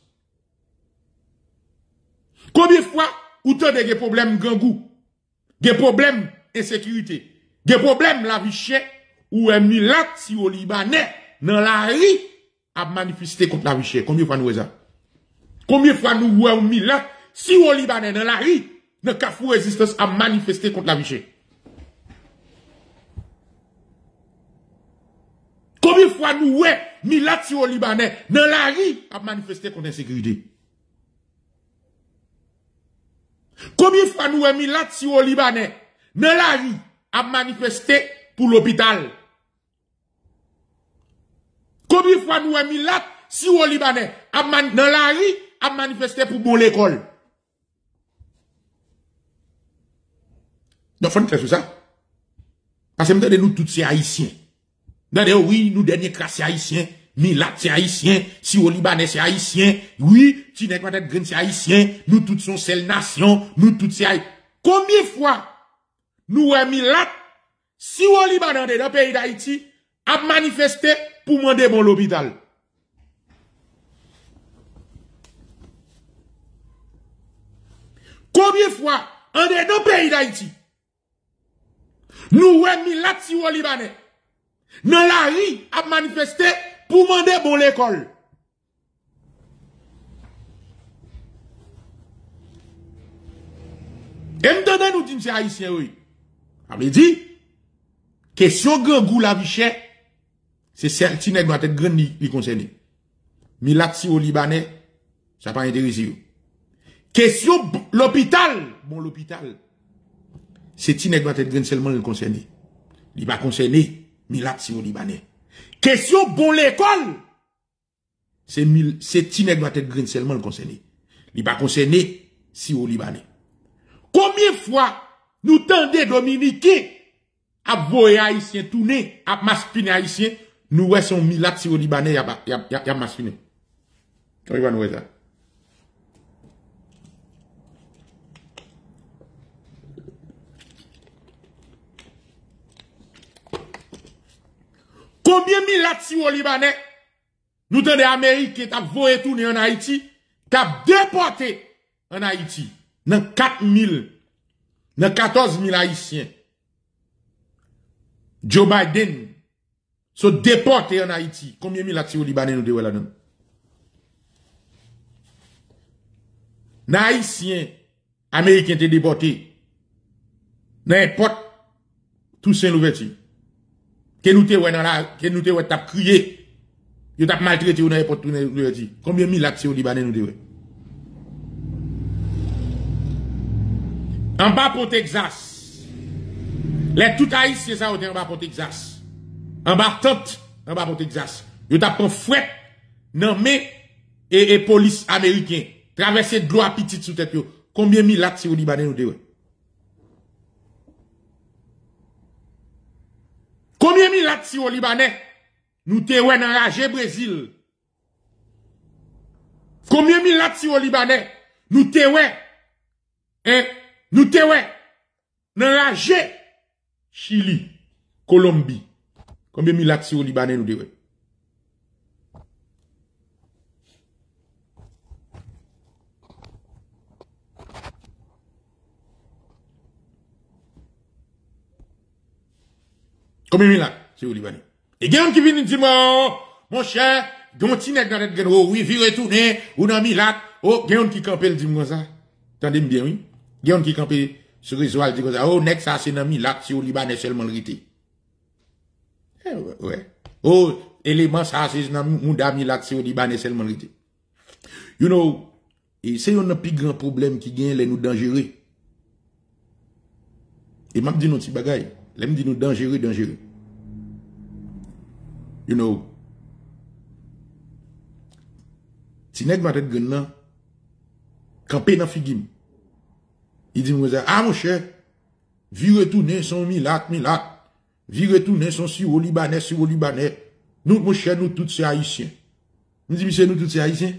Combien de fois ou t'en des problèmes gangou, des problèmes insécurité, des problèmes la vie chère ou un milat si au Libanais dans la rue a manifesté contre la vie chère? Combien de fois nous ça? Combien de fois nous voyons milat si au Libanais dans la rue dans Kafou résistance a manifesté contre la vie chère? Combien de fois nous voyons milat si au Libanais dans la rue a manifesté contre l'insécurité? Combien de fois nous avons mis là sur au Libanais, dans la rue, à manifester pour l'hôpital? Combien de fois nous avons mis là sur au Libanais, dans la rue, à manifester pour bon l'école? Donc, faut nous faire ça. Parce que nous tous ces haïtiens. Oui, nous derniers classés haïtiens. Milat c'est haïtien, si au Libanais c'est haïtien, oui, si n'est pas d'être c'est haïtien, nous toutes sommes celles nations, nous toutes c'est haïtien. Combien de fois nous avons Milat, si au Libanais dans le pays d'Haïti, a manifesté pour demander bon l'hôpital? Combien de fois, en dedans pays d'Haïti, nous avons Milat, si au Libanais, dans la rue, a manifesté pour demander bon l'école? Et m'donne nous dit, c'est haïtien, oui. Avez dit, question grand goût la vie chère, c'est certain que doit être grand li concerné. Milat si au Libanais, ça pas intéressé. Question l'hôpital, bon l'hôpital, c'est tinèg doit être grand seulement le concerné. Il va concerner Milat si au Libanais. Question bon l'école, c'est Tineg doit être green seulement le concerné. Il n'est pas concerné si au Libanais. Combien de fois nous tendez Dominicains à voyer haïtien tourner, à maspiner haïtien, nous voyons Milat si au Libanais, y'a maspiner. Quand il va nous ça? Combien de milat si au Libanais, nous tenons des Américains qui ont voyé tourner en Haïti, qui ont déporté en Haïti, dans 4000, dans 14000 Haïtiens. Joe Biden, sont déportés en Haïti. Combien de milat si au Libanais nous devons là-dedans? Dans Haïtiens, Américains étaient déportés. N'importe, tout Saint-Louverture. Que nous te ouais dans la, que nous te ouais t'as crié, yo t'as maltraité ou dans n'importe où dit. Combien de milat si au Libanais nous te ouais? En bas pour Texas, les tout haïtiens ça ont en bas pour Texas, en bas tente, en bas pour Texas, yo t'as pris fouet, non mais et police américain traverser de l'eau à petite sous tête yo. Combien de milat si au Libanais nous te ouais? Combien de milat si au Libanais nous te oué enragé Brésil? Combien de milat si au Libanais nous te oué enragé Chili, Colombie? Combien de milat si au Libanais nous te oué? Combien de milat c'est au Libanais? Et il y a un qui vient dire, mon cher, Gontinek dans le Gano, oui, vi retourner, ou dans Milat, oh, il y a un qui campe le dim comme ça. Tendez-moi bien, oui. Il y a un qui campe sur le réseau, dit comme ça, oh, next, ça c'est dans Milat, c'est au Libanais seulement le rite. Eh, ouais. Oh, élément, ça c'est dans Mouda Milat, c'est au Libanais seulement le rite. You know, c'est un plus grand problème qui gagne les nous dangereux. Et m'a dit nos petits bagailles. Les me dit nous dangereux, dangereux. You know. Si nèg m'a tête grennan, campé dans figim. Il dit moi ça, ah mon cher, vi retourner son milat, milat. Vi retourner son si au Libanais, si au Libanais. Nous mon cher, nous tous ces haïtiens. Je dis, monsieur, nous tous c'est haïtiens.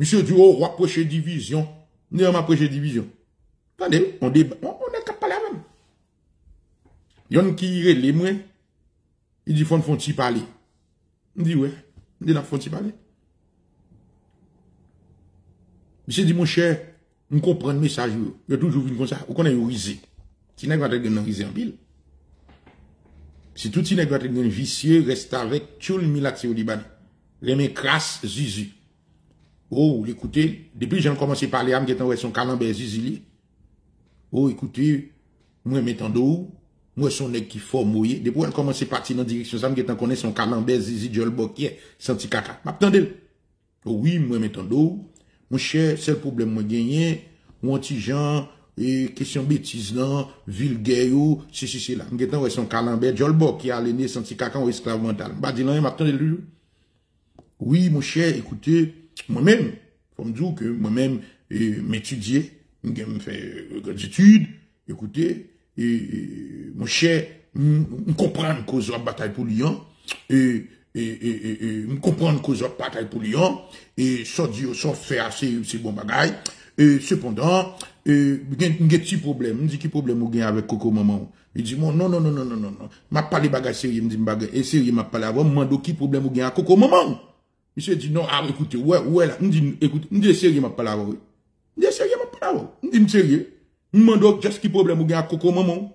Monsieur dit, oh, on approche division. Nous, on approche division. Attendez, on débat. On n'est qu'à parler même. Il y en a qui irait les moins. Il dit, faut-il parler. Je dis, ouais. Je dis, faut-il parler. Monsieur dit, mon cher, on comprend le message. Il y a toujours une comme ça. On connaît une risée. Si n'est pas une risée en pile. Si tout n'est pas une vicieux, reste avec tout le mille accès au Liban. Les mains crasses, zizi. Oh, écoutez, depuis que j'ai commencé à parler, je me suis dit, calambert zizi. Oh, écoutez, moi, je m'étends d'eau, moi, son nez qui faut mouiller. Depuis que j'ai commencé à partir dans la direction, je me suis dit, son calambert zizi, je le boquais, senti caca. M'attendez. Oh, oui, moi, je m'étends d'eau. Mon cher, c'est le problème, moi, gagné. Mon petit Jean, et question bêtise, non, vulgaire, si, là. Je me suis son calambert, je le boquais, à l'aîné, senti caca ou esclave mental. Je me suis dit, non, m'attendez lui. Oui, mon cher, écoutez, moi-même, faut me dire que moi-même, m'étudier, me fait des études, écoutez, mon cher, me comprendre cause de la bataille pour Lyon, me comprendre cause de la bataille pour Lyon, et sans dire, sans faire assez, c'est bon bagaille, et cependant, il y a un petit problème, me dit, quel problème vous avez avec Coco Maman? Il dit, non, m'a parlé bagaille sérieux, me dit, bagaille sérieux, m'a parlé avant, m'a dit, quel problème vous avez avec Coco Maman? Monsieur dit, non, ah, écoutez, ouais, là, écoutez, me dit, sérieux, m'a pas la voix. Me dit, sérieux, m'a pas la voix. Me dit, sérieux. Me demande, qu'est-ce qui problème, ou bien, à Coco Maman?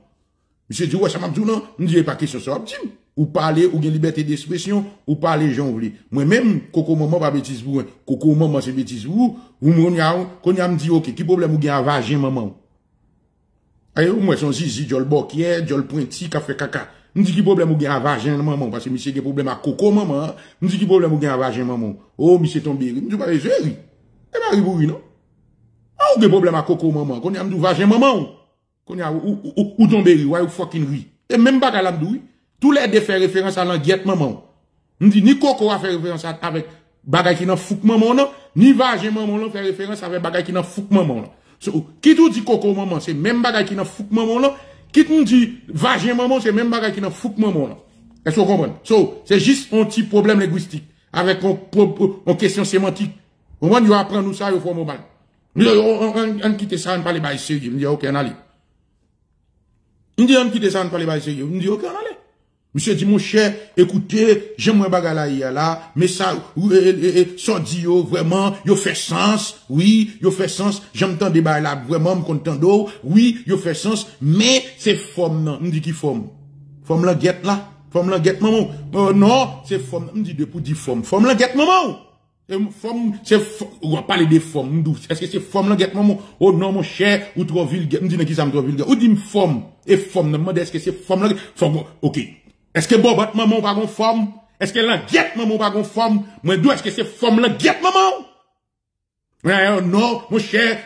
Monsieur dit, ouais, ça m'a dit, non. Me dit, pas question, ça, dit, ou parler, ou bien, liberté d'expression, ou parler, j'en voulais. Moi-même, Coco Maman, pas bêtise vous, Coco Maman, c'est bêtise vous, ou m'on y a me dit, ok, qui problème, ou bien, à vagin, maman? Aïe, ou moi, son zizi, j'en le boquier, j'en le pointi, café, caca. Je dis qui problème ou bien à vagin maman, parce que monsieur qui problème à coco maman, je dis qui problème ou bien à vagin maman. Oh, monsieur tombé, je dis pas les yeux, oui. Eh bien, oui, non? Ah, ou bien problème à coco maman, qu'on y a un vagin maman, qu'on y a ou tombé, oui, ou fucking oui. Et même pas qu'à l'abdoui, tous les deux font référence à l'anguette maman. Je dis ni coco a fait référence avec bagay qui n'a fouk maman, non, ni vagin maman fait référence avec bagay qui n'a fouk maman. Qui tout dit coco maman, c'est même bagay qui n'a fouk maman, non? Qui te dit, vagin maman, c'est même bagage qui n'a fout maman, là. Est-ce qu'on comprend? So, c'est juste un petit problème linguistique. Avec une question sémantique. Au moment où vous apprenez nous ça, vous faites mal. On quitte ça, on ne parle pas de sérieux. On dit, ok, on allait. On dit, on quitte ça, on ne parle pas de sérieux. On dit, ok, on allait. Monsieur dit, mon cher, écoutez, j'aime un bagage là, il y a là, mais ça, ça dit, vraiment, il fait sens, oui, il fait sens, j'aime tant des bagage là, vraiment, me content d'eau, oui, il fait sens, mais c'est forme, non, me dit qui forme? Forme l'anguette là? Forme l'anguette maman? Non, c'est forme, me dit de pour dire forme, forme l'anguette maman? Forme, c'est, on va parler des formes, est-ce que c'est forme l'anguette maman? Oh non, mon cher, ou trop vulgaire, me dit, qui ça me trop vulgaire? Ou dit, forme, et forme, me dit, est-ce que c'est forme l'anguette? Forme, ok. Est-ce que bon, votre maman va conforme? Est-ce que l'anguette maman va conforme? Moi, d'où est-ce que c'est forme l'anguette maman? Non, mon cher,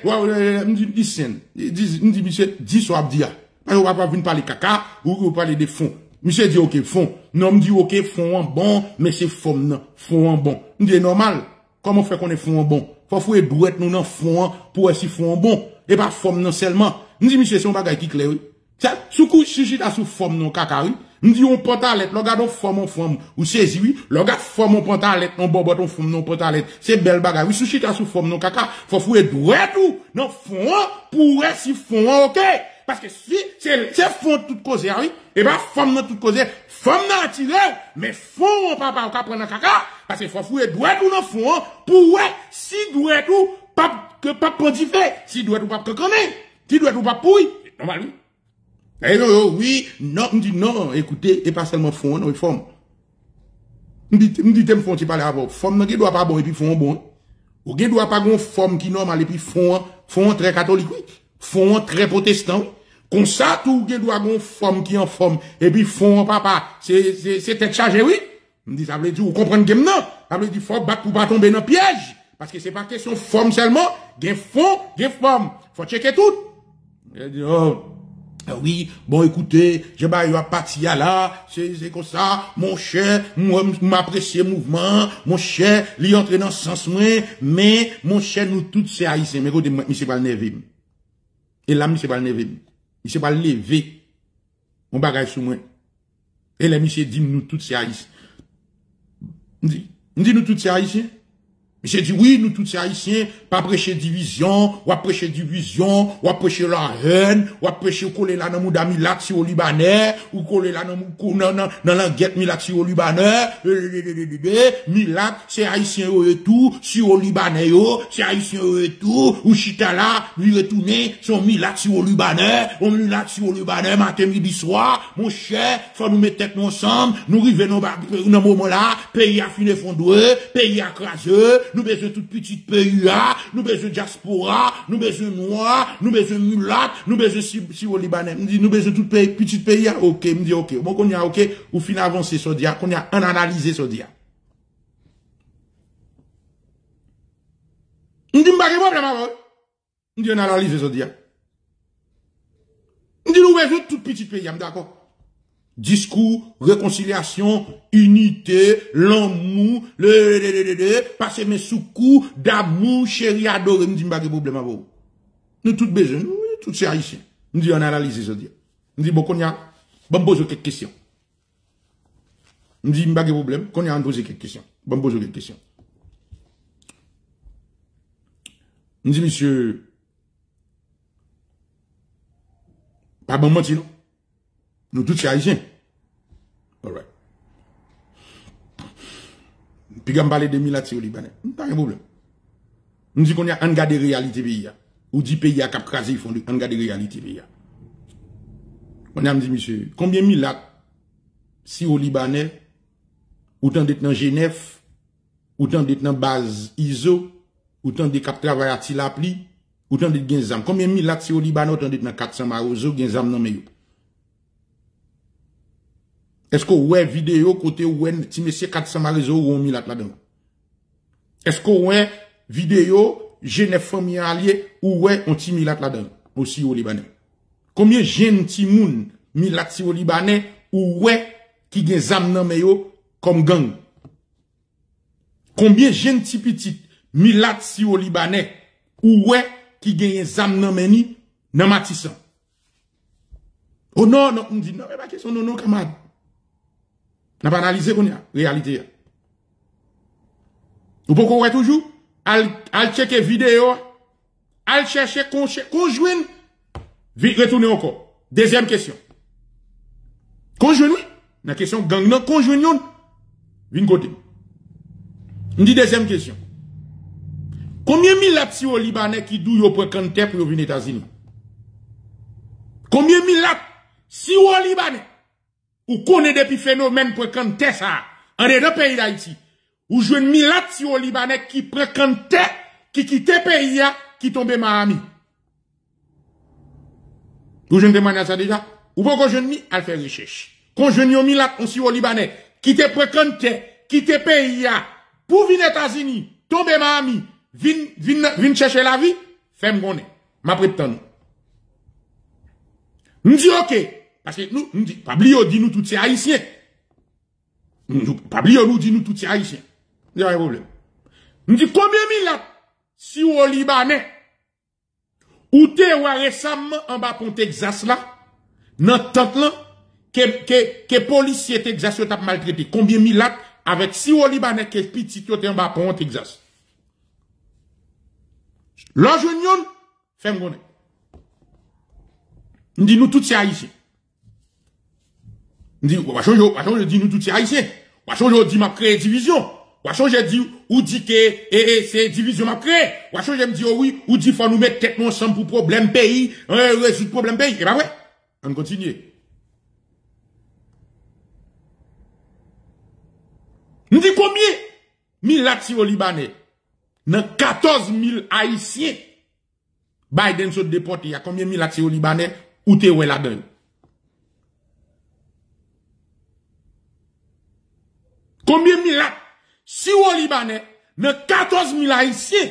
dis, soit abdia. Parce qu'on va pas venir parler caca, ou parler des fonds. Monsieur dit, ok, fonds. Non, me dit, ok, fonds en bon, mais c'est forme, non, fonds en bon. Me dit, normal. Comment fait qu'on est fonds en bon? Faut fouer brouette, nous, non, fonds, pour être si fonds en bon. Et pas forme, non, seulement. Me dit, monsieur, c'est un bagage qui clair, oui. Ça, sous-couche, si t'as sous forme, non, caca, oui. Nous disons pantalette, le gars forme, ou saisi, oui, le gars forme en pantalette, non bobot, on forme non pantalette, c'est belle bagarre, oui, souci ta sous forme non caca, faut fouer droit tout, non fond, pour si fond, ok? Parce que si, c'est fond toute cause, oui, et ben, forme non toute cause, forme non attiré, mais fond, papa, on prend un caca, parce que faut fouer droit tout, non fond, pour si droit tout, pas, que pas pontifé, si droit tout, pas que connaît, si droit tout, pas pourri, normal, oui. Eh oui, non, me dit non, écoutez, et pas seulement fond, non, forme. Me dit, t'aimes fond, tu parles avant. Forme, non, qui doit pas bon, et puis fond bon. Ou qui doit pas bon, forme qui normal, et puis fond très catholique, oui. Fond très protestant, oui. Comme ça, tout, qui doit bon, forme qui en forme, et puis fond, papa, c'est tête chargée, oui. Me dit, ça veut dire, vous comprenez que non. Ça veut dire, faut battre pour pas tomber dans le piège. Parce que c'est pas question forme seulement, gain fond, gain forme. Faut checker tout. Il dit, oh. Ah oui, bon, écoutez, j'ai pas eu à partir là, c'est comme ça, mon cher, moi, m'apprécier mouvement, mon cher, lui entrer dans ce sens, mais, mon cher, nous tous, c'est haïtiens, mais écoutez, moi, monsieur pas le nerveux. Et là, monsieur pas le nerveux. Monsieur pas le levé. On bagaille sous moi. Et là, monsieur dit, nous tous, c'est haïtiens. Nous disons nous tous haïtiens. Monsieur dit oui, nous tous haïtiens, pas prêcher division, ou prêcher division, ou prêcher la haine, ou prêcher coller la nan moudami l'action au Libanais, ou coller la nan dans la guette l'action au Libanais, milat, c'est haïtien au retour, sur au Libanais, c'est haïtien au retour, ou chitala, lui retourner, son milat sur au Libanais, on milat sur au Libanais, matin, midi, soir, mon cher, faut nous mettre tête ensemble, nous arrivons dans moment là, pays à filer fondoué, pays à craseux, nous besoin toute petite PUA, nous besoin diaspora, nous besoin noir, nous besoin mulat, nous besoin si au Libanais. Nous dit nous besoin toute petite PUA. OK, me dit OK. Bon qu'on y a OK, ou fin avancer sur dia, qu'on y a un analyser sur dia. Nous dit pas de problème. Nous dit on analyser sur dia. Nous dit nous besoin toute petite PUA, d'accord. Discours, réconciliation, unité, l'amour, passer mes sous-coups, d'amour, chéri, adoré, nous disons pas de problème à vous. Nous tous besoin, nous tous ces haïtiens. Nous disons, on analyse, ça dit. Nous disons, bon, qu'on y a, bon, pose quelques questions. Nous disons, pas de problème, qu'on y a, on pose quelques questions. Bon, pose quelques questions. Nous disons, monsieur, pas bon menti, non? Nous tous haïtiens. Alright. Puis quand on parle de milati au Libanais, pas de problème. Nous disons qu'on y a un gars de réalité pays. Ou dit pays à cap crasé, ils font un gars de réalité pays. On a dit, monsieur, combien de milats si au Libanais, autant d'être dans Genève, autant d'être dans base ISO, autant de cap travail à Tilapli, autant d'être Genzam. Combien de milats si au Libanais, autant d'être dans 400 Marozo, Genzam non meilleur. Est-ce que ouais vidéo côté ouais ti monsieur 400 marizo ou 1000 là-dedans? Est-ce que ouais vidéo Genève famille allié ou ouais on ti 1000 là-dedans aussi au Libanais? Combien jeune ti moun 1000 là au Libanais ou ouais qui gen zam nan meyo comme gang? Combien jeune ti petite 1000 là au Libanais ou ouais qui gen zam nan meni nan Matissan? Oh non non, on dit non mais pas question non non camarade. N'a pas analysé qu'on y a, réalité. Ou pourquoi on est toujours, al checker vidéo, al chercher conjoint, retourner encore. Deuxième question. Conjoint, la question gang, non, conjoint, vin côté. On dit deuxième question. Combien mille lapsi au Libanais qui douillent au point canter pour venir aux États-Unis? Combien mille lapsi si au Libanais? Ou connaît depuis phénomène pour quand ça, en dedans pays d'Haïti, ou je ne m'y si au Libanais qui précantait, qui quittait pays, qui tombait Miami. Ou je ne demande à ça déjà? Ou pourquoi je ne m'y à faire recherche? Quand je n'y ai mis là, on si au Libanais, qui te précantait, qui te pays, pour venir aux États-Unis, tomber Miami, vin chercher la vie, fais-moi connaître. Ma prétendue. Nous dit ok. Parce que nous, Pablio dit nous tous ces haïtiens. Pablio nous dit nous tous ces haïtiens. Il y a un problème. Nous dit combien de milliards si au Libanais, ou t'es ou récemment en bas pour Texas là, dans tente là, que policiers Texas ont maltraité. Combien de milliards avec si au Libanais que petit t'es en bas pour Texas? L'enjeu union, fais-moi connaître. Nous dit nous tous ces haïtiens. On dit, on va changer, nous tous ces haïtiens. On va changer, on dit, m'a créé division. On va changer, on dit que c'est division m'a créé. On va changer, on dit, oui, on dit, faut nous mettre tête ensemble pour problème pays, résoudre problème pays. Et bah ouais, on continue. On dit combien? 1000 lati au Libanais. Dans 14 000 haïtiens. Biden se déporte, il y a combien 1000 lati au Libanais? Où t'es où là-dedans? Combien de milliards? Si au Libanais, dans 14 000 haïtiens,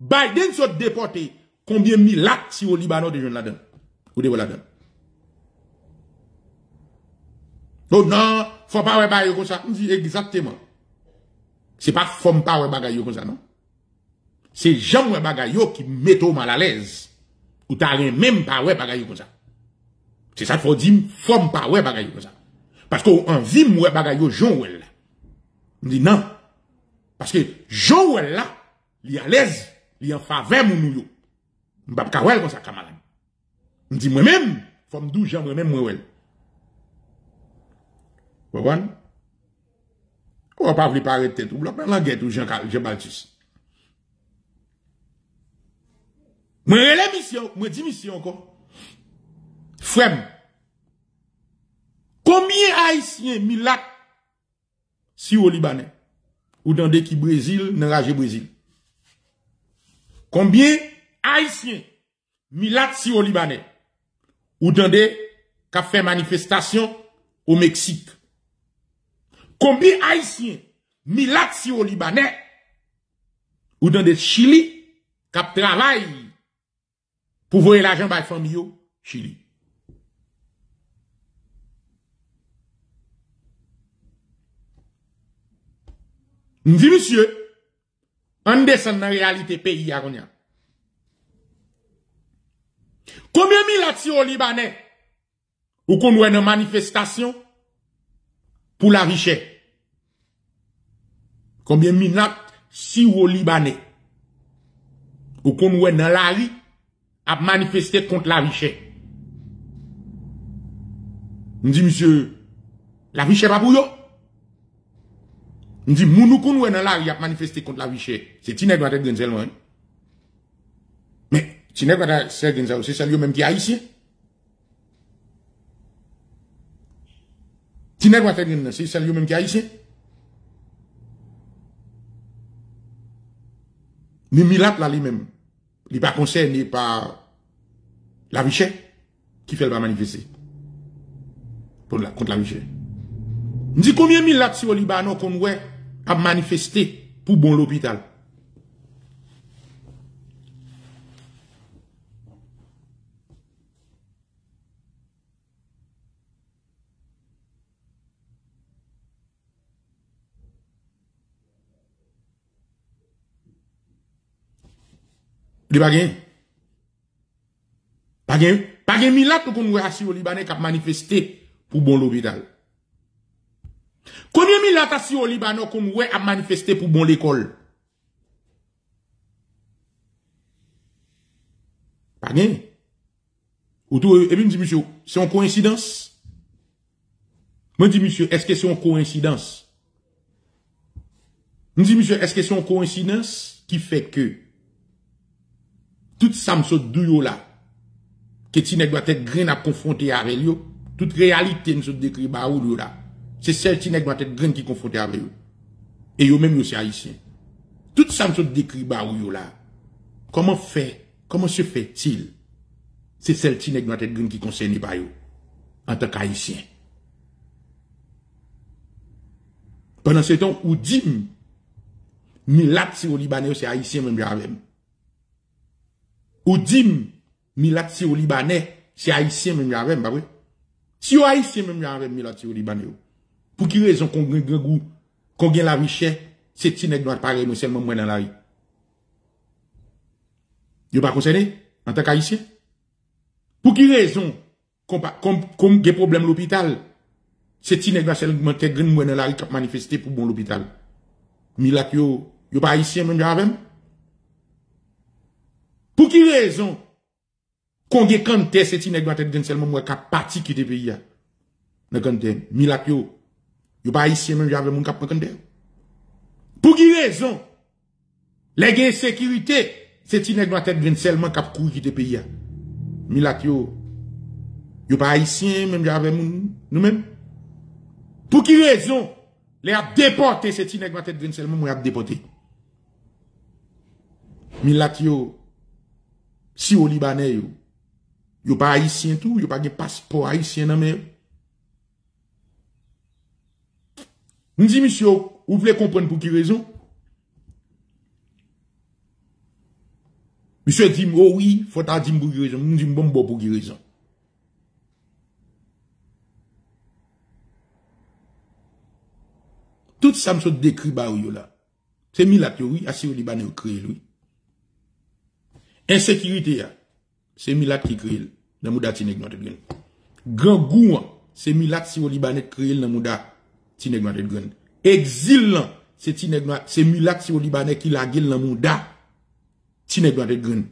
Biden sont déportés. Combien de milliards si au Libanais de jeunes là-dedans? Ou de vous là-dedans? Donc non, faut pas faire comme ça. On dit exactement. C'est pas faut pas faire comme ça, non? C'est jamais faire qui met au mal à l'aise. Ou t'as rien même pas faire comme ça. C'est ça qu'il faut dire, faut pas faire comme ça. Parce qu'on vit faire comme ça. On dit non, Parce que Joël là, il est à l'aise, il est en faveur mon yo. Je ne peux pas faire comme ça, camarade. Je dis moi-même, il faut me dire, j'aimerais même moi-même. Vous comprenez? On ne peut pas arrêter tout. Bloc, mais la guerre, tout Jean-Baptiste. Je relève mission, je dis mission encore. Frère, combien haïtiens milat si au Libanais ou dans des qui Brésil, dans rage Brésil? Combien haïtiens milat si au Libanais ou dans des qui fait manifestation au Mexique? Combien haïtiens milat si au Libanais ou dans des Chili qui travaillent pour voir l'argent par famille au Chili? Je dis, monsieur, on descend dans la réalité pays à Konya. Combien de au Libanais ou qu'on voit une manifestation pour la richesse? Combien de si au Libanais ou qu'on voit dans la rue à manifester contre la richesse? Je dis, monsieur, la richesse pas pour vous. On dit, Mounoukoun ou dans la rue a manifesté contre la richesse. C'est Tinek Water Genzel. Mais Tinek Water Genzel, c'est celui-même qui est haïtien. Tinek Water Genzel, c'est celui-même qui est haïtien. Mais Milat, là, lui-même, il n'est pas concerné par la richesse qui fait le manifester contre la richesse. On dit, combien Milat si au Libanon qu'on voit à manifester pour bon l'hôpital. Il n'y a pas de gain. Pas de milat qu'on voit assis au Libanais qui a manifesté pour bon l'hôpital. Combien de milats si au Libanon qu'on ouais a manifesté pour bon l'école? Pas bien. Et puis, je dis, monsieur, c'est une coïncidence? Je dis, monsieur, est-ce que c'est une coïncidence? Je dis, monsieur, est-ce que c'est une coïncidence qui fait que tout ça me saute d'où là, que Tinek doit être grain à confronter avec lui, toute réalité me saute décrit par où là? C'est celle qui n'est pas tête grande qui confronté avec eux. Et eux même, c'est haïtien. Tout ça me décrit par eux là. Comment fait, comment se fait-il? C'est celle qui n'est pas tête grande qui concerne par eux. En tant qu'haïtien. Pendant ce temps, où dim, milat si au Libanais, c'est haïtien même, j'avais. Ou dim, milat si au Libanais, c'est haïtien même, j'avais, bah oui. Si au haïtien même, j'avais, milat si au Libanais. Pour qui raison qu'on gagne goût, qu'on gagne la richesse, c'est Tinek doit parler, nous seulement moins dans la rue. Vous pas concerné en tant qu'haïtien? Pour qui raison qu'on gagne problème l'hôpital, c'est Tinek doit seulement moins dans la rue qui a manifesté pour bon l'hôpital. Milat yo, yo pas haïtien même avec même. Pour qui raison qu'on gagne Kanté, c'est Tinek doit être seulement moins qui a parti qui te pays. Dans Kanté, Milat yo. Yo pas ici même j'avais mon cap prendre. Pour qui raison? Les gains sécurité, c'est une doit être seulement cap courir qui te pays. Milat yo. Yo pas ici même j'avais mon nous-mêmes. Pour qui raison? Les a déporté, c'est une doit être seulement moi a déporté. Milat yo. Si au Libanais yo. Yo pas haïtien tout, yo pas de passeport haïtien non mais. Nous disons, monsieur, vous voulez comprendre pour qui raison? Monsieur dit, oh oui, faut t'en dire pour qui raison. Nous disons, bon, pour qui raison? Tout ça me sont décrit par vous là. C'est mis la théorie, assis au Libanais, vous créez lui. Insécurité, c'est mis là qui crée dans Mouda Tinek notre grain. Grand goût, c'est mis là si au Libanais créé dans Mouda. Exil, c'est Tineg Noir, c'est Mulat, c'est au Libanais qui l'a gueule dans le monde. Tineg Noir de Green.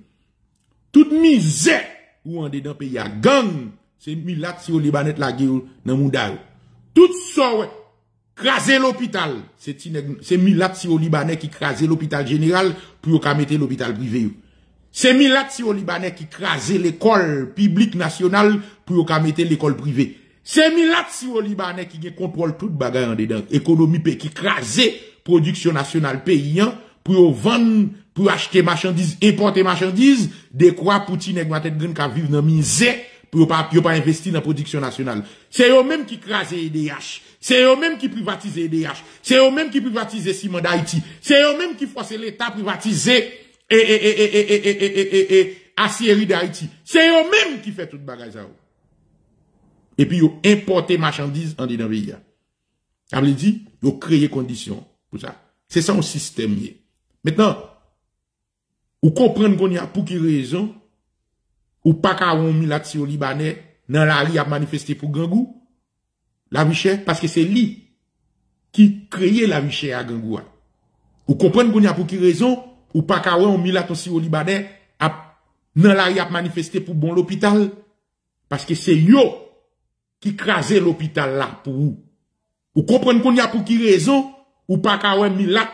Toute misère ou en dedans pays à gang, c'est Mulat, c'est au Libanais qui l'a gueule dans le monde. Tout ça, ouais. Craser l'hôpital, c'est Mulat si au Libanais qui crasait l'hôpital général pour mettre l'hôpital privé. C'est Mulat si au Libanais qui crasait l'école publique nationale pour mettre l'école privée. C'est Mulat si au Libanais qui contrôle toute bagaille en dedans, économie qui crasait production nationale paysan pour vendre, pour acheter marchandises, importer marchandises, des quoi Poutine et Guatet Green qui vivent dans misère pour pas investir dans la production nationale. C'est eux-mêmes qui crasent EDH. C'est eux-mêmes qui privatisent EDH. C'est eux-mêmes qui privatisent Ciment d'Haïti. C'est eux-mêmes qui forcent l'État à privatiser Aciérie d'Haïti. C'est eux-mêmes qui font tout le bagage. Et puis, ils importent marchandises en dedans pays. Ça veut dire, ils créent conditions pour ça. C'est ça un système. Maintenant, vous comprenez qu'on y a pour quelle raison ou pas qu'à on milati au Libanais, dans la rue a manifesté pour Gangou, la vichère, parce que c'est lui qui crée la vichère à Gangou. Vous comprenez qu'on y a pour qui raison, ou pas qu'à on milati au Libanais, dans la rue a manifesté pour bon l'hôpital, parce que c'est yo qui crasait l'hôpital là pour vous. Vous comprenez qu'on y a pour qui raison, ou pas qu'à on milati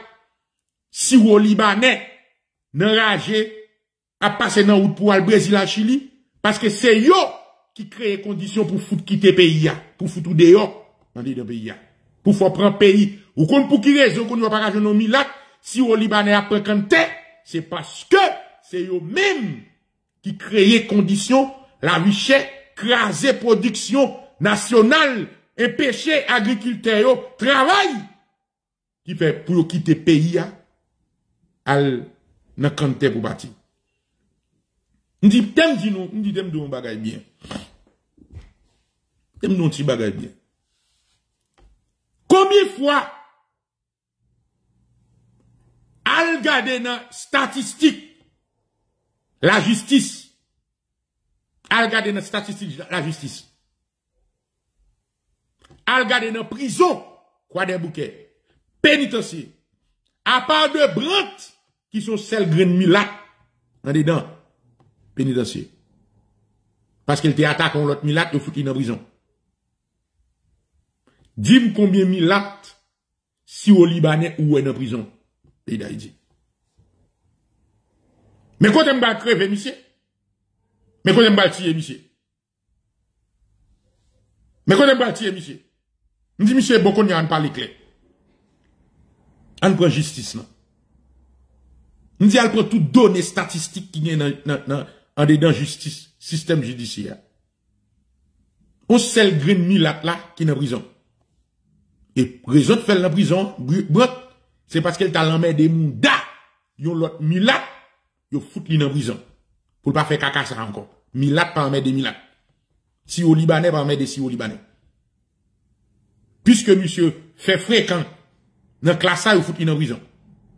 au Libanais, n'enragé à passer dans route pour le Brésil à Chili, parce que c'est yo qui crée conditions pour foutre quitter pays, pour foutre dehors dans les pays, pour faire prendre pays. Ou qu'on pour qui raison qu'on ne va pas rajouter nos milat, si au Libanais après canté, c'est parce que c'est yo même qui crée conditions, la richesse, craser production nationale, empêcher agriculteurs travail, qui fait pour quitter pays, à dans canté pour bâtir. M'dit dem un bagay bien. Dem un petit bagay bien. Combien de fois al gade nan statistique la justice. Al gade nan statistique la justice. Al gade nan prison quoi des bouquets pénitencier. À part de brantes qui sont celles graines milat dans dedans. Pénitencier. Parce qu'il te attaque en l'autre milat, il faut qu'il en prison. Dis-moi combien milat si au Libanais ou en prison. Pays d'Haïti. Mais quand on va crever, monsieur. Mais quand on va tirer, monsieur. Mais quand on va tirer, monsieur. Je dis, monsieur, bon, qu'on y a un parler clair. On prend justice, non? Je dis, on prend toutes données statistiques qui viennent dans en dedans justice, système judiciaire. On sel green milat là qui est en prison. Et raison de faire la prison, c'est parce qu'elle t'a l'emmène des mouda. Yon l'autre milat, yon fout li en prison. Pour pas faire caca ça encore. Milat pas emmène des milat. Si au Libanais, pas emmène des si au Libanais. Puisque monsieur fait fréquent, dans classe ça, yon fout li en prison.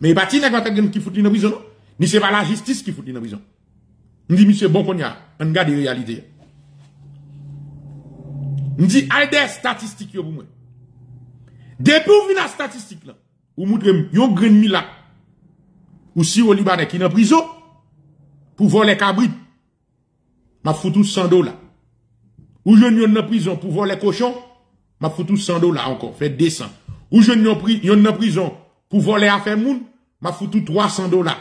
Mais il n'y a pas de qui fout li en prison, non? Ni c'est pas la justice qui fout li en prison. On dit, monsieur, bon qu'on y a, on garde les réalités. On dit, allez des statistiques, yo, pour moi. Depuis où vient la statistique, là, ou montre, yon green mila, ou si au Libanais qui est en prison, pour voler cabrit, m'a foutu $100. Ou je n'y en a prison pour voler cochon, m'a foutu $100 encore, fait 200. Ou je n'y en a prison pour voler affaire moun, m'a foutu $300.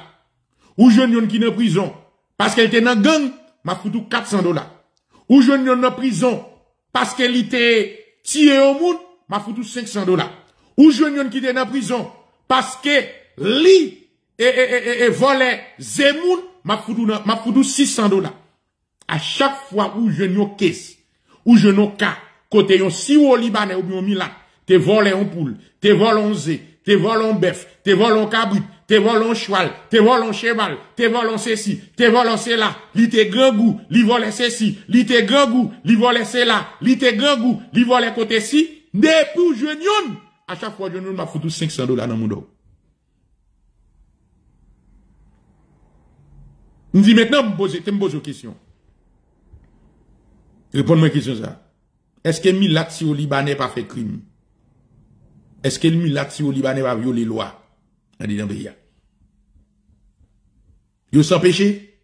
Ou je n'y en qui en prison, parce qu'elle était dans gang, m'a foutu $400. Ou je n'y en a prison, parce qu'elle était tirée au monde, m'a foutu $500. Ou je n'y en qui était dans prison, parce que li et volait zemoun, m'a foutu $600. À chaque fois où je n'y en caisse, où je n'y en cas, côté yon si ou au Libanais ou bien au Milan, te volé en poule, te volé en zé, te volé en bœuf, te volé en cabrit, te volons cheval, te volons cheval, te volons ceci, te volons cela, li te grand goût, li volons ceci, li te grand goût, li volons cela, li te grand goût, li volons côté ci, de pour jeune, à chaque fois jeune m'a foutu $500 dans mon dos. On dit maintenant, me pose une question. Réponds-moi une question ça. Est-ce que Milat si au Libanais pas fait crime? Est-ce que le mulat si au Libanais va violer les lois dans le pays? Yo sans péché?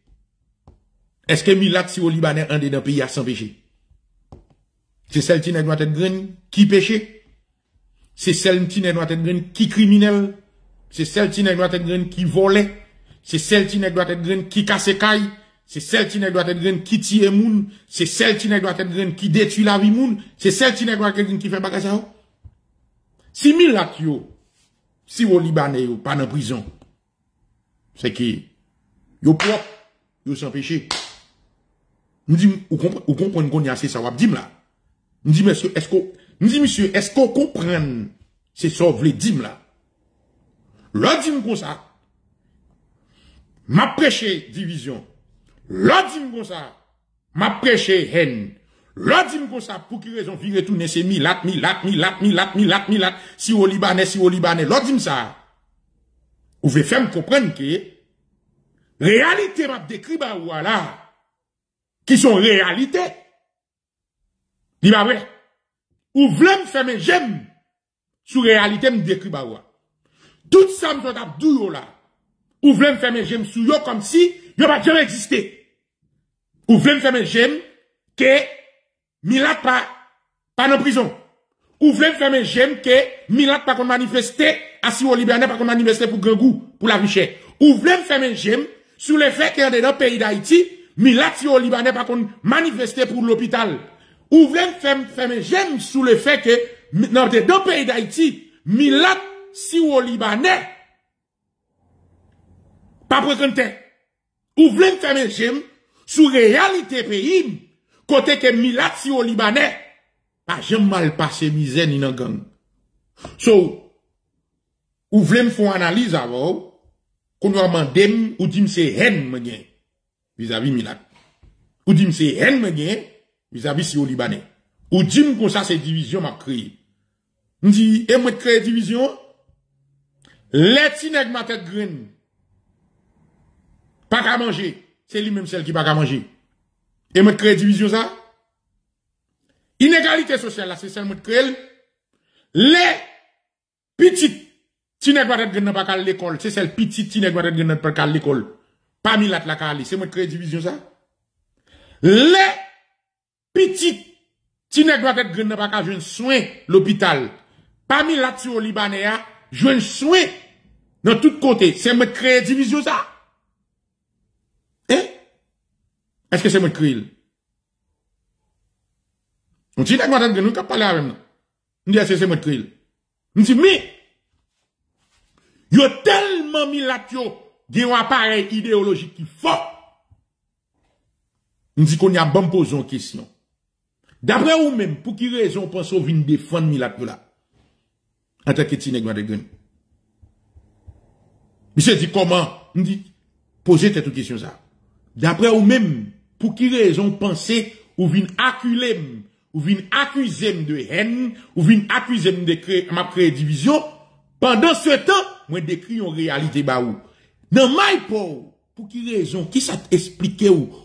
Est-ce que le mulat si au Libanais en dedans pays sans péché? C'est celle qui n'a pas tête graine qui péché? C'est celle qui n'a pas tête graine qui criminel? C'est celle qui n'a pas tête graine qui volait? C'est celle qui n'a pas tête graine qui casse caille? C'est celle qui n'a pas tête graine qui tire moun? C'est celle qui n'a pas tête graine qui détruit la vie moun? C'est celle qui n'a pas tête graine qui fait bagage ça? Si milat yo, si au Libanais yo, pas dans prison, c'est que yo propre, yo sans péché. Nous dit, ou comprenez qu'on y a assez ça, wap dim là. Nous dit, monsieur, est-ce qu'on comprend, c'est ça, vle dim là. L'on dim comme ça, m'a prêché division. L'on dim comme ça, m'a prêché haine. L'autre dit comme ça, pour qui raison virer tout, c'est milat, si au Libanais, l'autre dit ça. Vous pouvez faire me comprendre que, réalité m'a décrit, bah, voilà, qui sont réalité. Dis bah, ouais. Ou voulez me faire mes gemmes, sous réalité me décrit, bah, ouais. Tout ça me fait d'abdou, là. Ou voulez me faire mes gemmes sous yo, comme si, yo pas jamais existé. Ou voulez me faire mes gemmes, que, Milat pas en prison. Ou voulez faire mes j'aime que Milat pas qu'on manifester, assis au Libanais pas qu'on manifester pour grand goût, pour la richesse. Ou voulez faire mes j'aime sur le fait qu'il y a dans le pays d'Haïti, Milat si au Libanais pas qu'on manifester pour l'hôpital. Ou voulez faire mes j'aime sur le fait que dans le pays d'Haïti, Milat si au Libanais pas présenté. Ou voulez faire mes j'aime sur réalité pays. Côté que Milat si au Libanais, pas jamais mal passé misère ni nan gang. So, ou vle m'fon analyse avant, qu'on va mandem, ou dim c'est haine me gen, vis-à-vis Milat. Ou dim c'est haine me gen, vis-à-vis si au Libanais. Ou dim qu'on ça c'est division m'a créé. M'di, et moi créé division, l'eti nèg ma tête green, pas qu'à manger, c'est lui-même celle qui pas qu'à manger. Et me créer division ça? Inégalité sociale là, c'est celle me créer. Les petites, qui n'est pas à l'école, c'est celle petite qui n'est pas à l'école. Pas Milat la cali, c'est me créer division ça? Les petites, qui n'est pas à jouer soin l'hôpital. Pas Milat sur le Libanais, jouer soin dans tous côtés, c'est me créer division ça? Est-ce que c'est mon krill? On dit, nous ne parlons pas même. On dit, est-ce que c'est mon krill? On dit, mais, il y a tellement mis là, il y a un appareil idéologique qui fort. On dit qu'on y a bon posé une question. D'après vous même, pour qui raison pensez-vous venir défendre Milat là? En tant que Tinegma de Gun. Monsieur dit, comment? On dit, posez cette question ça. D'après vous même, pour qui raison pensez, ou vin acculem, ou vin accusem de haine, ou vin accusem de créer division, pendant ce temps, moi décrit en réalité baou. Dans my pauvre, pour qui raison, qui ça t'explique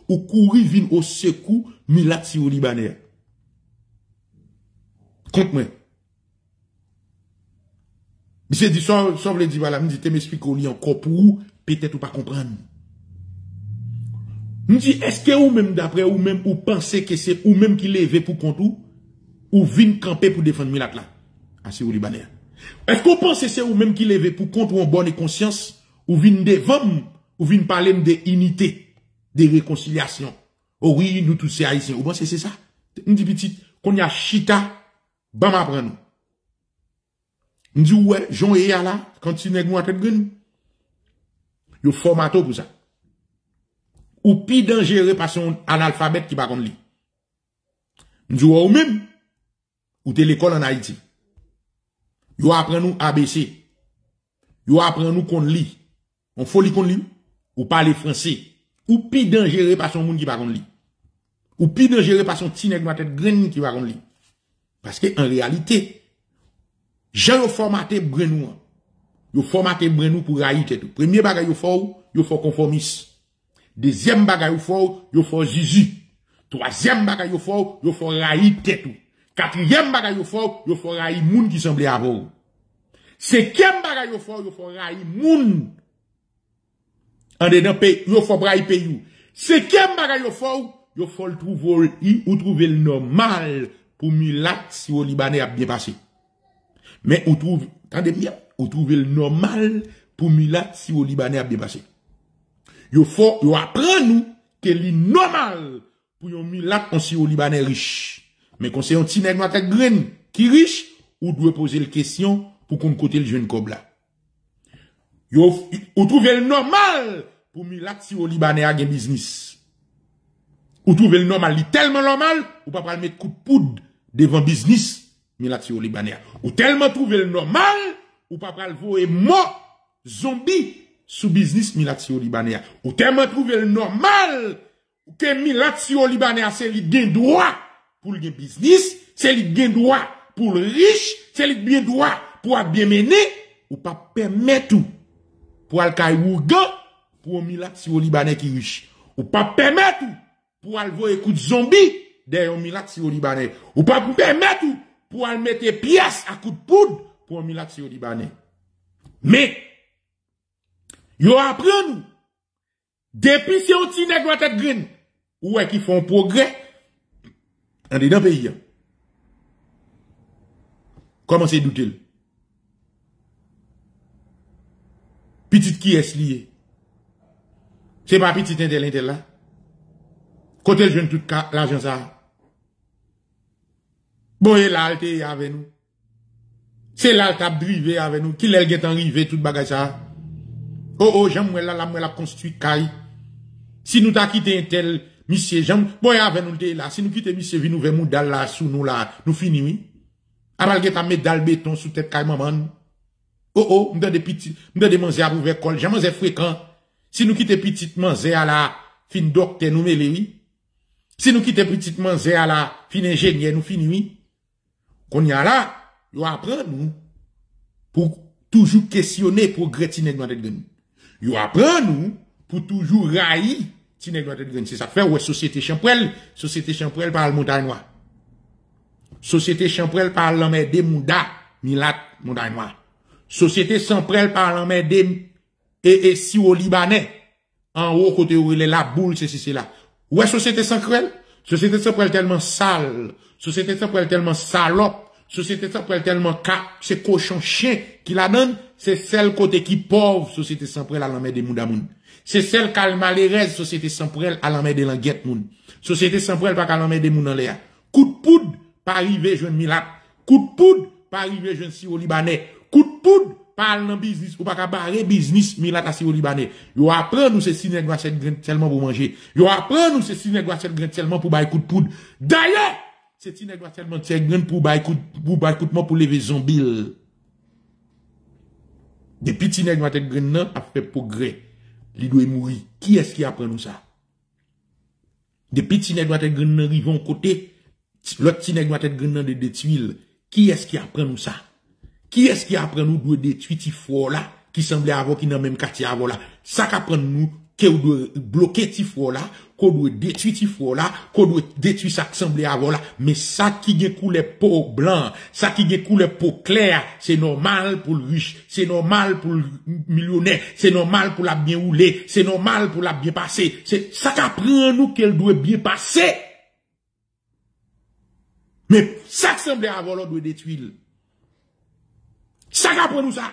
ou courir vin au secours, Milat si au Libanais? Compte moi. Monsieur dit, sans vous le dire, voilà, me dit, te m'explique au lit encore pour ou, peut-être ou pas comprendre. On dit, est-ce que ou même d'après ou même ou pensez que c'est ou même qui lève pour compte ou vin camper pour défendre Milat là? Assez ou Libanais. Est-ce qu'on pense que c'est ou même qui lève pour compte ou en bonne conscience ou vin devant ou vin parler de unité, de réconciliation? Oh oui, nous tous c'est haïtiens. Ou pensez c'est ça? On dit petit, qu'on y a chita, bam après nous. On dit, ouais, Jean et là, quand tu n'es pas à tête gun, yo formato pour ça. Ou pis dangereux par son analphabète qui va comme lui. Nous ou même, ou t'es l'école en Haïti. Yo apprend nous ABC. Yo apprend nous qu'on lit. On folie qu'on lit. Ou parler français. Ou pis dangereux par son monde qui va comme lui. Ou pis dangereux par son petit nèg ma tête green qui va comme lui. Parce que, en réalité, j'ai formaté brenou. Yo formaté brenou pour Haïti tout. Premier bagay yo faut conformiste. Deuxième bagay ou fort, yo fort Jésus. Troisième bagay yo fort raï tête. Quatrième bagay yo fort raï moun qui semblait avoir. C'est qu'un bagage yo font raï moun. En dedans pays, yo font raï pays. C'est qu'un bagage yo font trouver ou trouver le normal pour milat si au libanais a bien passé. Mais on trouve, attendez bien, on trouve le normal pour milat si au libanais a bien passé. Yo faut yo apprend nous que li normal pour yon milat on si au libanais riche. Mais quand c'est un petit nègre avec graine qui riche, ou doit poser le question pour qu'on côté le jeune cobla. Yo ou trouver le normal pour milat si au libanais a gain business. Ou trouver le normal, li tellement normal, ou pas le mettre coup de poudre devant business milat si au libanais. Ou tellement trouver le normal, ou pas le voir mort zombie sous business milatio libanais. Ou tellement trouver le normal que milatio libanais c'est le gain droit pour le business, c'est le gain droit pour le riche, c'est le gain droit pour bien mener, ou pas permettre tout pour le caïougan pour milatio libanais qui riche, ou pas permettre tout pour aller voir écoute zombie derrière milatio libanais, ou pas permettre tout pour aller mettre pièces à coup de poudre pour milatio libanais. Mais yo apprend nous. Depuis ces outils nègres tête green, ouais qui font progrès en dedans pays. Comment c'est douter? Petite qui est lié? C'est pas petite intel là. Côté le jeune tout l'argent ça. Bon et là elle avec nous. C'est là elle t'a drivé avec nous. Qui l'elle est arrivé tout bagage ça? Oh, oh, j'aime, la construit, caille. Si nous t'a quitté un tel, monsieur, j'aime, bon, avec nous, là. Si nous quittons monsieur, vi nous vers moudal, là, sous nous, là, nous finis, oui. Après, que t'as mis dal béton sous tête, caille, maman. Oh, oh, m'd'a des petits, m'd'a des manzés à ouvrir col, j'aime, c'est fréquent. Si nous quittons petite manzés à la, fin docteur, nous mêlés, oui. Si nous quittons petite manzés à la, fin ingénieur, nous finis, oui. Qu'on y a là, yo apprend, nous, pour toujours questionner, pour grétiner, nous, yo apprend nous pour toujours railler ti nèg doit être c'est ça fait ouais société champrel par le montagne noire société champrel par l'emmerde mouda milat montagne noire société champrel par l'emmerde et si au libanais en haut côté où il est la boule c'est là ouais société champrel tellement sale société champrel tellement salope société samprel tellement cap, c'est cochon chien qui la donne, c'est celle côté qui pauvre, société samprel à l'emmerde des moudamoun. C'est celle qui a le malhérez, société samprel à l'emmerde des languettes moun. Société samprel pas à l'emmerde des moun en l'air. Coup de poudre, pas arriver jeune milap. Coup de poudre, pas arriver jeune si au libanais. Coup de poudre, pas aller dans business, ou pas qu'à barrer business milat à si au libanais. Yo apprend nous c'est sinègre cette graine tellement pour manger. Yo apprend nous c'est sinègre cette graine tellement pour bailler coup de poudre. D'ailleurs, c'est une église tellement grande pour baïkoutement pour lever zombie. Des petits nègres tête grande nan a fait progrès. Li doit mourir. Qui est-ce qui apprend nous ça? Des petits nègres tête grande nan rivon côté, l'autre petit nègre tête grande nan de détruire. Qui est-ce qui apprend nous ça? Qui est-ce qui apprend nous doit détruire ti fort là qui semblait avant qui dans même quartier avant là? Ça qu'apprend nous qu'on doit bloquer ti fort là, qu'on doit détruire ti fort là, qu'on doit détruire ça qui semblait avant là. Mais ça qui est couleur peau blanc, ça qui est couleur peau claire, c'est normal pour le riche, c'est normal pour le millionnaire, c'est normal pour la bien roulée, c'est normal pour la bien passer. C'est ça qu'apprend nous qu'elle doit bien passer. Mais ça qui semblait avant là, on doit détruire. Ça qu'apprend nous ça.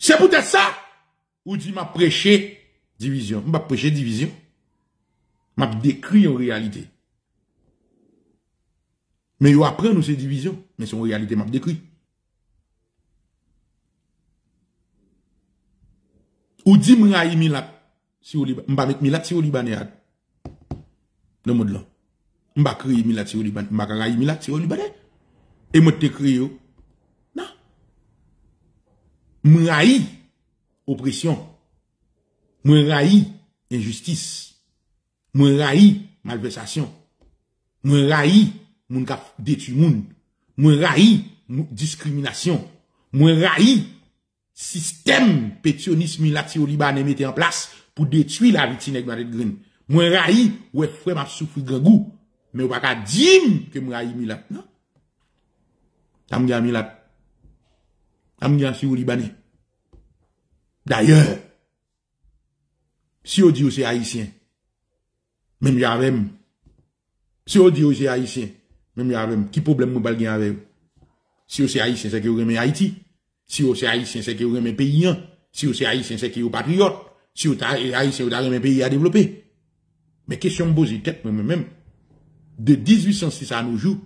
C'est peut-être ça, ou dit m'a prêché division. M'a prêché division. M'a décrit en réalité. Mais yo apprend nous ces divisions, mais c'est en réalité m'a décrit. Ou dit m'a raï milat, si ou liban, m'a met milat si ou libanais. Dans mode là. M'a crié milat si ou libanais, m'a raï milat si ou libanais. Et m'a décrit yo. M'raï oppression, m'raï injustice, m'raï malversation, m'raï moun ka détruit moun, m'raï discrimination, m'raï système pétionnisme milatio libanais metté en place pour détruire la vie de Marie Green. Moi, raï, ou est frère m'a souffri grand goût. Mais ou pas dire que m'raï Milat, non? Tam gars Milat. Tam gars sur Libanais. D'ailleurs, si on dit que c'est haïtien, même j'avais, si on dit que c'est haïtien, même j'avais, qui problème nous pas le avec? Si on c'est haïtien, c'est que vous aimez Haïti. Si on c'est haïtien, c'est que vous aimez pays. Si on c'est haïtien, c'est que vous patriote. Si on est haïtien, vous aimez pays à développer. Mais question posée tête moi-même, de 1806 à nos jours,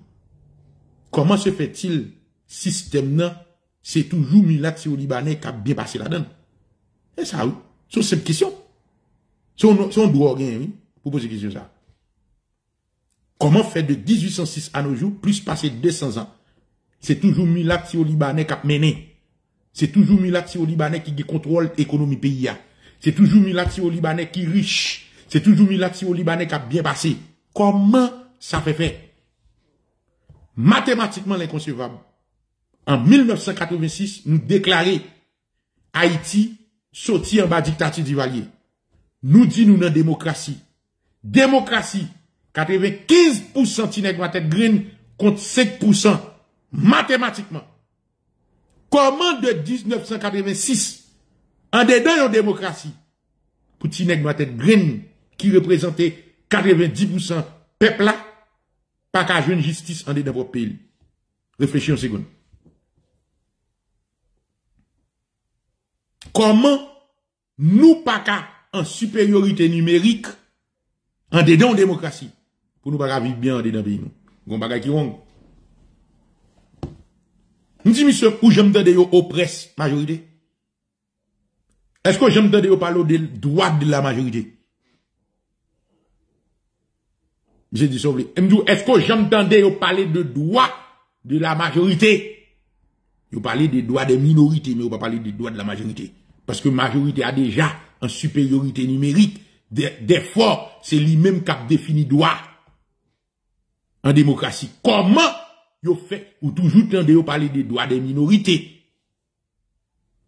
comment se fait-il système, c'est toujours Milat, c'est au Libanais qui a bien passé la donne? Et ça, oui. C'est cette question. Si on doit gagner, pour poser question ça. Comment faire de 1806 à nos jours, plus passer 200 ans? C'est toujours Milat au Libanais qui a mené. C'est toujours Milat au Libanais qui contrôle l'économie pays. C'est toujours Milat au Libanais qui est riche. C'est toujours Milat au Libanais qui a bien passé. Comment ça fait faire? Mathématiquement l'inconcevable. En 1986, nous déclarer Haïti sorti en bas dictature d'Ivalier. Nous dit nous dans démocratie. Démocratie, 95% tinèg ma tête green contre 5% mathématiquement. Comment de 1986 en dedans une démocratie pour tinèg ma tête green qui représentait 90% peuple là pas qu'à jouer une justice en dedans votre pays. Réfléchissez une seconde. Comment nous pas qu'à en supériorité numérique en dedans démocratie pour nous pas vivre bien en dedans pays nous bagay qui wrong nous dit monsieur pour j'aime donner yo oppresse majorité est-ce que j'aime donner yo parler de droit de la majorité j'ai dit sauver est-ce que j'aime donner yo parler de droit de la majorité yo parler des droits des minorités mais on pas parler des droits de la majorité parce que majorité a déjà en supériorité numérique, d'effort, c'est lui-même qui a défini droit en démocratie. Comment vous fait ou toujours tendez à parler des droits des minorités,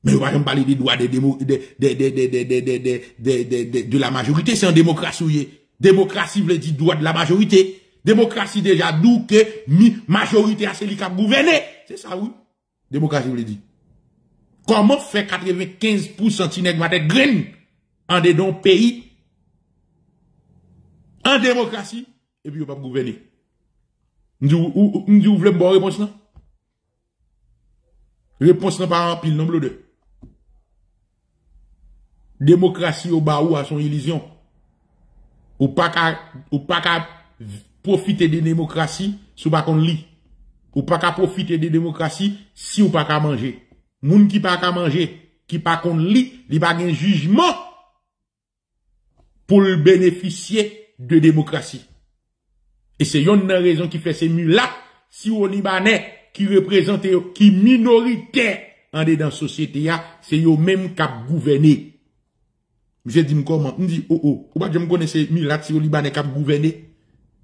mais vous ne parlez pas des droits de la majorité. C'est en démocratie. Démocratie veut dire droit de la majorité. Démocratie déjà d'où que majorité à celui qui a gouverné. C'est ça oui. Démocratie veut dire. Comment faire 95% tinèg ma tête green en dedans pays, en démocratie, et puis vous ne pouvez pas gouverner. Nous voulons une bonne réponse, non? Réponse n'est pas en pile, nombre de. Démocratie au bas ou à son illusion. Ou pas qu'à profiter de démocratie, si ou pas qu'on lit. Ou pas qu'à profiter de démocratie, si ou pas qu'à manger. Moun qui pas qu'à manger, qui pas qu'on lit, il pas un jugement pour le bénéficier de démocratie. Et c'est une raison qui fait ces mulat si au Libanais qui représente qui minoritaire en dedans société c'est eux même qui gouverner. J'ai dit comment on dit ou pas je me connais ces mulat si au Libanais qui gouverner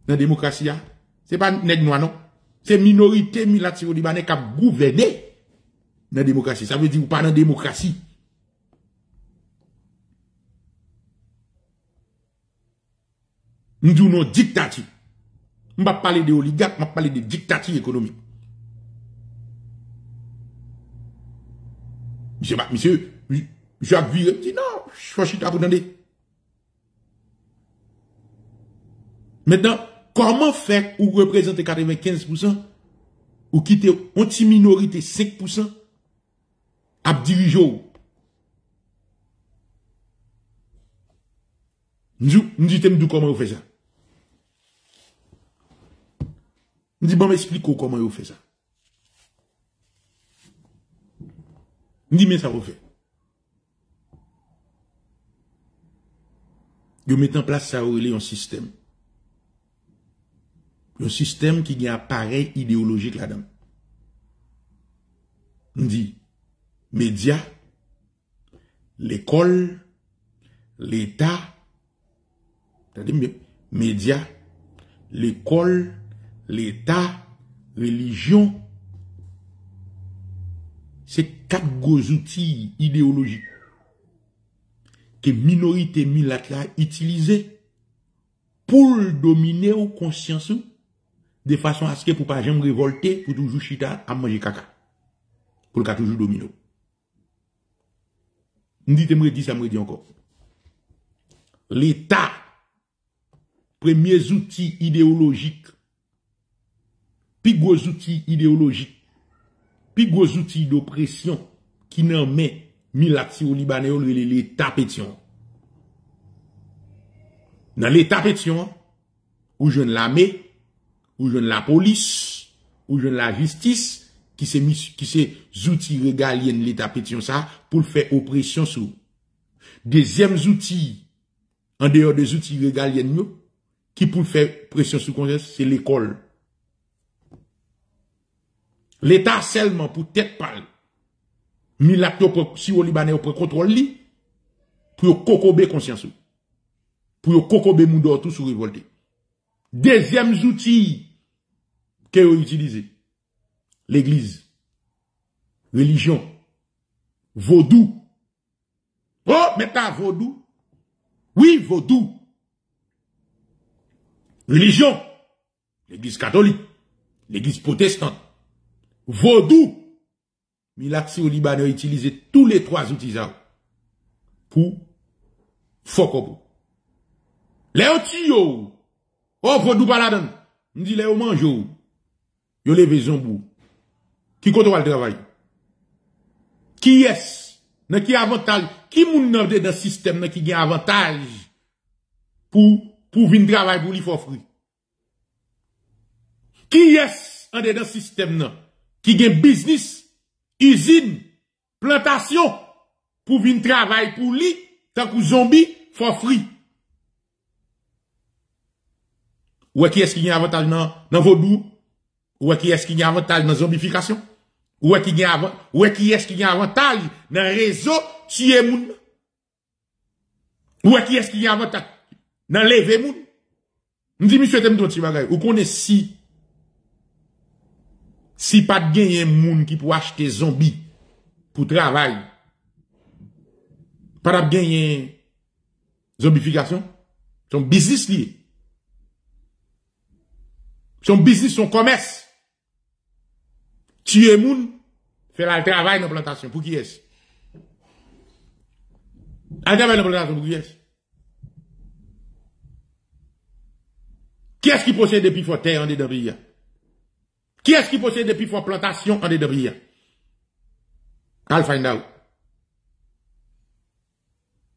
dans démocratie là. C'est pas nèg noir non. C'est minorité mulat si au Libanais qui gouverner. Dans la démocratie, ça veut dire ou pas dans la démocratie. Nous disons dictature. On va parler de oligarques, on va parler de dictature économique. Monsieur, Jacques Vire dit non, je suis pas pour donner. Maintenant, comment faire ou représenter 95% ou quitter une petite minorité 5% à diriger. Nous disons comment vous faites ça. Nous disons, bon, m'expliquez comment vous faites ça. Nous disons, mais ça vous fait. Vous mettez en place ça, vous avez un système. Un système qui a un appareil idéologique là-dedans. Nous disons, médias, l'école, l'État, médias, l'école, l'État, religion, c'est quatre gros outils idéologiques que minorité mulâtre a utilisé pour dominer ou conscience de façon à ce que pour pas jamais révolter, pour toujours chita à manger caca. Pour le cas toujours dominer. Je me dis encore. L'État, premiers outils idéologiques, plus gros outils idéologiques, plus gros outils d'oppression qui n'en met Milati au Libanais, l'État pétion. Dans l'État pétion, où je ne l'armée, où je ne la police, où je ne la justice, qui se outils régaliens de l'État pétion ça, pour faire oppression sur. Deuxième outil, en dehors des outils régaliens, qui pour faire pression sur conscience, c'est l'école. L'État seulement pour tête pâle. Milacto si au Libanais pour contrôle li pour cocober conscience pour cocober monde tout sous révolté. Deuxième outil que vous utilisez, l'église, religion, vaudou. Oh, mais ta vaudou. Oui, vaudou. Religion, l'église catholique, l'église protestante. Vaudou. Milaxi au Libanais utilisé tous les trois outils pour fokopo. Les outils, oh, vaudou baladon. On dit, les mange, yo leve zombou. Qui contrôle le travail? Qui est? Nan qui avantage? Qui moun nan dans le système nan qui gagne avantage pour venir travailler pour li fofri? Qui est en dedans système nan qui gagne business? Usine, plantation, pour venir travailler pour lui, tant que zombie, for free. Ou est-ce qu'il y a avantage dans vaudou? Ou est-ce qu'il y a avantage dans zombification? Ou est-ce qu'il y a avantage dans réseau tuer moun? Ou est-ce qu'il y a avantage dans lever moun? Je dis, monsieur, t'aimes ton petit bagay. Ou qu'on est si. Si pas de gain, moun qui pour acheter zombie pour travail, pas de gain, zombification, son business lié. Son business, son commerce. Tuer moun, faire le travail dans la plantation. Pour qui est-ce? Le travail dans la plantation, pour qui est-ce? Qui est-ce qui possède depuis fort terre en dedans pays? Qui est-ce qui possède depuis fois plantation en dédebria? I'll find out.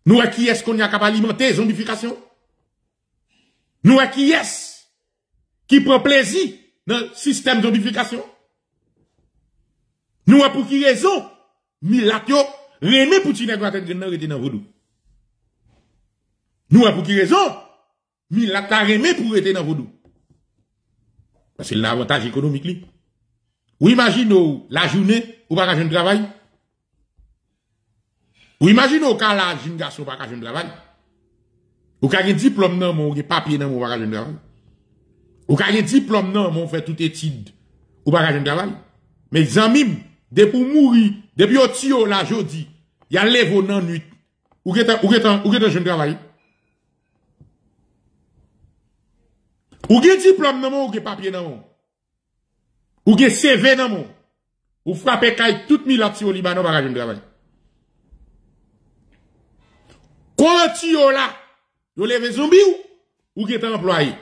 Nous, à qui est-ce qu'on a capable d'alimenter zombification? Nous, à qui est-ce qui prend plaisir dans le système de zombification? Nous, à pour qui raison? Milatio, René Poutine, dans Vodou. Nous, à pour qui raison? Milatio, René pour être dans Vodou. Parce que l'avantage économique, li. Ou imagine ou, la journée, ou pas qu'un travail. Ou imagine ou, quand la jeune garçon pas qu'un travail. Ou quand un diplôme non, ou un papier non, ou pas qu'un travail. Ou quand un diplôme non, on fait toute étude, ou pas qu'un travail. Mais zanmim, depuis mourir, depuis au tio, la jodi, y a levé non nuit. Ou qu'est-ce jeune travail? Ou gen diplôme nan mon, ou gen papier nan mon. Ou gen CV nan mon. Ou frappe kay tout milati au Libanon bagage de travail. Quand tu yo là, yo leve zombie ou gen tan employé.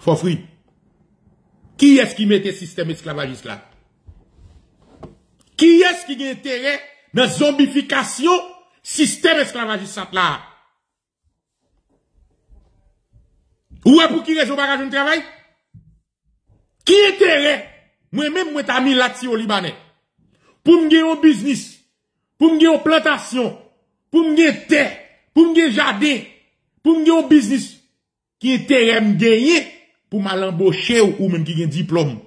For free. Qui est-ce qui mette système esclavagiste là? Qui est-ce qui gen intérêt dans zombification système esclavagiste là? Ou est pour qui raison bagage de travail? Qui intérêt? Moi-même, moi t'as mis là-dessus au Libanais. Pour me gagner un business, pour me gagner une plantation, pour me gagner terre, pour me gagner jardin, pour me gagner un business. Qui intérêt me gagner pour mal embaucher ou même qui gagne diplôme?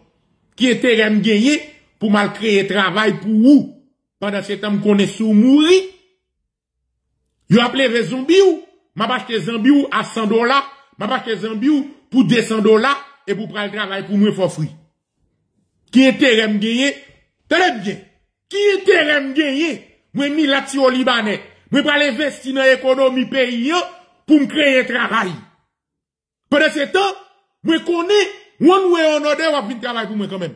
Qui intérêt me gagner pour mal créer travail pour où? Pendant ce temps qu'on est sous mourir? Yo appelé les zombies ou? M'a pas acheté zombies ou à $100? Ma pas que Zambiou pour $200 et pour prendre le travail pour moi for free. Qui intérêt me gagner? Tenez bien. Qui intérêt me gagner moi mis la au Libanais, moi pour investir dans l'économie paysan pour me créer travail. Pendant ce temps, moi connais one way on order va venir travailler pour moi quand même.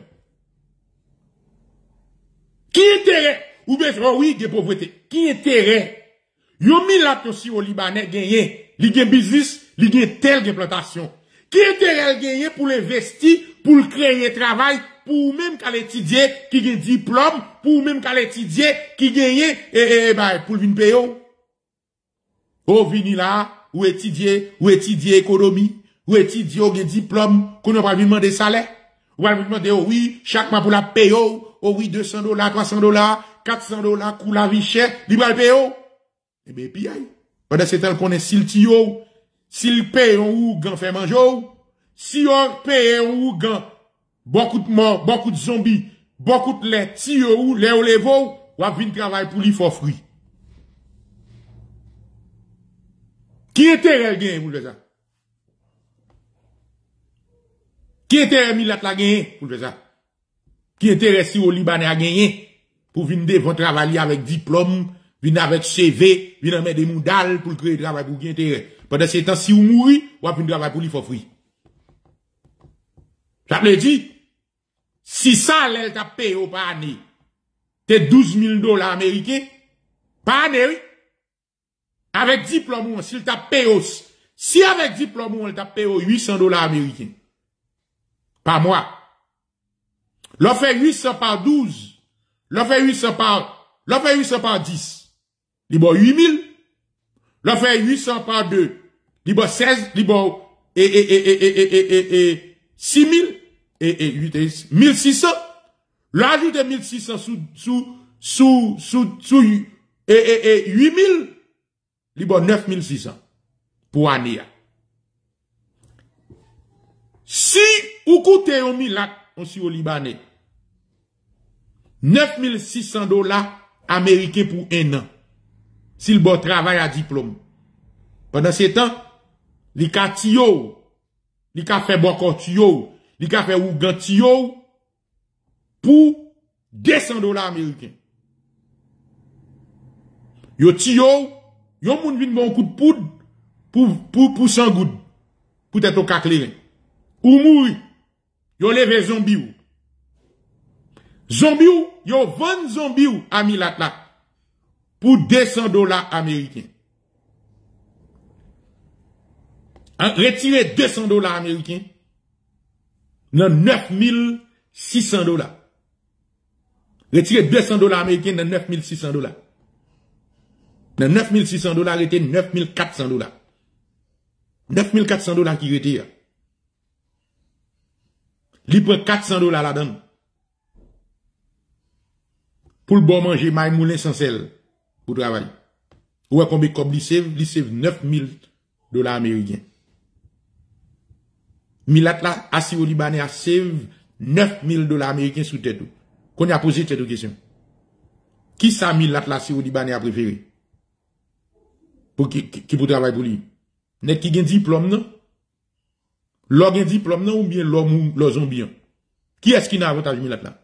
Qui intérêt ou bien oui, des pauvreté. Qui intérêt yo mis la au Libanais gagné, li gen business, li gen tel gen plantation. Qui intérêt gagné pour l'investir, pour créer travail? Pour même qu'à l'étudier qui gagne diplôme, pour même qu'à l'étudier qui gagne, pour le vin payo. Ou vini là, ou étudier économie, ou étudier ou gagne diplôme, qu'on n'a pas vivement des salaires. Ou pas vivement des, oui, chaque mois pour la payo, oh oui, $200, $300, $400, coût la vie chère, libre à payo. Eh bien, puis, aïe. Pendant ce temps qu'on est, s'il tio, s'il paye un ougan fait manger, si on paye un ougan, beaucoup de morts, beaucoup de zombies, beaucoup de lait, si ou les olevaux, ou à venir travailler pour lui, for free. Qui intérêt le gain, vous le ça? Qui intérêt Milat la gain, vous le ça? Qui intérêt si au Libanais a gagné, pour venir devant travailler avec diplôme, venir avec CV, venir mettre des moudales pour créer travail pour qui intérêt? Pendant ce temps, si vous mourrez, ou à venir travailler pour lui, for free. Ça veut dire, si ça, elle t'a payé au par année, t'es $12,000 américains, par année, oui. Avec diplôme, s'il t'a payé, si avec diplôme, elle t'a payé $800 américains, par mois. L'on fait 800 par 12, l'on fait 800 par 10, il bon 8,000, l'on fait 800 par 2, il bon 16, il bon, 6,000, 1,600. L'ajout de 1,600 sous 8,000. Li bon 9,600 pour année. Si ou coûte yon milat, on si au Libanais, $9,600 américains pour un an. Si le bon travail à diplôme. Pendant ce temps, li katio, li ka fait bokotio, li ka fait ougantio pour $200 américains. Yo tio, yo moun vin bon coup de poudre pour 100 goud. Pour être au caclé. Ou mouri, yo leve zombi ou. Zombi ou, yo vend zombi ou à Milatla pour $200 américains. Retirer $200 américains dans $9,600. Retirer $200 américains dans $9,600. Dans $9,600, retirer $9,400. $9,400 qui retire. Li prend $400 là-dedans. Pour le bon manger, maï moulin sans sel. Pour travailler. Ou à combien comme li save $9,000 américains. Milat la, assis au Libanais, a save $9,000 américains sous tête. Qu'on a posé cette question. Qui ça Milat la, assis au Libanais, a préféré? Pour qui pour travailler pour lui? N'est-ce qui gagne diplôme, non? L'or gagne diplôme, non? Ou bien l'or zombie? Qui est-ce qui n'a avantage Milat la?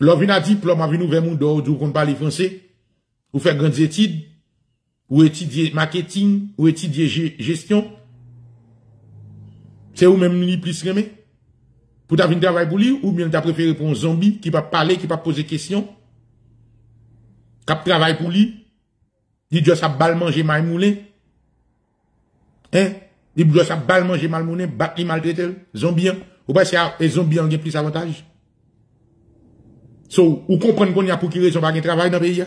L'or vient à diplôme, a vient ouvrir mon dos, d'où qu'on parle français, ou faire grandes études, ou étudier marketing, ou étudier gestion. C'est ou même li plus remé? Pour ta venir travailler pour lui, ou bien t'as préféré pour un zombie qui va parler, qui va poser question? Cap travail pour lui? Il doit sa balle manger mal moulé? Hein? Il doit sa balle manger mal moulé, battre maltraité, zombie. Ou pas, c'est les zombies ont plus avantage? So, ou comprenez qu'on y a pour qui raison pas de travail dans le pays?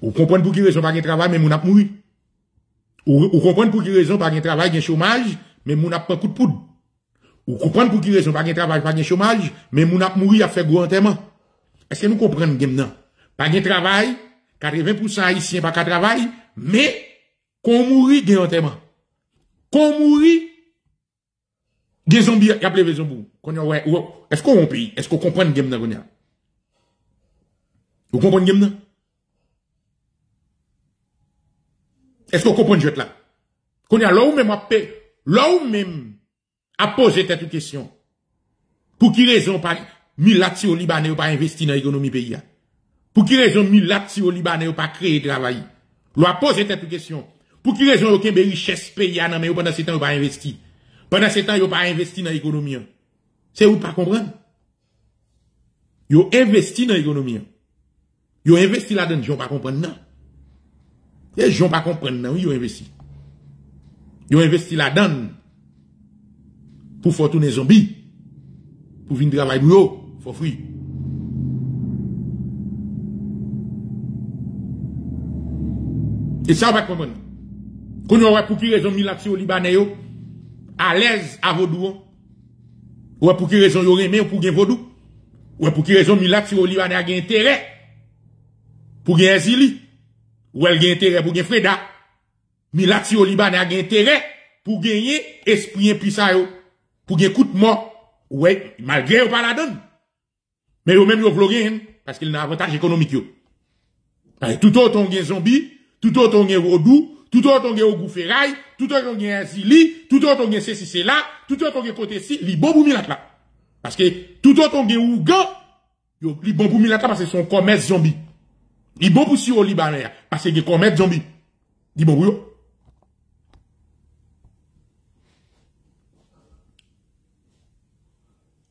Ou comprenez pour qui raison pas de travail, mais mon a mouru? Ou comprenez pour qui raison pas de travail, de chômage? Mais moun ap pran coup de poudre. Ou comprenez pour qui raison pas de travail, pas de chômage, mais moun ap mouri a fait gros enterrement. Est-ce que nous comprenons game nan? Pas de travail, 80% haïtiens pas de travail, mais qu'on mouri gros enterrement. Qu'on mouri des zombies, appelez les zombies. Est-ce qu'on pays? Est-ce qu'on comprend game nan konya? Vous comprenez game nan? Est-ce qu'on comprend jet là? Konya là ou même a paix. Là où même, à poser cette question. Pour qui raison, mulati au Libanais pas investi dans l'économie pays. Pour qui raison mulati au Libanais pas créer travail? Loi pose cette question. Pour qui raison aucun richesse pays nan mais pendant ce temps pas investi? Pendant ce temps yo pas investi dans l'économie. C'est ou pas comprendre? Yo investi dans l'économie. Yo investi là-dedans, j'on pas comprendre non. Et j'on pas comprendre non, yo investi. Yo investi là-dedans. Pour faire tourner zombie. Pour venir travailler pour eux, for free. Et ça, on va comprendre. Quand on voit pour qui raison milati au Libanais, à l'aise à Vodou, ou pour qui raison yon remè pour gagner Vodou, ou pour qui raison milati au Libanais a gagné intérêt pour gagner Azili, ou elle gagne intérêt pour gagner Freda, milati au Libanais a gagné intérêt pour gagner esprit puissant, pour gagner coup de mort. Ouais, malgré ou pas la donne. Mais ou même yon vloggen, parce qu'il a un avantage économique yo. Tout autant on gen zombie, tout autant on gen rodou, tout autant on gen ogou ferraille, tout autant on gen asili, tout autant on gen ceci cela, tout autant on gen côté ci, li bon pou milat la. Parce que tout autant on gen ougan, li bon pou milat la parce que son commerce zombie. Li bon pou si au Libanais parce que gen commerce zombie. Li bon pou yo.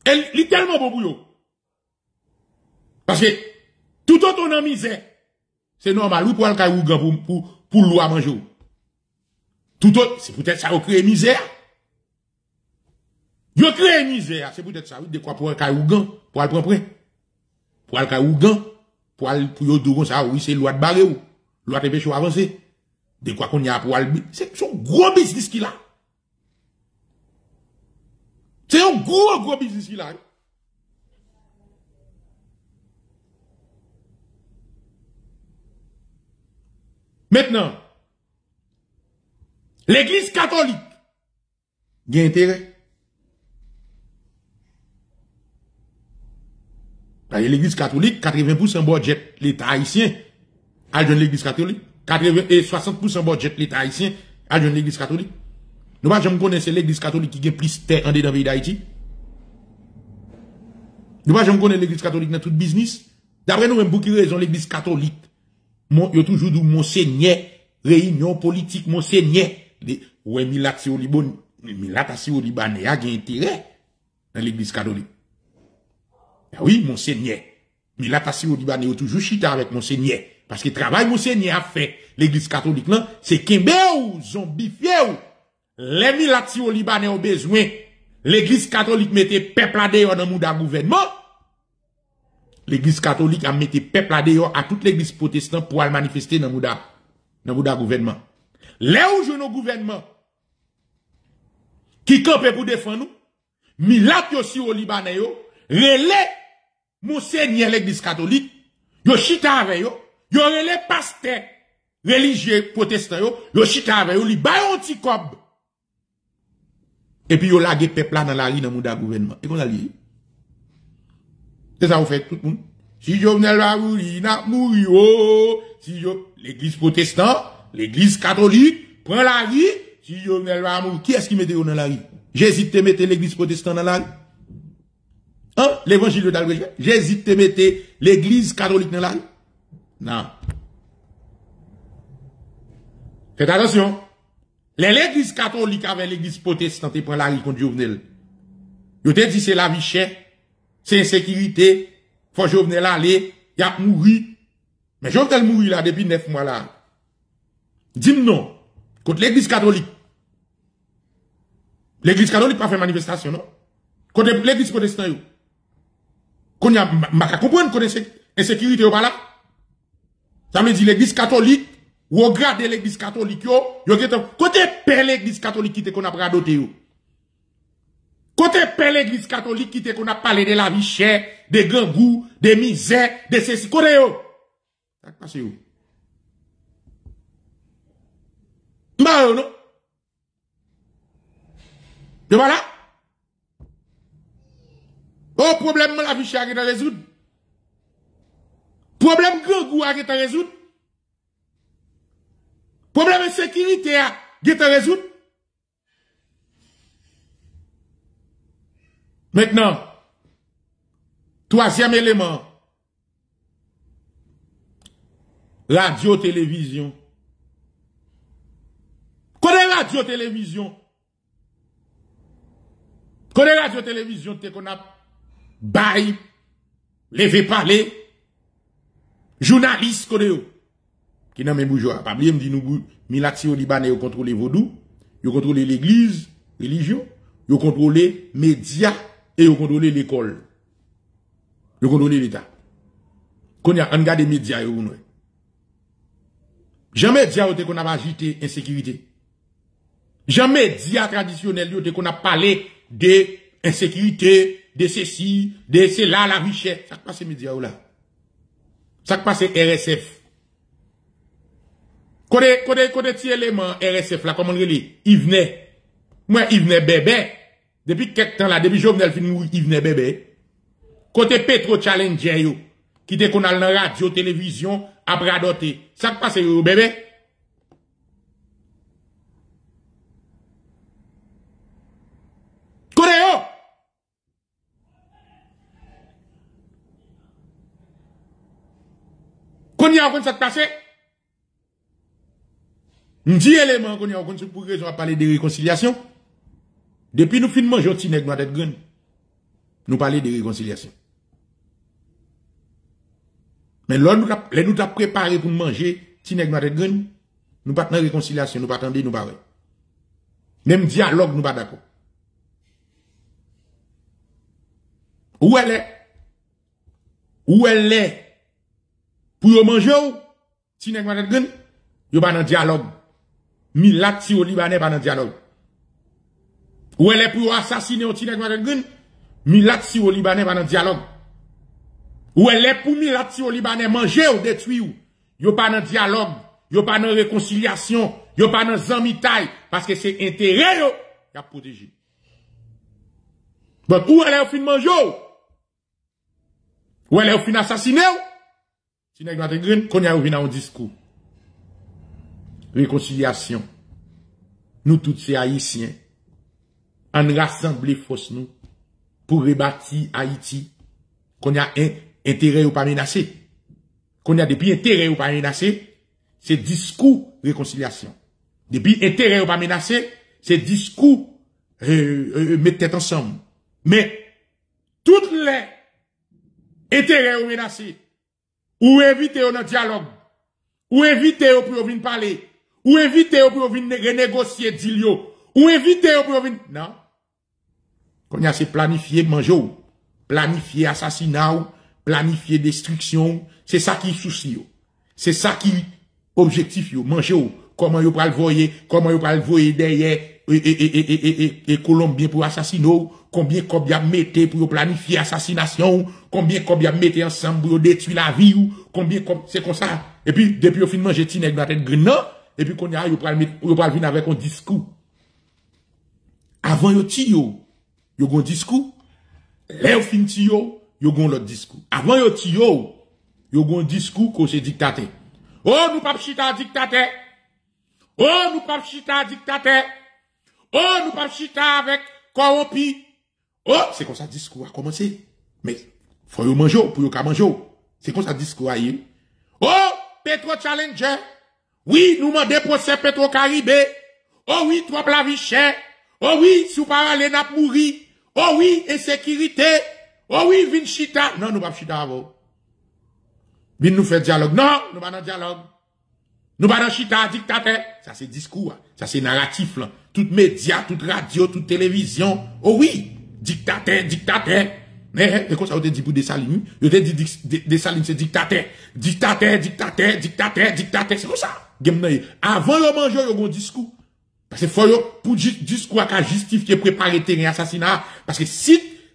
Elle est tellement bon pour vous. Parce que tout autre on a misère, c'est normal. Ou pour le cas pour l'eau à manger. Tout autre, c'est peut-être ça, vous créez misère. Vous créez misère, c'est peut-être ça. Vous de quoi pour le cas pour le propre. Pour le cas pour le douron, ça, oui, c'est loi de barré ou. Loi de pêche avancée. De quoi qu'on y a pour le. C'est son gros business qu'il a. C'est un gros business là. Maintenant, l'église catholique, il y a intérêt. L'église catholique, 80% budget l'État haïtien, a donné l'église catholique. 60% budget l'État haïtien, a donné l'église catholique. Nous ne connaissons pas l'église catholique qui a plus de terre en dedans pays d'Haïti. Nous ne connaissons pas l'église catholique dans tout business. D'après nous, même pour qui raison l'église catholique, il y a toujours du Monseigneur, réunion politique, Monseigneur. Ou est Milati au Libanais, il y a intérêt dans l'église catholique. Oui, Monseigneur. Milati au Libanais, il y a toujours chita avec Monseigneur. Parce que le travail Monseigneur a fait, l'église catholique, c'est Kembe ou zombifié ou. Les milati au Libanais ont besoin. L'église catholique mettait peuple à dehors dans le gouvernement. L'église catholique a mis peuple à dehors à toute l'église protestante pour aller manifester dans le gouvernement. Les où je nos gouvernements qui campent pour défendre nous, milati aussi au Libanais, relais Monseigneur l'église catholique, yo chita avec yo, yo relais pasteur religieux protestant yo chita avec yo, li bayon un petit cob. Et puis, yon lage peuple dans la rue dans le gouvernement. Et qu'on a lié. C'est ça, vous faites tout le monde. Si Jovenel va mourir, n'a mourir, oh. Si l'église protestante, l'église catholique, prend la rue. Si Jovenel va mourir, qui est-ce qui mette yon dans la rue? J'hésite à mettre l'église protestante dans la rue. Hein? L'évangile de l'Algérie. J'hésite à mettre l'église catholique dans la rue. Non. Faites attention. L'église catholique avec l'église protestante et prend la rue contre Jovenel. Yo te dit c'est la vie chère, c'est insécurité, faut Jovenel aller, y a mouri. Mais Jovenel mouri là depuis 9 mois là. Dis-moi non, contre l'église catholique. L'église catholique pas fait manifestation non. Contre l'église protestante yo. Qu'on y a pas comprendre qu'on insécurité ou pas là. Ça me dit l'église catholique ou regardez l'église catholique, yo gete, côté père l'église catholique qui te qu'on a bradoté yo. Côté père l'église catholique qui te qu'on a parlé de la vie chère, de grand goût, de misère, de ceci, côté yo. Ça passe yo. Bah yo, non? De voilà? Oh, problème la vie chère qui t'a résoudre. Problème grand goût qui t'a résoudre. Problème de sécurité, qui te résout. Maintenant, Troisième élément, radio-télévision. Connais radio-télévision. Connais radio-télévision, t'es qu'on a bail, levé parler, journaliste, connais-vous. Qui n'a même bourgeois. Pas bien, dit nous, Milaxio Libanais, ils contrôlent Vaudou, ils contrôlent l'église, religion, ils contrôlent les médias et ils contrôlent l'école. Ils contrôlent l'État. Quand il y a un gars des médias, ils contrôlent. Jamais dit qu'on a agité insécurité. Jamais dit traditionnel qu'on a parlé de insécurité, de ceci, de cela, la richesse. Ça passe média ou là. Ça passe RSF. Côté petit élément RSF là, comment on dit, il venait. Moi, il venait bébé. Depuis quelques temps là, depuis Jovenel fin mourir, il venait bébé. Côté Petro Challenger yo, qui dès qu'on a la radio, télévision, après adoté. Ça qui passe au bébé. Kodeyo! Qu'on y a encore ça qui passe? M'dit élément qu'on y a encore pour raison à parler de réconciliation. Depuis nous finement gentil nèg noir tête grande. Nous parler de réconciliation. Mais là, nous t'a préparé pour manger, si nous avons des nous pas de réconciliation, nous pas attendre, nous pas. Même dialogue, nous pas d'accord. Où elle est? Où elle est? Pour manger, si nous avons des nous pas dans dialogue. Milat, si au Libanais, pas dans dialogue. Où elle est pour assassiner, si nous avons des Milat, si au Libanais, pas dans dialogue. Ou elle est pour milati au Libanais manger ou détruire ou. Yo pas dans dialogue, yo pas dans réconciliation, yo pas dans zamitaille, parce que c'est intérêt yo qui a protégé. Donc ou elle est au fin manger ou elle est au fin assassiner ou. Si nèg noir te green, qu'on y a ou vina un discours. Réconciliation. Nous tous ces haïtiens, on rassemble force nous pour rebâtir Haïti. Qu'on y a un intérêt ou pas menacé. Qu'on y a depuis intérêt ou pas menacé, c'est discours réconciliation. Depuis intérêt ou pas menacé, c'est discours mettre tête ensemble. Mais toutes les intérêts ou menacés, ou éviter au dialogue, ou éviter au pour venir parler, ou éviter au pour venir renégocier dilio, ou éviter au pour venir... Non. Qu'on y a c'est planifier manger ou planifier assassinat ou planifier destruction, c'est ça qui soucie. C'est ça qui objectif yo, manger ou comment yo pral voyer, comment yo pral voyer derrière et Colombien pour assassiner, combien y a metté pour planifier assassination, combien y a metté ensemble pour détruire la vie ou combien c'est comme ça. Et puis depuis au fin manger ti nèg dans tête grenade et puis qu'on y a yo pral venir avec un discours. Avant yo ti yo gon discours. Léo finti yo, yo gon l'autre discours. Avant yo ti yo gon discours qu'on se dictateur. Oh, nous pas chita dictateur. Oh, nous pas chita dictateur. Oh, nous pas chita avec corrompi. Oh, c'est comme ça discours a commencé. Mais, faut yo manger, pour yo ka manger. C'est comme ça discours a eu. Oh, Petro Challenger. Oui, nous mandé pour ces Petro Caribé. Oh oui, trois la vie chère. Oh oui, sous parallèle n'a mouri. Oh oui, insécurité. Oh oui, vin chita. Non, nous pas chita avant. Vin nous faire dialogue. Non, nous pas dans dialogue. Nous pas dans chita, dictateur. Ça c'est discours, ça c'est narratif là. Tout média, toute radio, toute télévision. Oh oui, dictateur, dictateur. Mais comme ça on te dit pour Dessalines, on te dit Dessalines c'est dictateur. Dictateur, dictateur, dictateur, dictateur, c'est comme ça. Avant le manger, il y a un discours. Parce que faut pour discours à justifier préparer terrain assassinat. Parce que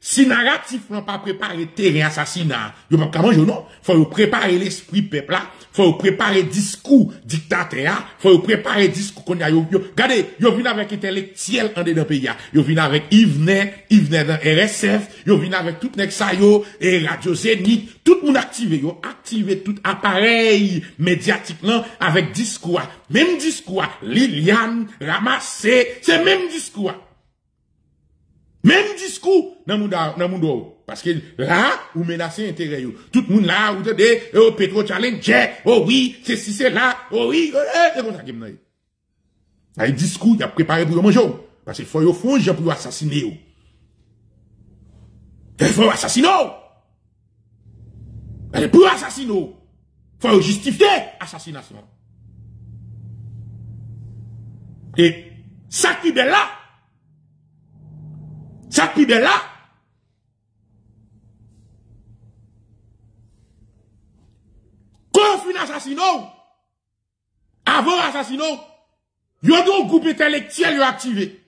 si narratif n'a pas préparé terrain assassinat, yo pas comment yo non. Faut préparer l'esprit peuple là. Faut préparer discours dictateur. Faut préparer discours qu'on a yo. Regardez, yo vient avec intellectuel en dedans pays. Yo vient avec Yvne dans RSF. Yo vient avec tout nex ça yo et Radio Zénith. Tout monde activé yo, activé tout appareil médiatique là avec discours. Même discours, Liliane, Ramassé, c'est même discours. Même discours dans le monde. Parce que là, vous menacez l'intérêt. Tout le monde là, vous dites, oh, Petro Challenge, oh oui, c'est si c'est là, oh oui, c'est comme ça qu'il y a. Les discours, il a préparé pour le manger. Parce qu'il faut faire un jeu pour assassiner. Il faut assassiner. Il faut assassiner. Il faut justifier l'assassination. Et ça qui est là, ça qui est là, quand on fait un assassinat, avant l'assassinat, il y a un groupe intellectuel activé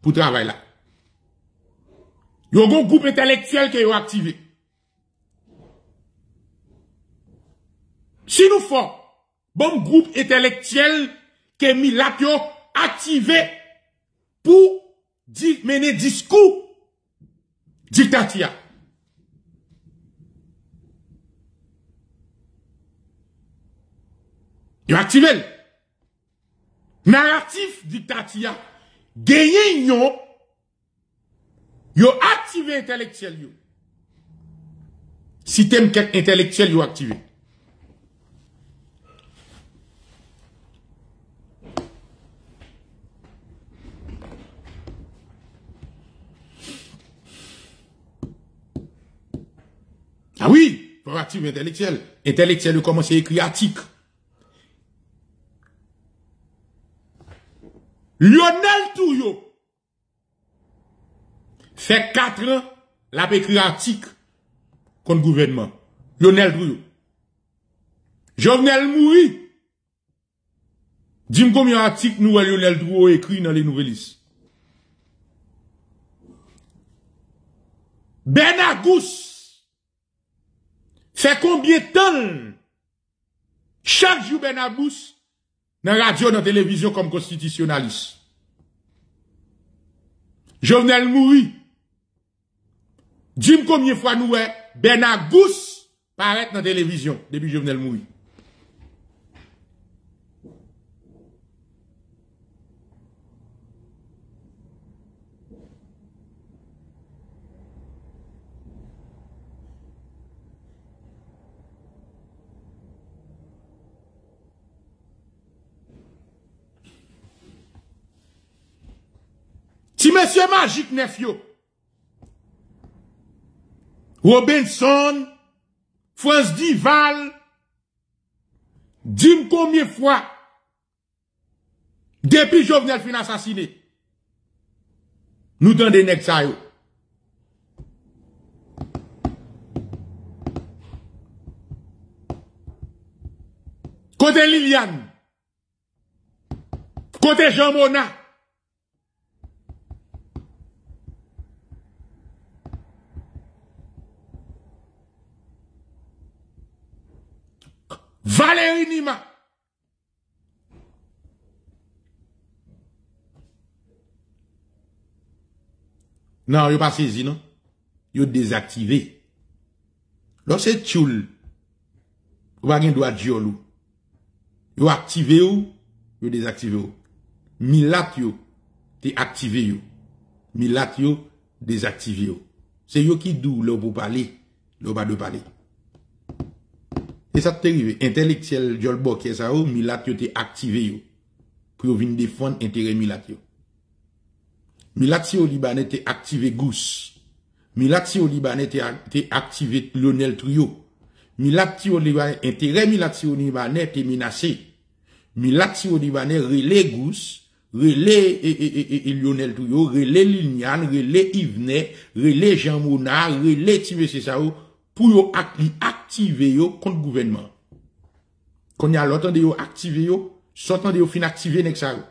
pour travailler là. Il y a un groupe intellectuel qui est activé. Si nous faisons bon groupe intellectuel qui est mis là, qui est activé pour mener discours dictatia. Yo activé narratif dictatia. Gagné yon. Yo activé intellectuel yo. Si t'aimes quelqu'un intellectuel yo activé. Ah oui, pour activer intellectuel. Intellectuel commence à écrire article. Lionel Touyo fait 4 ans l'a écrit article contre le gouvernement. Lionel Touyo. Jovenel Moïse. Dis-moi combien d'articles nous Lionel Touyo écrit dans les nouvelles listes. Benagous. C'est combien de temps chaque jour Benabous dans la radio, dans la télévision comme constitutionnaliste. Jovenel Mouri. Dis-moi combien de fois nous Benabous paraît dans la télévision depuis Jovenel Mouri. Si monsieur magique Nefio, Robinson, France Dival, dis-moi combien de fois, depuis Jovenel fin assassiné, nous tendons des nègres ça yo. Côté Liliane, côté Jean Mona, Valérie Nima. Non, yo pas saisi, non? Yo désactivé. Lorsque c'est tchoul, ou pas gen doit diolou. Yo activé ou, yo désactivé ou. Milat yo, te activé yo. Milat yo, désactivé ou. C'est yo qui dou l'eau pour parler, l'eau pas de parler. Et ça t'est arrivé, intellectuel, Jolbo, qui est ça, Milat, yo t'es activé, yo. Pour venir défendre intérêt Milat, yo. Milat, si au Libanais, t'es activé Gousse. Milat, si au Libanais, t'es activé Lionel Trio. Milat, si au Libanais, intérêt Milat, si au Libanais, t'es menacé. Milat, si au Libanais, relais Gousse, relais Lionel Trio, relais Lignan, relais Yvenet, relais Jean Mouna, relais Timé, c'est ça, pour activer contre le gouvernement. Quand il y a l'autre de yo activer yo, sortant de yo fin activer nek sa yo.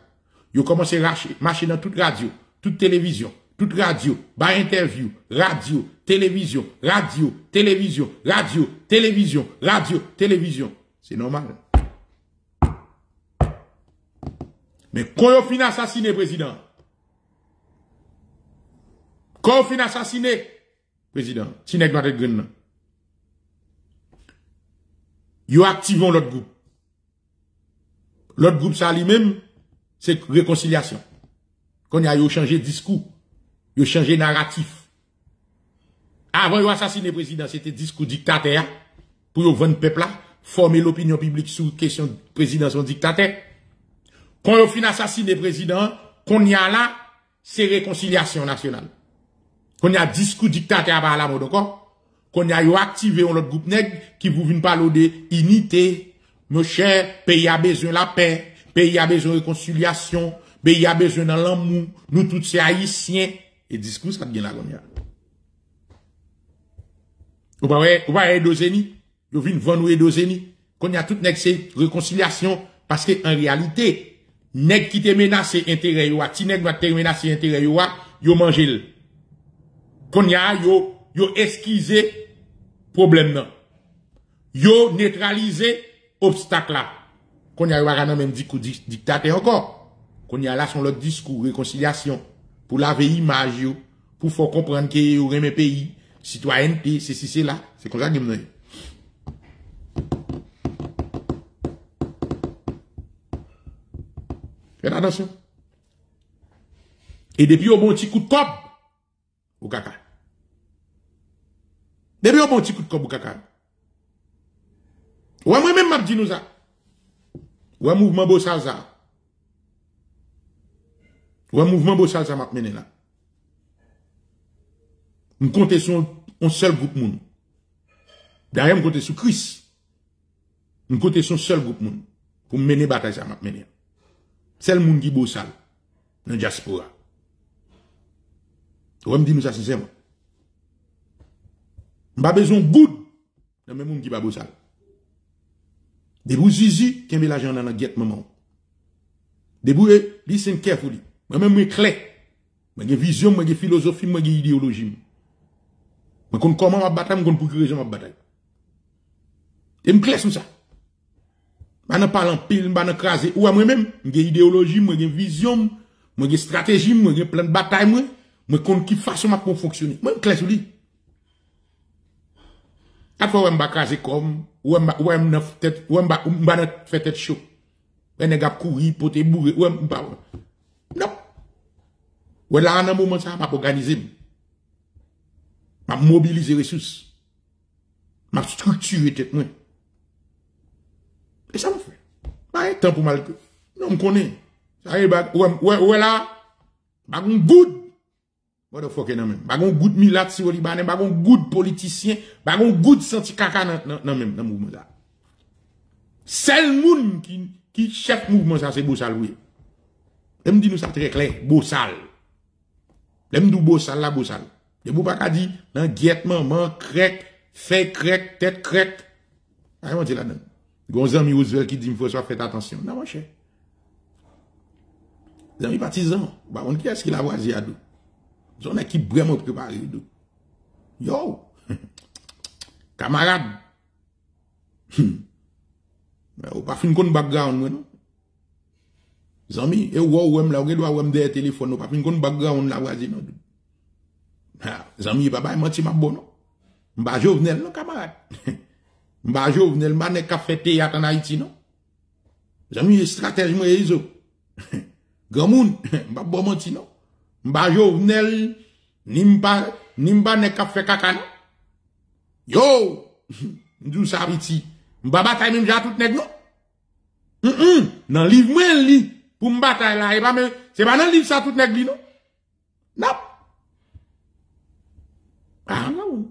Yo commence à marcher dans toute radio, toute télévision, toute radio, ba interview, radio, télévision, radio, télévision, radio, télévision, radio, télévision. C'est normal. Mais quand yo fin assassiné président. Quand yo fin assassiné président, si nek doit être green. Yo activons l'autre groupe. L'autre groupe, ça lui-même, c'est réconciliation. Quand y a yo changé discours, Yo changé narratif. Avant yo assassiné le président, c'était discours dictateur pour yo vendre peuple là, former l'opinion publique sur question de président son dictateur. Quand yo fin assassiné le président, qu'on y a là, c'est réconciliation nationale. Qu'on y a discours dictateur par la mode encore, qu'on y a yo activé un autre groupe nègre qui vous vient parler de unité, mon cher, pays a besoin de la paix, pays a besoin de réconciliation, pays a besoin de l'amour, nous tous ces haïtiens. Et discours, ça devient la gomme. Ou pas, ouais, Edozeni. Yo vin vendre Edozeni. Qu'on y a tout nèg c'est réconciliation. Parce que, en réalité, nèg qui te menace intérêt yo, ti nèg va te menace intérêt yo, yo mangé le. Qu'on y a, yo esquise problème nan. Yo neutraliser obstacle là. Qu'on y a, yo va nan même discours dictateur encore. Qu'on y a là son l'autre discours, réconciliation. Pour laver image, pour faire comprendre que y aurait mes pays, citoyenneté, ceci, cela. C'est comme ça que je me dis. Faites attention. Et depuis au bon petit coup de cop, au caca. Depuis au bon petit coup de cop, au caca. Ouais, moi-même, m'a dit nous ça. Ouais, mouvement Bossaza. Ou un mouvement Bossal, ça m'a mené là. On compte sur un seul groupe moun. D'ailleurs, on compte sur Christ. On compte sur un seul groupe moun. Pour mener bataille, ça m'a mené. C'est le moun qui Bossal. Dans la diaspora. Ou me dit nous ça sincèrement. M'a besoin goud. Dans le moun qui va Bossal. De vous zizi, qui est l'argent dans la guette maman. De vous, listen carefully. Même moi clé, moi j'ai vision, moi j'ai philosophie, moi j'ai idéologie. Moi connais comment ma bataille, moi connais pour quelle raison ma bataille. Et me clé sur ça. Moi n'en parle en pile, moi n'en crase. Ou à moi-même, moi j'ai idéologie, moi j'ai vision, moi j'ai stratégie, moi j'ai plein de bataille, moi connais qui façon ma pour fonctionner. Moi me clé sur lui. Après on va craser comme, ou on fait tête chaud. On a couru pour te bourrer, ou on parle. Non. Ou là, en un moment, ça m'a organisé. M'a mobilisé les ressources. M'a structuré tête, moi. Et ça me fait. Pas un temps pour mal que. Non, me connaît. Ça y est, ou là, bagon good. What the fuck, non, même. Bagon good milat si au Libanais, bagon good politicien, bagon good senti caca, non, même, dans le mouvement ça. C'est le monde qui chef mouvement ça, c'est beau ça, Louis. Elle me dit nous ça très clair, Bossal. Elle me dit Bossal la Bossal. Et vous pas dit, non, guette, maman, crèque, fait crèque, tête crèque. Aïe, on dit là-dedans. Gonzami Ouzvel qui dit, il faut soit faites attention. Non, mon cher. Les amis partisans, bah, on qui est-ce qu'il a voisé à deux? J'en ai qui vraiment préparé deux. Yo! Camarade! Ou pas fin de background, moi, non? Zami, et ou la ou doit ou des téléphones, ou pas une background la voisine. Zami, papa, menti ma bon. Mba Jovenel, non, camarade. Mba Jovenel, mba ne ka fete yat en Haïti, non. Zami, stratège moi iso. Grand moun, mba bon menti, non. Mba Jovenel, nimba ne ka fe kaka, non. Yo! Ndou sa biti. Mba bataille même ja tout nèg, non. Nan livre moi li. Pour me bataille là, c'est pas dans le livre ça tout nèg li non? Non. Ah non.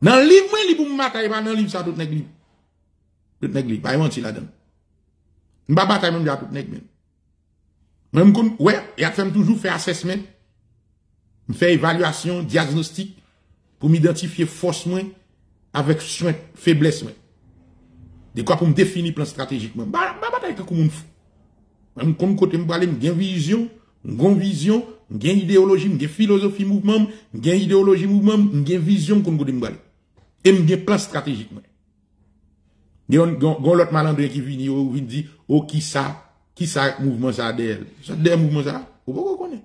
Dans le livre moi li pour me bataille, pas dans le livre ça tout nèg li. Tout nèg li, pas menti là-dedans. Me pas bataille même déjà tout nèg même. Même comme ouais, y a fait toujours faire assessment. Me faire évaluation, diagnostic pour m'identifier force moi avec soin faiblesse moi. De quoi pour me définir plan stratégique moi. Bah bataille que comme même comme côté me parler, j'ai vision, j'ai idéologie, j'ai philosophie mouvement, j'ai idéologie mouvement, j'ai vision comme côté me parler. Et j'ai plan stratégique moi. Gon l'autre malandré qui vient dit oh qui ça mouvement ça d'elle. Ça des mouvement ça, ou pas connaît.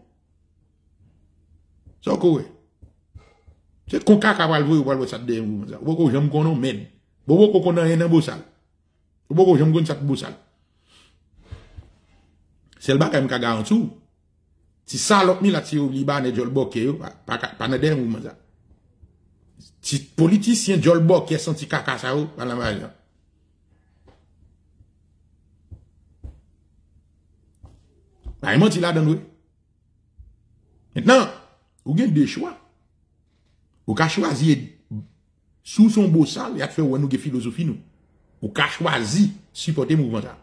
Ça quoi? C'est qu'on caca va le voir ou pas le ça des mouvement ça. Ou pas j'aime qu'on non men. Beaucoup qu'on a rien dans Bossal. Beaucoup j'aime qu'on ça Bossal. C'est le bac qui m'a garanti. Si salope mi la ti ou libanais jol boke yo pa na den ou ça. Si politicien jol boke senti kaka sa ou pa la majan. Ba e menti la dan ou. Maintenant, ou gen deux choix. Ou ka choisi sous son beau sale, y a fait ou nou gen philosophie nou. Ou ka choisi supporter mouvement ça.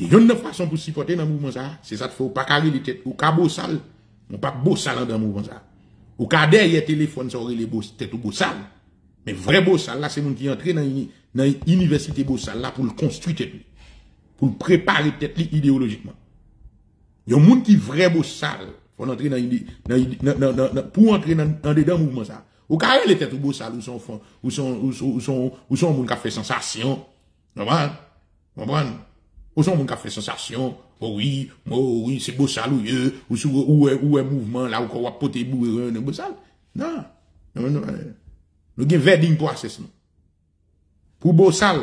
Il y a une façon pour supporter dans le mouvement ça. C'est ça qu'il faut pas carrer les têtes. Ou ka beau sale. Ou pas beau sale dans le mouvement ça. Ou ka derrière téléphone, ça aurait les beaux têtes ou beau sale. Mais vrai beau sale là, c'est nous qui entrons dans l'université beau sale là pour le construire tête. Pour le préparer tête idéologiquement. Il y a un monde qui vrai beau sale. Pour entrer dans le mouvement ça. Ou carrer les têtes ou beau sale ou son monde qui fait sensation. Normal? Normal? Ou son moun ka fait sensation, oh oui, c'est beau salouye, ou mouvement là, ou pote bourre, beau sal. Non. Nous gen verding pour assessment. Pour beau sal,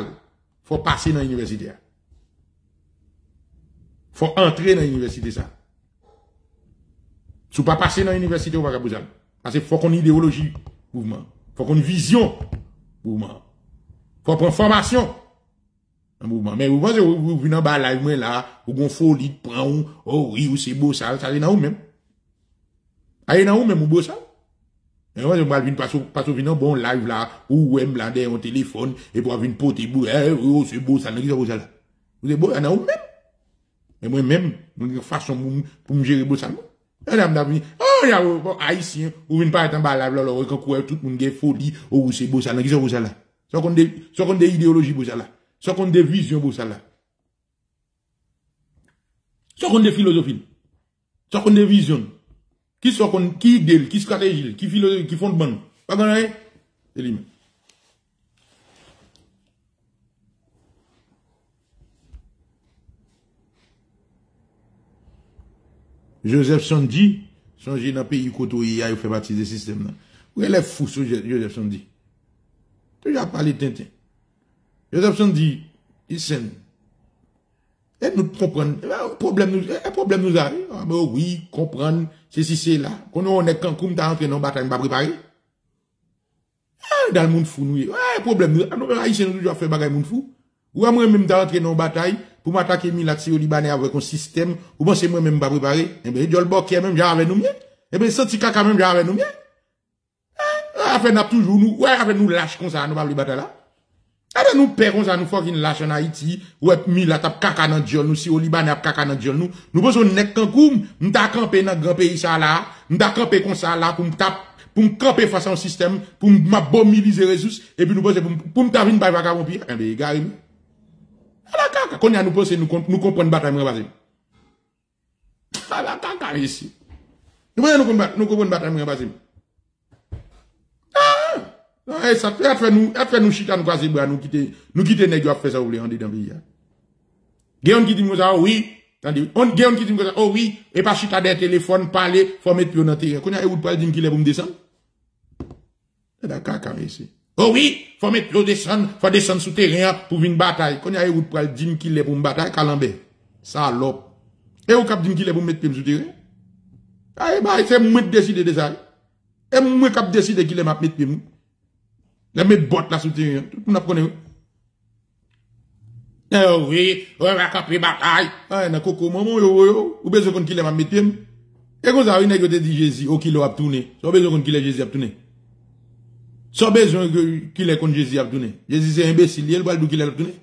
faut passer dans l'université. Faut entrer dans l'université ça. Si vous pas passer dans l'université, ou pas beau sal. Parce que faut qu'on ait idéologie, mouvement. Faut qu'on ait vision, mouvement. Faut prendre formation. Mais vous pensez, vous venez en bas là, vous avez folie, oh oui, ou c'est beau ça, ça est dans vous-même. Ça est dans vous-même, ou beau ça. Et vous venez passer un bon live là, ou vous là, un téléphone, et vous avez une pote, oh c'est beau ça, vous êtes beau, dans vous-même. Mais moi-même, vous avez une façon pour me gérer beau ça. Oh, haïtien, vous venez pas être en bas là, quand tout le monde est folie, oh c'est beau ça, vous êtes là. Ça compte des idéologies beau ça là. Ça compte des visions pour ça là. Ça compte des philosophies. Ça compte des visions. Qui idée, qui stratégie, qui philosophie, qui fondement. Pas grand rien. C'est lui-même. Joseph Sondi, songez dans le pays où il a fait partie du système. Où est le fou, Joseph Sondi? Toujours parlé de Tintin. Joseph Sondi, il s'en. Et nous comprenons. Le problème nous arrive. Oui, comprendre. C'est là. Quand on est quand on t'a entré dans la bataille, pas préparé. Dans le monde fou, nous. Le problème nous arrive. Nous, Haïtiens, nous toujours fait bagaille monde fou. Ou moi-même, t'as entré dans la bataille pour m'attaquer Milatsi au Libanais avec un système. Ou bien c'est moi-même pas préparé. Eh bien, Jol Bokeh, même, j'en avais nous mieux. Eh bien, Santika, quand même, j'en avais nous mieux. Afin n'a toujours nous. Ouais, avec nous lâche comme ça, nous pas les batailles là. Alors nous perdons ça, nous faut qu'il lâche en Haïti, ou être mis la tape caca dans le nous, si au Liban, n'a caca dans le nous, nous posons nek kankoum, nous t'a campé dans grand pays ça là, nous t'a campé comme ça là, pour me camper face à un système, pour m'abobiliser les ressources, et puis nous posons, pour me t'avoir une baille vagabond pire, eh bien, gare nous. À la caca, qu'on y a nous posé, nous comprenons bataille, nous rebasé. À la caca, ici. Nous comprenons bataille, nous rebasé. Non, ça fait nous chita, nous croiser bras, nous quitter, nèg, faire ça, oublier, on dit dans le pays, Géon qui dit, oui, attendez, Géon qui dit, oh oui, et pas chita des téléphones, parler, faut mettre plus dans terre. Qu'on a, ou pas, dit qu'il est pour me descendre? C'est d'accord, ici. Oh oui, faut mettre plus descendre, faut descendre sous terrain, pour une bataille. Qu'on a, ou pas, dit qu'il est pour me bataille, calambé. Salope. Et ou cap dit qu'il est pour mettre plus sous terrain? Ah, eh ben, c'est moi qui décide de ça. Et moi qui décide qu'il est m'a mettre plus. La mettre botte la soutien, tout le monde connaît. Eh oui, on va camper bataille. Ah, na coco maman yo, ou besoin qu'on qu'il m'a mettre. Et comme ça, il n'a que te dit Jésus, au kilo a tourné. Ça besoin qu'on qu'il Jésus a tourné. Ça besoin qu'il est contre Jésus a tourné. Jésus c'est imbécile, il va d'où qu'il a tourné.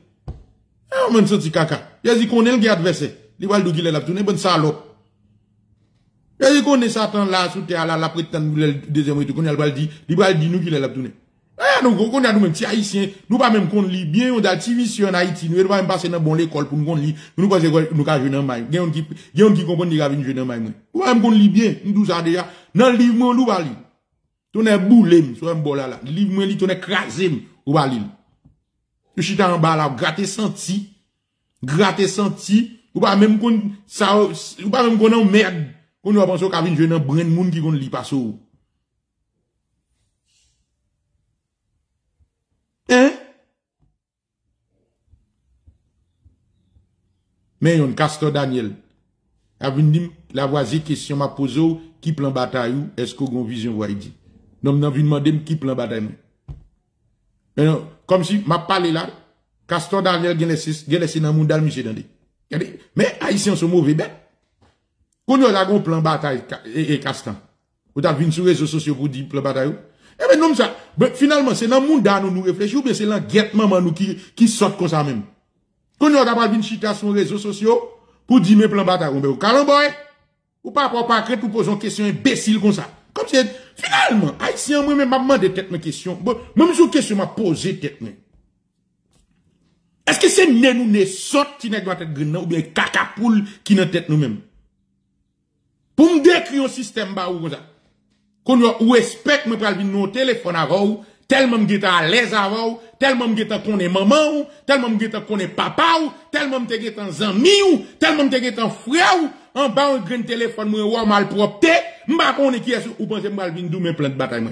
Ah, on senti caca. Jésus connaît le adversaire. Il va d'où qu'il a tourné, bonne salope. Jésus connaît Satan là sous terre là, la prétendre deuxième retour, qu'on il va dire nous qu'il a tourné. Ah, nous, on a nous-mêmes, petits haïtiens, nous pas même qu'on lit bien, on a TV sur en Haïti, nous, pas même passer dans bon l'école pour nous qu'on lit, nous, pas nous, qu'à jeune en maille. Qui comprend, qu'il y a une jeune en maille, nous pas même qu'on lit bien, nous, ça, déjà. Non, livre, moi, nous, pas lire. T'en es boulé, soit un bol là, livre, moi, t'en es crasé, ou pas lire. Je suis en bas là, gratter senti, ou pas même qu'on, ça, ou pas même qu'on en merde, qu'on va penser qu'à une jeune en brun, monde qui qu'on lit pas ça. Mais yon Castor Daniel, la voisin question m'a posé qui plan bataille ou est-ce qu'on a vision voie dit. Non, non, vous demandez qui plan bataille. Mais non, comme si m'a parlé là, Castor Daniel Gélessi dans le monde monsieur Dandé. Mais Haïtiens sont mauvais bêtes. Quand on a un plan bataille et Castan, vous avez vu sur les réseaux sociaux pour dire plan bataille. Eh bien, non, ça, finalement, c'est dans le monde où nous réfléchissons, ou bien c'est dans guette maman nous qui sort comme ça même. Quand on a vu une chita sur les réseaux sociaux pour dire mes plans bataille, mais au calamboy, ou pas pour pas créer pour poser une question imbécile comme ça. Comme c'est, finalement, Haïtien, moi-même, m'a demandé tête mes questions. Bon, même si une question m'a posé tête mes. Est-ce que c'est né nous né sorte qui n'est pas tête grena ou bien cacapoule qui n'est tête nous-mêmes? Pour me décrire un système bas ou comme ça. Qu'on respecte me pral vin nou téléphone avant tellement me geta à l'aise avant tellement me geta connait maman ou tellement me geta connait papa ou tellement me geta zami ou tellement me geta frère ou en bas on grand téléphone moi ou mal propre m'pa connait qui est ou pense me pral vin dou mes plans de bataille moi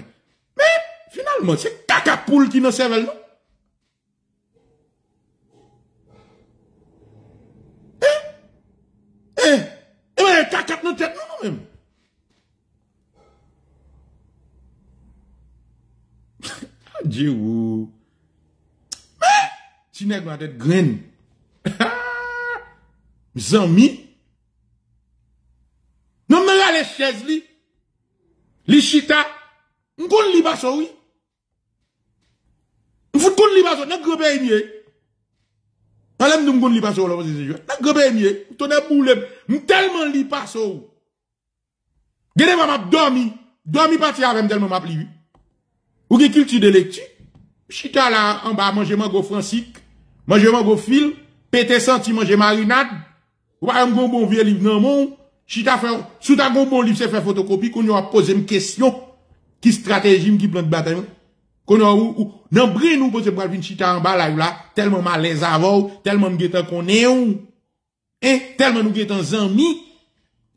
mais finalement c'est cacapoule qui dans cerveau non eh cacapoule dans tête nous même. Dieu ou. Mais, tu n'es pas tête graine. Mes amis. Non, mais là, les chaises, li. Les chita. M'koun li baso, oui. M'koun li baso, n'a grobe aimé. Alem nous m'koun li baso, là, c'est sûr. N'a grobe aimé. M'tonne boule. M'tellement li baso. Gede va m'abdomi. Dormi parti avec m'tellement m'applique. Ou qui culture de lecture, chita là en bas, manger mango francique, manger mango fil, pété senti, manger marinade, ou pas un bon vieux livre dans mon, chita fait, sous ta bon livre, c'est fait photocopie, qu'on a posé une question, qui stratégie, qui plan de bataille, qu'on a ou, non, brin nous poser pour venir chita en bas là, tellement mal les avaux, tellement m'guetant qu'on est ou, tellement nous guetant zami,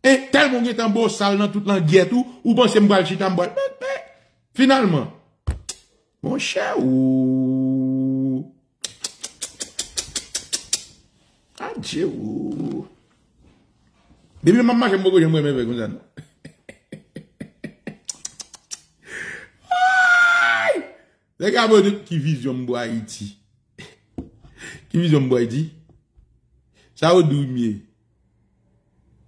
tellement guetant beau sale dans toute l'anguette ou pensez m'bal chita en bas, finalement, mon cher ou. Adieu ou. Depuis maman, j'aime beaucoup, j'aime bien comme ça. Les gars, qui vision de Haïti. Qui vision de Haïti. Ça va dormir.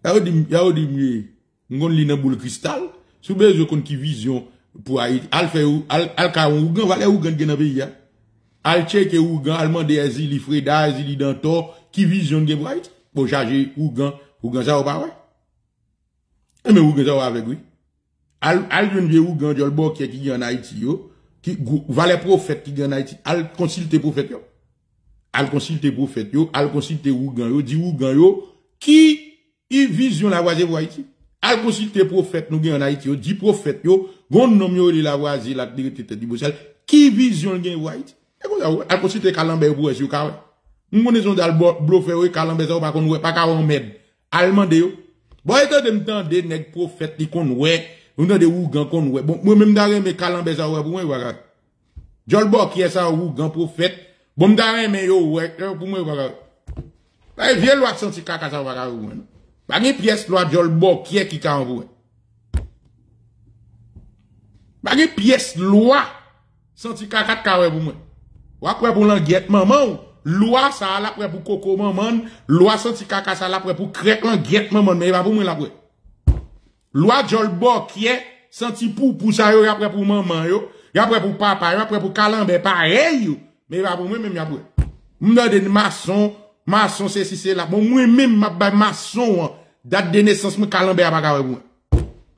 Ça va dormir. Nous avons une boule cristal. Si vous avez une vision. Pour Haïti, al fait ou, al kaon ou gan, valè ou gan gen nan pays ya. Al cheke ou gan, al mande asili freda, asili dantor, ki vision gen pou Haïti. Pour charger ou gan ça ou pas ouais. Et mais ou gan ça ou avec lui. Al jeune vieux ou gan, jol bo ki gen en Haïti yo, ki valè prophète ki gen en Haïti, al consulter prophète yo. Al consulter prophète yo, al consulter ou gan yo, di ou gan yo, ki vision la voisin pour Haïti. Al consulter prophète nous gen en Haïti yo, di prophète yo, bon nom yoli la voisie la directeur du Bruxelles qui vision gain white et comme ça à consulter Calambert pour sur carré on connaissons dal bluffer Calambert ça pas qu'on ouais pas ka on med allemand de yo bon et de m'tendé nèg prophète li qu'on ouais on tendé ougan qu'on ouais bon moi même d'arrêt mais Calambert ça ouais pour moi voilà Jol Bok qui est ça ougan prophète bon d'arrêt mais yo ouais pour moi voilà la vieille loi senti caca ça voilà pas une pièce loi Jol Bok qui est qui ka en bagay pièce loi senti kakat kawe pour moi ou après pour l'anguette maman loi ça là après pour coco maman loi senti kaka ça là après pour crèque l'anguette maman mais pas pour moi là après loi Jol Bok qui est senti pour ça yo après pour maman yo après pour papa yo après pour Calambert pareil yo mais pas pour moi même après m'dan des maçon c'est si c'est là bon moi même m'a ba maçon date de naissance mon Calambert pas kawe pour moi.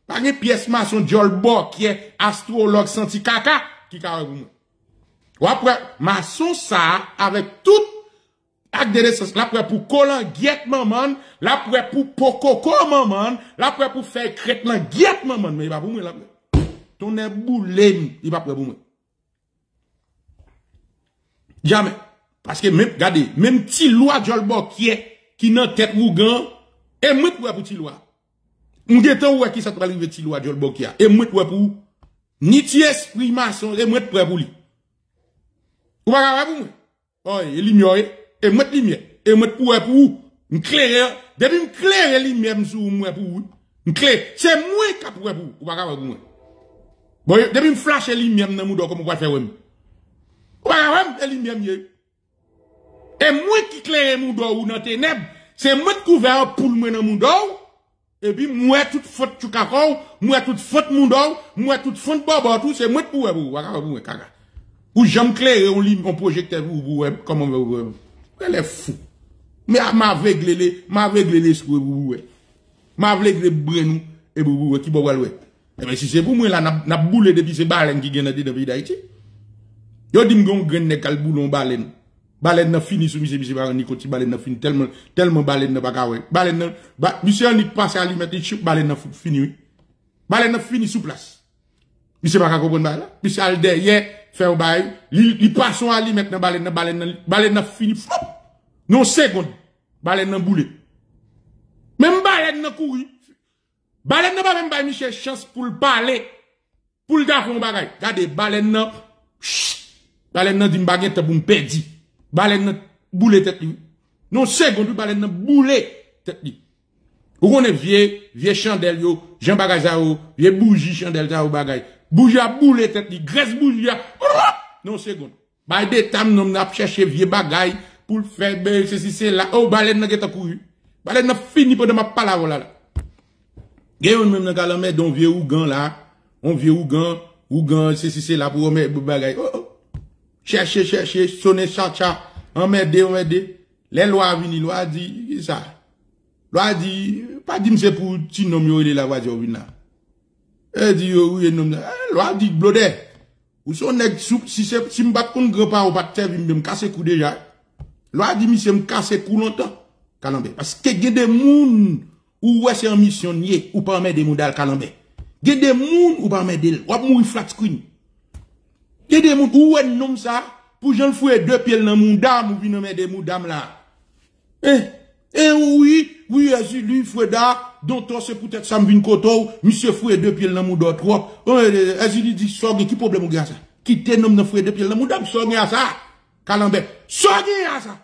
Par une pièce maçon Jol Bok qui est astrologue senti caca qui carré pour moi. Ou après maçon ça avec tout acte de naissance là pour collant guette maman, là pour pokoko maman, là pour faire crête là guette maman mais il va pour moi là. Ton est boulé, il va pour moi. Jamais parce que même regardez, même petit loi Jol Bok qui n'a tête rougan et moi pour petit loi. Nous avons dit qui ça arrive petit loi Jol Bok et moi pour ni ti esprit maçon et moi prêt pour lui. Ou pas pour moi. Oh, il ignore et moi lumière et moi pour une claire Depuis me claire lui même sur moi pour me claire, c'est moi qui pour ou pas pour moi. Bon, depuis me flasher lui même dans moudor comme on va faire ouais. Ou pas même lui même. Et moi qui claire moudor ou dans ténèbres, c'est moi qui couvert pour moi dans moudor. Et puis moi toute faute tu cacao, moi toute faute moudor, moi toute faute baba tout, c'est moi pour moi caga. Ou j'aime claire on projecteur pour comment on elle est fou. Mais m'a aveuglé les pour m'a aveuglé brenou et pour qui bobo l'oué. Et ben si c'est pour moi là n'a boulé depuis ces baleines qui gagnent dans pays d'Haïti. Yo dit m'gon grain nèg al boulon baleine. Baleine n'a fini sous monsieur Barani Koti baleine n'a fini tellement baleine n'a pas kawé. Baleine monsieur Nick passe à lui mettre chip baleine n'a fini. Baleine n'a fini sous place. Monsieur pas comprendre là. Monsieur al derrière faire bail, il passe à lui mettre baleine n'a fini flop. Non seconde baleine nan boule même baleine nan couru baleine nan pas même ba Michel chance pour le parler pour le gafon bagay regardez baleine nan dit m'bagen te pour me perdi baleine nan boule tête lui non seconde baleine nan boule tête lui ou connait vieux chandelle yo Jean bagay ça yo vieux bougie chandelle ça yo bagay bougie a boule tête lui graisse bougie non seconde bay des tam non n'a chercher vieux bagay pour faire belle ceci c'est là oh baleine n'a pas couru baleine n'a fini pendant ma parole là gagne même dans galamé don vieux ougan là on vieux ougan ceci c'est là pour mettre bagaille oh chercher sonner chacha emmerder les lois venir loi dit ça loi dit pas dit c'est pour ti nom yo la voiture vin là elle dit oui nom loi dit blodé ou son nèg si c'est si m'bat kon grand pas ou pas servir me casser cou déjà loi dit monsieur me casser pour longtemps Kalambé parce que il y a des moun ou ouais c'est un missionnier ou pas des modal Kalambé il y a des moun ou pas m'aider ou mourir flat screen il y a des moun ou ouais nom ça pour j'en fouer deux pieds dans mon dame ou venir m'aider mon dame là eh oui Jésus lui Foueda dont on se peut-être ça me vient coto monsieur fouer deux pieds dans mon dos trois Jésus lui dit sorti qui problème ou gars ça qui te nomme dans fouer deux pieds dans mon dame sorti à ça Kalambé, sortez à ça.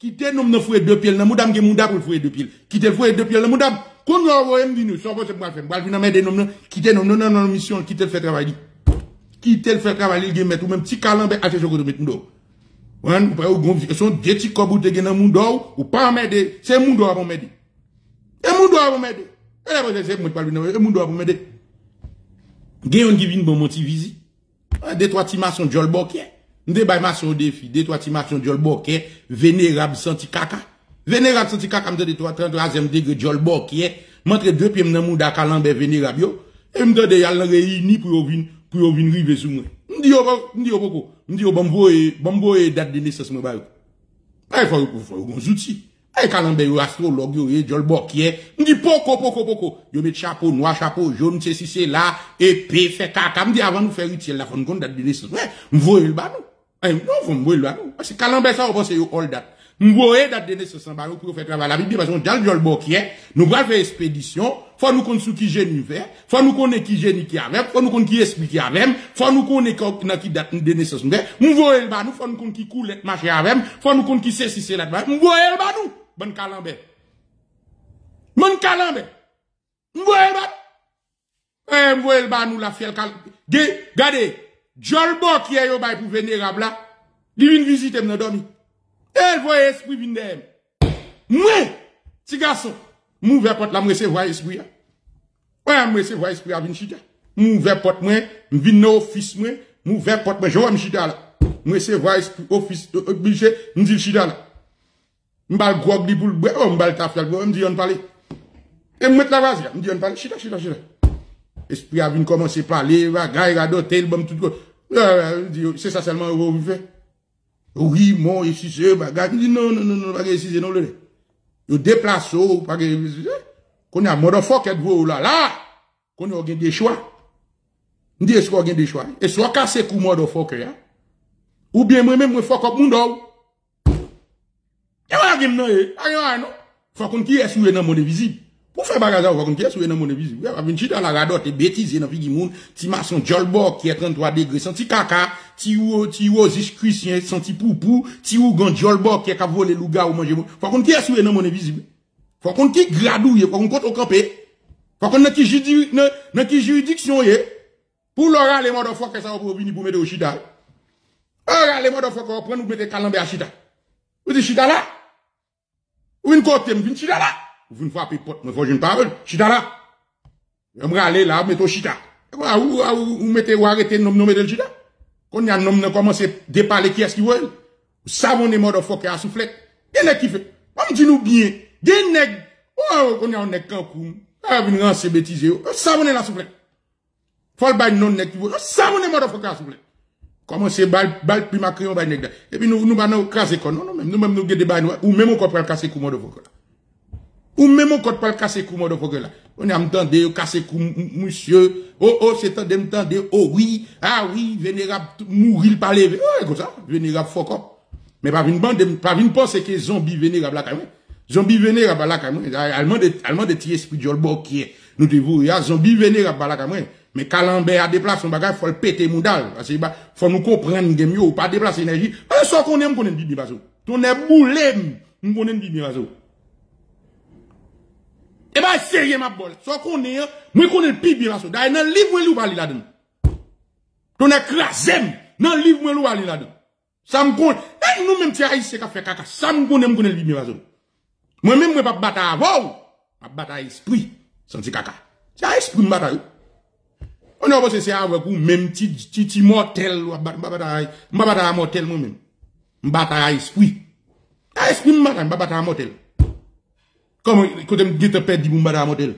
Quittez nom de fouet deux pieds, madame qui mouda pour fouet deux pieds. Quittez fouet deux pieds, madame. Quand nous avons dit nous, sans quoi c'est pour faire. Balvin n'a des noms, quittez nom non non mission, quittez le fait travailler. Quittez le fait travailler, il met ou même petit Kalambé à ce jour de mettre nous. On peut au gonfler, ils sont des petits cobout de gagner moudo ou pas m'aider. C'est moudo à m'aider. Et moudo à m'aider. Et la prochaine c'est moi Balvin, et moudo à m'aider. Gayon qui vient bon mon petit visite. Des trois petits maçons jolbokier. Nous maçon au défi, des trois timations de Jolboké, vénérable senti caca. Vénérable senti caca, me donne 33e degré Jolboké, montre deux pieds dans mouda Kalambé vénérable yo, et me donne yal réuni pour venir river sur moi. Me dit beaucoup, me dit bon boy date de naissance moi ba yo. Pas faut bon outil. Et Kalambé yo astrologue yo Jolboké, me dit poko, yo met chapeau noir, chapeau jaune, ceci c'est là, épée fait caca, me dit avant nous faire utile la fond date de naissance. Me voye le banou. Non, vous me là. Parce que Kalambé, ça, on pense que c'est all date. M'voye date de naissance pour faire travail. La Bible, parce qu'on dans le boquier, nous allons faire expédition. Faut nous connaître qui génie fait. Faut nous connaître qui génie qui avait. Faut nous connaître qui explique avec. Faut nous connaître qui date de naissance. M'voye le banou. Faut nous connaître qui coule marché avec. Faut nous connaître qui sait si c'est là. M'voye le banou. Bon Kalambé. M'voye le banou. M'voye le banou, la fiel Kalambé. Gardez. Jolbo qui est au bail pour vénérable là, il vient visiter dans dormi. Elle voit esprit vient d'elle. Moi, petit garçon, m'ouvre porte là me recevoir esprit. Ouais, me recevoir esprit à venir chita. M'ouvre porte moi, vinn dans office moi, m'ouvre porte moi, je vais me chita là. Me recevoir esprit office obligé, me dit chita là. M'bal grog li pour le boire, m'bal taf là, me dit on parler. Et me mettre la vase, me dit on parler chita. Esprit a venu commencer à parler, va gagner à doter le bon tout. C'est ça seulement vous fait. Oui, mon ici c'est bagage. Non, pas ici non le. Vous déplacez pas qu'on a motherfucker vous là. Qu'on a gagné des choix. On dit est-ce qu'on a gagné des choix et soit casser coup motherfucker hein. Ou bien moi même moi fuck up monde. Et va game non, non. Faut qu'on qui est soué dans monde visible. Pour faire bagage, on va continuer sur une monnaie visible. On va venir dans la radote et bêtiser dans vie monde. Ti maçon Jolbok qui est 33 degrés, senti caca, ti ou Christien, senti poupou, ti ou gan Jolbok qui a volé louga ou manger. Faut continuer sur une monnaie visible. faut qu'on qui gradouille, faut qu'on compte au campé, faut qu'on qui juridiction pour leur aller mode de fois que ça va pour venir pour mettre au chita. Alors les mode de fois qu'on prend nous mettre calambé à chita. Vous dites chita là? Ou une côté, vous venez chita là? Vous venez frapper porte, vous venez parole, chita là. Vous me aller là, vous mettez au chita. Vous mettez ou arrêtez de nommer le chita. Quand y a un homme qui commence à déparler qui est-ce qu'il veut, vous savez les mode de fois qu'il a soufflé. Il y en a qui fait. On dit nous bien. Des nègres, oh, on est en nègre Cancun, ah, venir en ces bêtises, ça on est la soufflette. Faut le bail non nègre, ça on est mort de faut la soufflette. Comment c'est bail puis ma crayon bail nègre. Et puis nous allons casser quoi, non, nous-mêmes nous guetter bail, ou même on peut casser coup mort de faut là. Ou même on peut casser coup mort de faut là. On est à m'tendre, casser coup, monsieur, oh, c'est temps de m'tendre, oh oui, ah oui, vénérable, mourir par les, oh, comme ça, vénérable fuck up. Mais pas une bande, pas une pensée que zombie vénérable là quand même. Zombie venir à Balakamouin, allemand de tiers esprit de nous devons, il y a zombie venir à Balakamouin. Mais Calambert a déplacé son bagage, faut le péter moudal. Parce que, faut nous comprendre, que mieux, ou pas déplacer l'énergie. Un soir qu'on aime, qu'on aime Bibi Bazo. Ton est boulé, qu'on aime Bibi Bazo. Eh ben, sérieux, ma bol. Soit qu'on aime, moi qu'on aime Bibi Bazo. D'ailleurs, dans le livre, où va aller là-dedans. Ton est crasé, dans le livre, où va aller là-dedans. Ça me connaît. Et nous-mêmes, tiens, ici, qu'a fait caca. Ça me connaît, qu'on aime Bibi Bazo. Moi-même, je ne vais pas battre avant, je vais battre à l'esprit, sans dire caca. C'est à l'esprit que je battre. On a pensé que c'est avec vous, même petit mortel, je vais battre à mortel moi-même. Je vais battre à l'esprit. À l'esprit, je vais battre à mortel. Comme quand je me perds, je vais battre à mortel.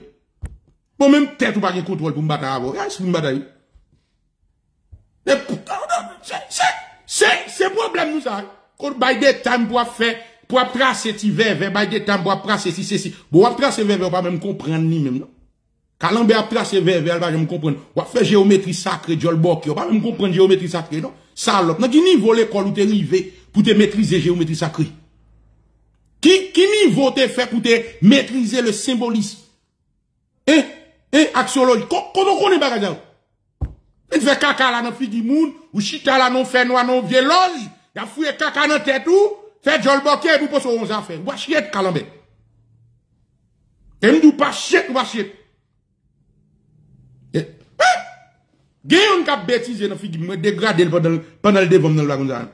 Moi-même, tête ou pas de contrôle pour me battre avant, à l'esprit, je vais battre. Mais pourtant, c'est problème nous ça. Quand on baille des temps pour faire. Pour tracer cet hiver, vers bail de temps, pour tracer ceci. Pour tracer vers, on va même comprendre ni même, non? Calambe a tracer vers, elle va même comprendre. On va faire géométrie sacrée, Jol Bokio. On va même comprendre géométrie sacrée, non? Salope. Non, qui niveau l'école où t'es arrivé pour te maîtriser géométrie sacrée? Qui niveau t'es fait pour te maîtriser le symbolisme? Axiologie. Comment on connaît bagage? Il fait caca là, non, figi moun, ou chita là, non, fait noir, non, violol. Il a fouillé caca dans tête tout. Faites Jol Bokye et vous posez 11 affaires. Vous achetez Calambé. Et vous pas achetez, vous achetez. Eh? Gayon kap bêtise dans figi, me dégradé pendant le dévon dans la gonzane.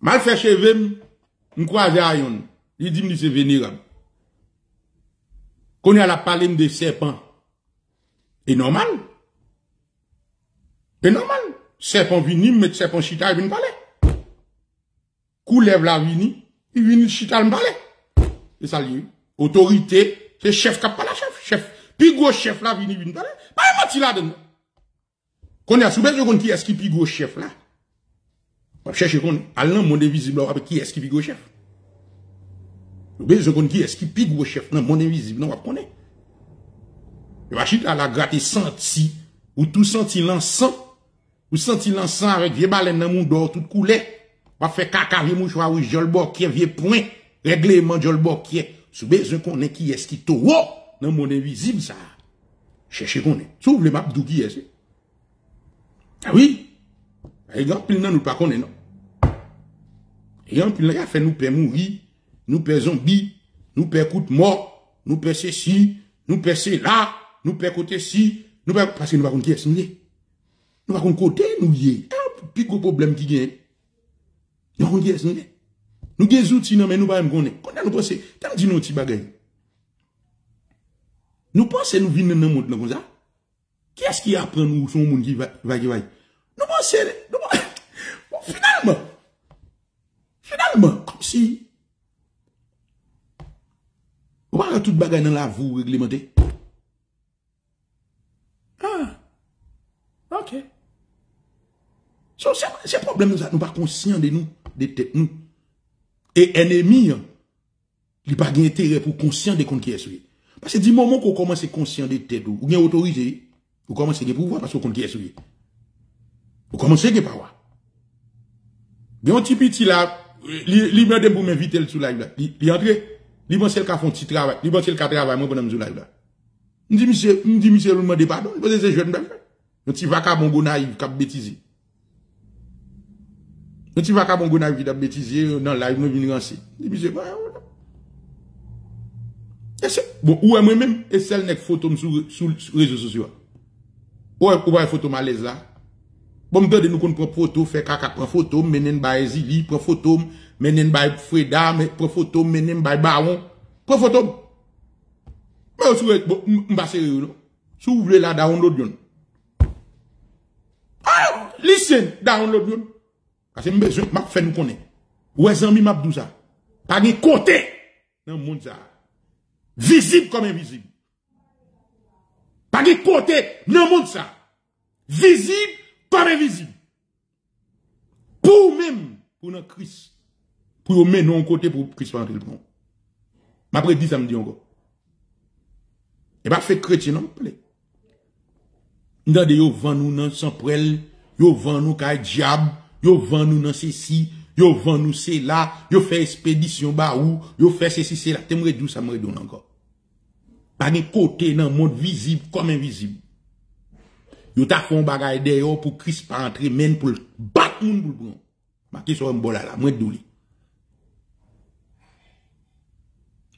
Mal fait chevem, m'croise à yon. Il dit me c'est vénérable. Qu'on y a la palme de serpent. Et normal. Et normal. Serpent vini, mais serpent chita, il vient parler. Coulève la vini, il vient chita, il parler. C'est ça, lui. Autorité, c'est chef qui a pas la chef. Chef. Puis gros chef là, vini, il vient parler. Pas un menti là-dedans. Qu'on a souvent de qui est-ce qui puis gros chef là. On cherche qu'on a l'un monde invisible, on qui est-ce qui puis gros chef. Ou bien, je qui est-ce qui puis gros chef dans monde invisible, on va connaître. Et va chita, la gratte senti, ou tout senti l'encens. Vous sentez l'ensemble avec vieux baleine dans mon dos, tout coulé. On va faire caca, vieux mouchoir, oui, Jol Bokye, vieux point. Règlement Jol Bokye. Sous besoin qu'on est qui est-ce qui t'a ou dans mon invisible, ça. Cherchez qu'on est. S'ouvre le map d'où qui est-ce. Ah oui. Et grand pile non, nous pas qu'on est, non. Et grand pile là, fait nous paie mourir, nous paie zombie, nous paie coup de mort, nous paie ceci, nous paie cela, nous paie côté ci, nous paie, parce que nous pas qu'on qui est-ce. Nous avons côté, nous y est. Problème qui gagne. Nous avons dit, nous avons des outils, mais nous ne pouvons pas. Nous pensons, nous dit nos petits bagages. Nous pensons, nous vivons dans un monde comme ça. Qui est-ce qui apprend nous, son monde qui va y aller? Nous pensons, finalement, comme si. On va avoir tout bagage dans la voie réglementée. Ah, ok. So, c'est problème, nous pas conscients de nous, de tête nous. Et ennemi, il pas d'intérêt pour conscient de compte qui est. Parce que du moment qu'on commence à conscient de tête ou bien autorisé, vous commencez à pouvoir parce que compte qui est. Vous commencez à pouvoir. Bien, un petit petit là, il m'a dit pour m'inviter sous live là. Il entre, il m'a dit qu'il a fait un petit travail, il m'a dit qu'il a travaillé, moi, pendant sous live là. Il me dit, monsieur, il m'a dit pardon, il m'a dit, c'est jeune, un petit vacabon naïf, cap bêtise. Mais tu vas pas bon gars qui t'a bêtisé dans live nous venir rancé. Monsieur bon ou moi même et celle nèg photo sur réseaux sociaux. Ouais, ou pas photo malaise là. Bon me nous qu'on prend photo, fait caca prend photo, menen ba Ezili, prend photo, menen ba Freda, prend photo, menen ba Baron, prend photo. Mais sur bon m'pas sérieux non. Si vous voulez la download yon. Ah, listen, download yon. Parce que besoin m'a fait nous connaître. Ouais zanmi m'a dou ça. Pas de côté dans monde ça. Visible comme invisible. Pas de côté dans monde ça. Visible comme invisible. Pour même pour dans Christ. Pour mener non côté pour Christ pas le bon. M'a prédit ça me dit encore. Et pas fait chrétien non plaît. Dans des yo vend nous dans sans prel, yo vend nous kay diable. Yo vend nous dans ceci, yo vend nous cela, yo fait expédition ba ou, yo fait ceci cela. T'aimerais d'où ça me redonne encore. Pas de côté dans monde visible comme invisible. Yo t'a fait un bagage d'ailleurs pour Christ pas entrer même pour battre monde pour bon. Marqué sur un bol là, moi douli.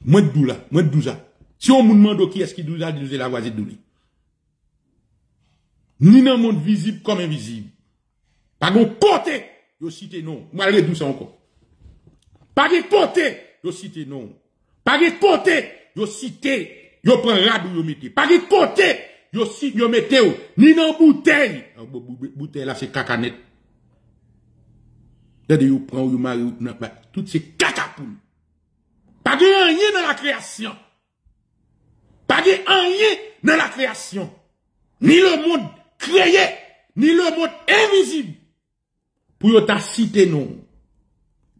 Moi doula, moi douza. Si on me demande qui est-ce qui douza, douze la voisine douli. Ni dans monde visible comme invisible. Pas de côté, yo cite non. Malgré tout ça encore. Pas de côté, yo cite non. Pas de côté, yo cite, yo prend radou yo mette. Pas de côté, yo cite, yo mette ou. Ni dans bouteille. Bouteille là, c'est caca net. D'ailleurs, yo prend, yo mari, tout c'est caca poule. Pas de rien dans la création. Pas de rien dans la création. Ni le monde créé, ni le monde invisible. Pour ta cité non.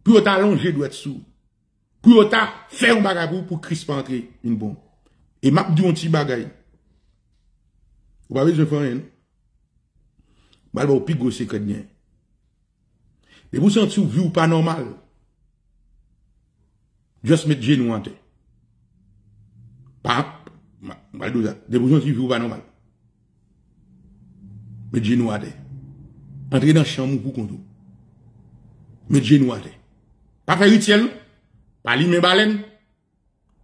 Pour ta longer doit être sous. Pour ta faire un bagabou pour Christ pas entrer une bombe. Et m'a dit un petit bagay. Vous avez besoin de faire rien. Mal va au pigo secret bien. Et vous sentez vous ou pas normal. Juste mettre genou en terre. Pas mal de ça. De vous sentez vous ou pas normal. Mettre genou en terre. Entrer dans chambre pour contour. Mais genou à terre. Pas faire rituel, pas limer baleine,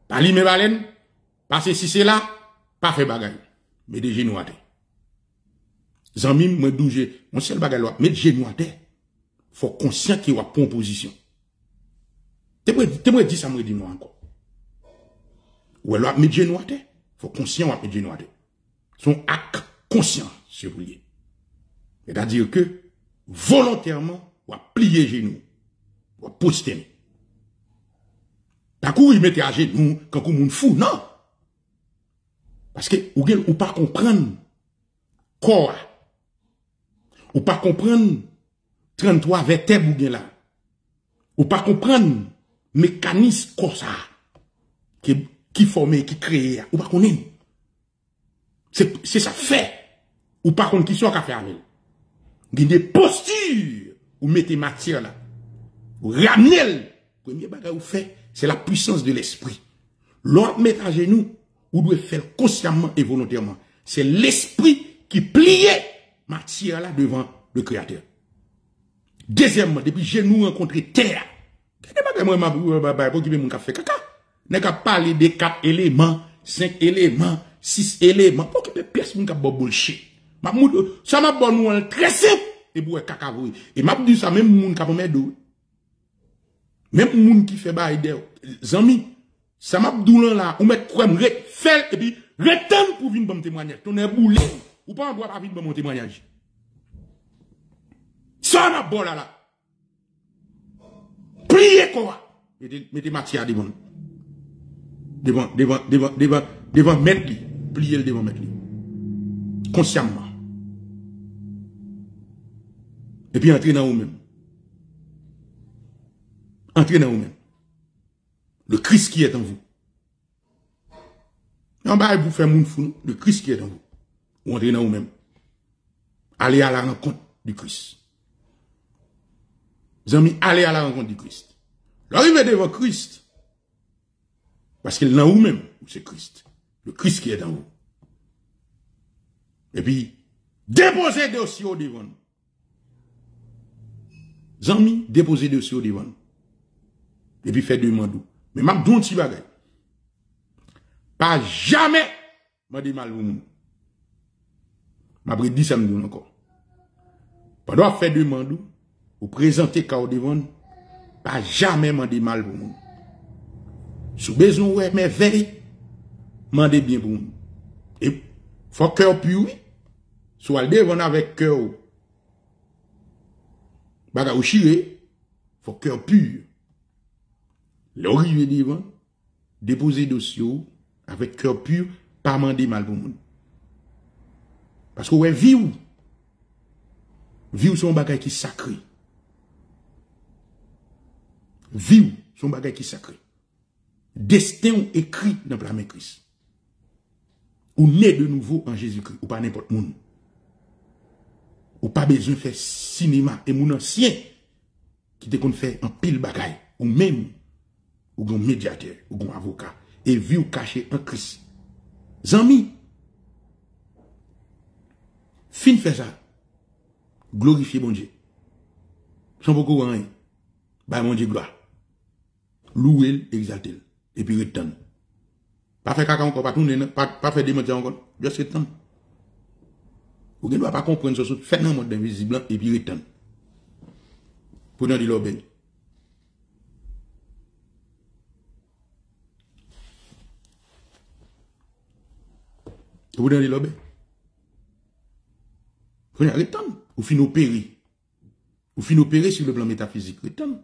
pas limer baleine, pas ceci cela, pas faire bagaille. Mais des genoux à terre. Zami me douge, mon seul bagaille mais genou à terre. Faut conscient qu'il y a une position. T'es prêt dire ça me dit non encore. Ou alors mettre genou à terre. Faut conscient ou mettre genou à terre. Son acte conscient si vous voulez. C'est-à-dire que, volontairement, on va plier genoux. On va poster. D'un coup, il mettait à genoux, quand on est fou, non. Parce que, ou ne peut pas comprendre, corps. Ou pas comprendre, 33 vertèbres, ou là. Ou pas comprendre, mécanisme, corps, ça. Qui formait, qui créait, ou pas qu'on aime. C'est ça fait. Ou pas qu'on qui soit qu'à faire avec. Il y a des postures où vous mettez matière là. Vous ramenez le premier bagage vous faites, c'est la puissance de l'esprit. L'autre met à genoux, vous devez faire consciemment et volontairement. C'est l'esprit qui plie matière là devant le Créateur. Deuxièmement, depuis genoux rencontrer terre. Regardez-moi, pour qu'il y ait mon café caca. N'est qu'à parler des 4 éléments, 5 éléments, 6 éléments. Pour qu'il y ait pièce mon café bullshit. Ça m'a bon très simple et pour kakavoui et m'a dit ça même moun ka pomme d'eau même moun qui fait bail zami ça m'a doulan là ou met crème refel et puis retan pour venir bon témoignage ton est boulé ou pas droit pas venir bon témoignage ça m'a bon là prier quoi mettez matière devant mettre lui plier le devant mettre lui consciemment. Et puis entrez dans vous-même. Entrez dans vous-même. Le Christ qui est en vous. Non, bah, vous faites mon fou, le Christ qui est en vous. Vous entrez dans vous-même. Allez à la rencontre du Christ. Mes amis, allez à la rencontre du Christ. L'arrivée devant Christ. Parce qu'il est dans vous-même, c'est Christ. Le Christ qui est en vous. Et puis, déposez des dossiers au devant. amis déposer dossier au devant. Et puis faire demande. Mais m'a dit un petit bagage. Pas jamais m'a dit mal au monde. M'a pris 10 samedi encore. Pendant faire demande ou présenter cas au devant, pas jamais m'a dit mal pour monde. Sous besoin ouais merveille, m'a dit bien pour monde. Et faut cœur pur. Soit le devant avec cœur. Baga ou chiré, faut cœur pur. L'orive devant, déposer dossier avec cœur pur, pas mandé mal pour monde. Parce que ouais, vie ou son bagay qui sacré. Vie ou son bagay qui sacré. Destin ou écrit dans la main Christ. Ou né de nouveau en Jésus-Christ, ou pas n'importe monde. Ou pas besoin de faire cinéma. Et mon ancien, qui te qu'on fait un pile bagaille. Ou même, ou un médiateur, ou un avocat. Et vu ou caché en Christ. Zami, fin fait ça. Glorifier mon Dieu. Sans beaucoup rien. Bah mon Dieu gloire. Louer, exalter. Et puis retenir. Pas faire caca encore, pas tourner, pas faire démonter encore. Juste retenir. Vous ne doit pas comprendre ce que fait dans le monde invisible et puis retenir. Pour nous dire l'obéir. Pour nous dire l'obéir. Pour nous retenir. Ou fin opérer. Ou fin opérer sur le plan métaphysique. Retenir.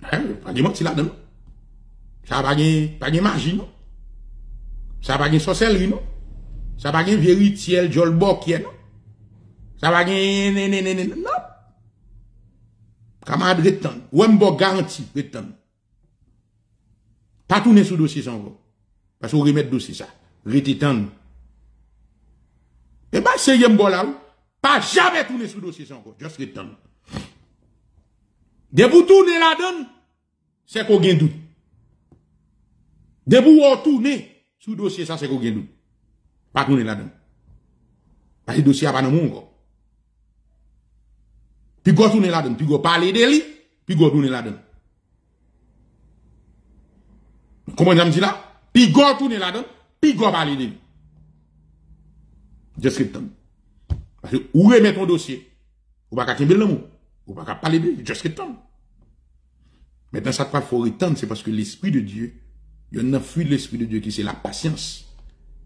Pas de menti là-dedans. Ça va pas de magie, non? Ça va pas de sorcellerie, non? Ça va gagner véritiel, jolbokien, non? Ça va gagner, non? Camarade, retenez. Wembo garanti, retenez. Pas tourner sous dossier sans vous. Parce qu'on remet dossier ça. Retenez. Et bah, c'est Yembo là, pas jamais tourner sous dossier sans vous. Juste retenez. De vous tourner la donne, c'est qu'on gagne doute. De vous retourner sous dossier ça, c'est qu'on gagne doute. Pas tourner là-dedans. Parce que le dossier n'est pas dans le monde. Puis go tourner là-dedans. Puis go parler de lui. Puis go tourner là-dedans. Comment ça me dit là? Puis go tourner là-dedans. Puis go parler de lui. Just read them. Parce que où remet ton dossier? Ou pas qu'à t'aimer le mot. Ou pas qu'à parler de lui. Just read them. Maintenant, ça qu'il faut retendre, c'est parce que l'Esprit de Dieu, il y en a un fruit de l'Esprit de Dieu qui c'est la patience.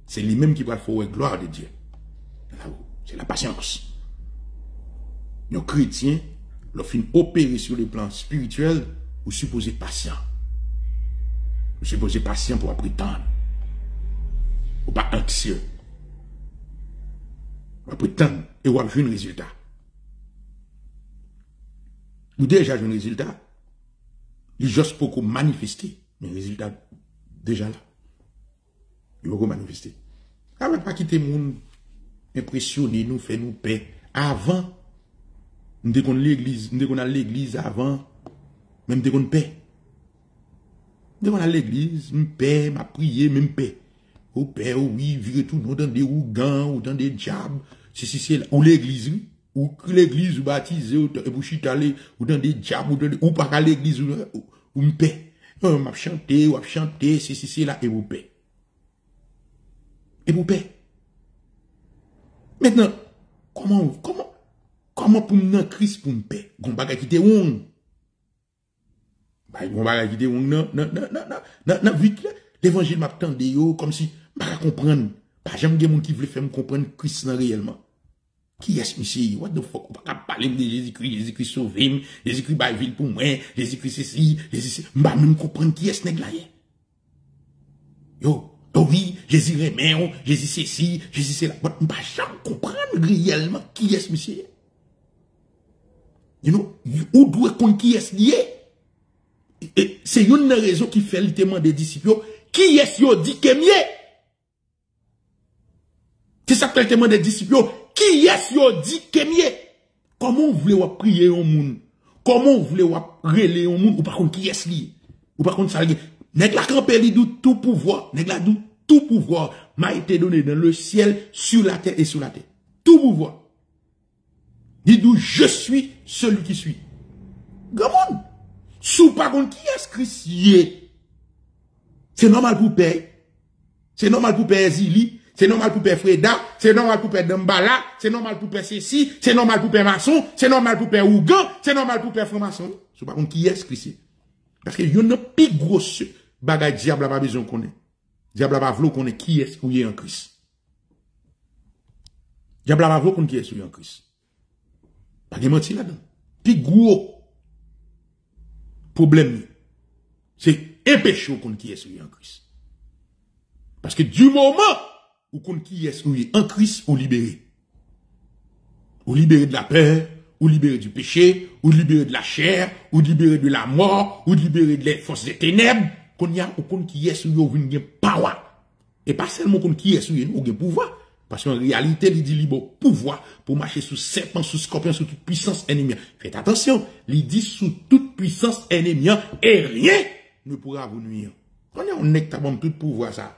C'est lui-même qui va faire la gloire de Dieu. C'est la patience. Nos chrétiens, leur fin opérer sur le plan spirituel, vous supposez patient. Vous supposez patient pour prétendre. Ou pas anxieux. Vous prétendre et vous avez un résultat. Vous déjà un résultat. Il juste pour qu'on manifeste. Mais le résultat, déjà là. Il faut manifester. Ah, mais pas quitter le monde, impressionner nous, faire nous paix. Avant, nous qu'on l'église, nous qu'on a l'église avant, même dès qu'on paix. Nous qu'on a l'église, nous paix, ma prier, même paix. Ou paix, oui, virer tout, nous dans des ougans, ou dans des diables, si, ou l'église, ou l'église, ou baptisée, ou chitaler, ou dans des diables, ou pas à l'église, ou paix. Ou chanter, si, là, et ou paix. Et vous paix. Maintenant, comment pour nous Christ pour nous paix? Gon bagay qui te wong. Bah, gon bagay qui te wong, non, vite là. L'évangile m'a tende yo, comme si, m'a comprendre. Bah, j'aime gen moun qui veut faire me comprendre Christ nan réellement. Qui est monsieur? What the fuck? On va parler de Jésus-Christ sauvé, Jésus-Christ ba ville pour moi, Jésus-Christ ceci, Jésus-Christ. M'a même comprendre qui est nèg la ye. Yo. Oh oui, Jésus remet, Jésus ceci, Jésus c'est là. On ne peut jamais comprendre réellement qui est ce monsieur. You know, où doit qu'on qui est lié? Et c'est une raison qui fait le témoin des disciples. Qui est-ce qui dit que mieux? C'est ça que le témoin des disciples. Qui est-ce qui dit que mieux? Comment voulez-vous prier au monde? Comment voulez-vous relayer au monde? Ou par contre, qui est lié? Ou par contre, ça lié? Nèg la campé li dou tout pouvoir, nèg la dou tout pouvoir m'a été donné dans le ciel, sur la terre et sous la terre. Tout pouvoir. Il dit, je suis celui qui suis. Gamon. Sous par contre, qui est-ce Christ? C'est normal pour payer. C'est normal pour payer Zili. C'est normal pour père Freda, c'est normal pour père Dambala, c'est normal pour père Ceci, c'est normal pour père Maçon, c'est normal pour père Ougan, c'est normal pour père Franc-Maçon. C'est pas contre qui est-ce que c'est. Parce que y en a plus gros bagage diable n'a pas besoin qu'on ait. Diable n'a pas voulu qu'on ait qui est-ce qu'il y a en Christ. Diable n'a pas voulu qu'on ait qui est-ce qu'il y a en Christ. Pas de mentir là-dedans. Plus gros problème, c'est empêcher qu'on ait qui est-ce qu'il y a en Christ. Parce que du moment ou contre qui est-ce qu'on est en Christ ou libéré. Ou libéré de la peur, ou libéré du péché, ou libéré de la chair, ou libéré de la mort, ou libéré de les forces des ténèbres, qu'on y a ou contre qui est-ce qu'on a une power. Et pas seulement contre qui est-ce qu'on a un pouvoir. Parce qu'en réalité, il dit libre pouvoir pour marcher sous serpent, sous scorpion, sous toute puissance ennemie. Faites attention, il dit sous toute puissance ennemie et rien ne pourra vous nuire. Quand on est capable de tout pouvoir ça.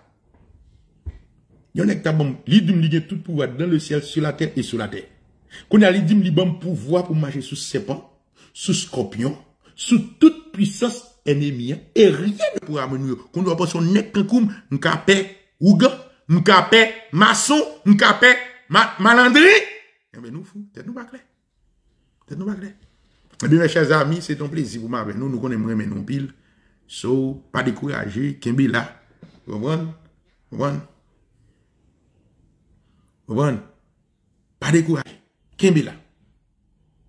Yon est capable de tout pouvoir dans le ciel, sur la terre et sur la terre. Qu'on a l'idée de pouvoir pour marcher sous serpent, sous scorpion, sous toute puissance ennemie, et rien ne pourra me nuire. Qu'on doit penser qu'on est comme m'kapè ougan, m'kapè maçon, m'kapè malandré. Eh bien, nous fous, tête nous pas clair. Tête nous pas clair. Eh bien, mes chers amis, c'est un plaisir pour moi avec nous. Nous connaissons mais non pile. So, pas découragé, Kimbi là. Vous comprenez? Vous comprenez? Bon, pas décourager. Kembe là.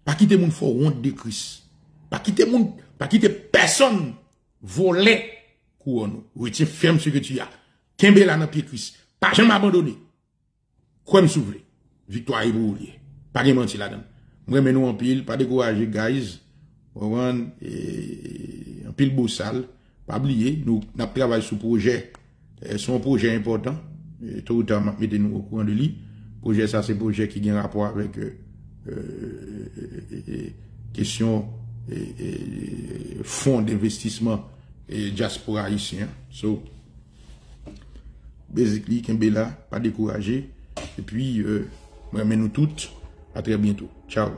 Pas quitter mon fort honte de Christ. Pas quitter personne voler couronne. Retire ferme ce que tu as. Kembe là dans pied Christ. Pas jamais abandonner. Quoi me souffler. Victoire est pour lui. Pas de mentir là-dedans. Moi mais nous en pile, pas décourager guys. Bon, et en pile beau sale, pas oublier nous travaillons sur projet. Son projet important. Et tout le temps mettez-nous au courant de lui. Projet ça c'est projet qui a un rapport avec question fonds d'investissement et diaspora haïtien. So basically Kembela, pas découragé et puis moi nous toutes à très bientôt. Ciao.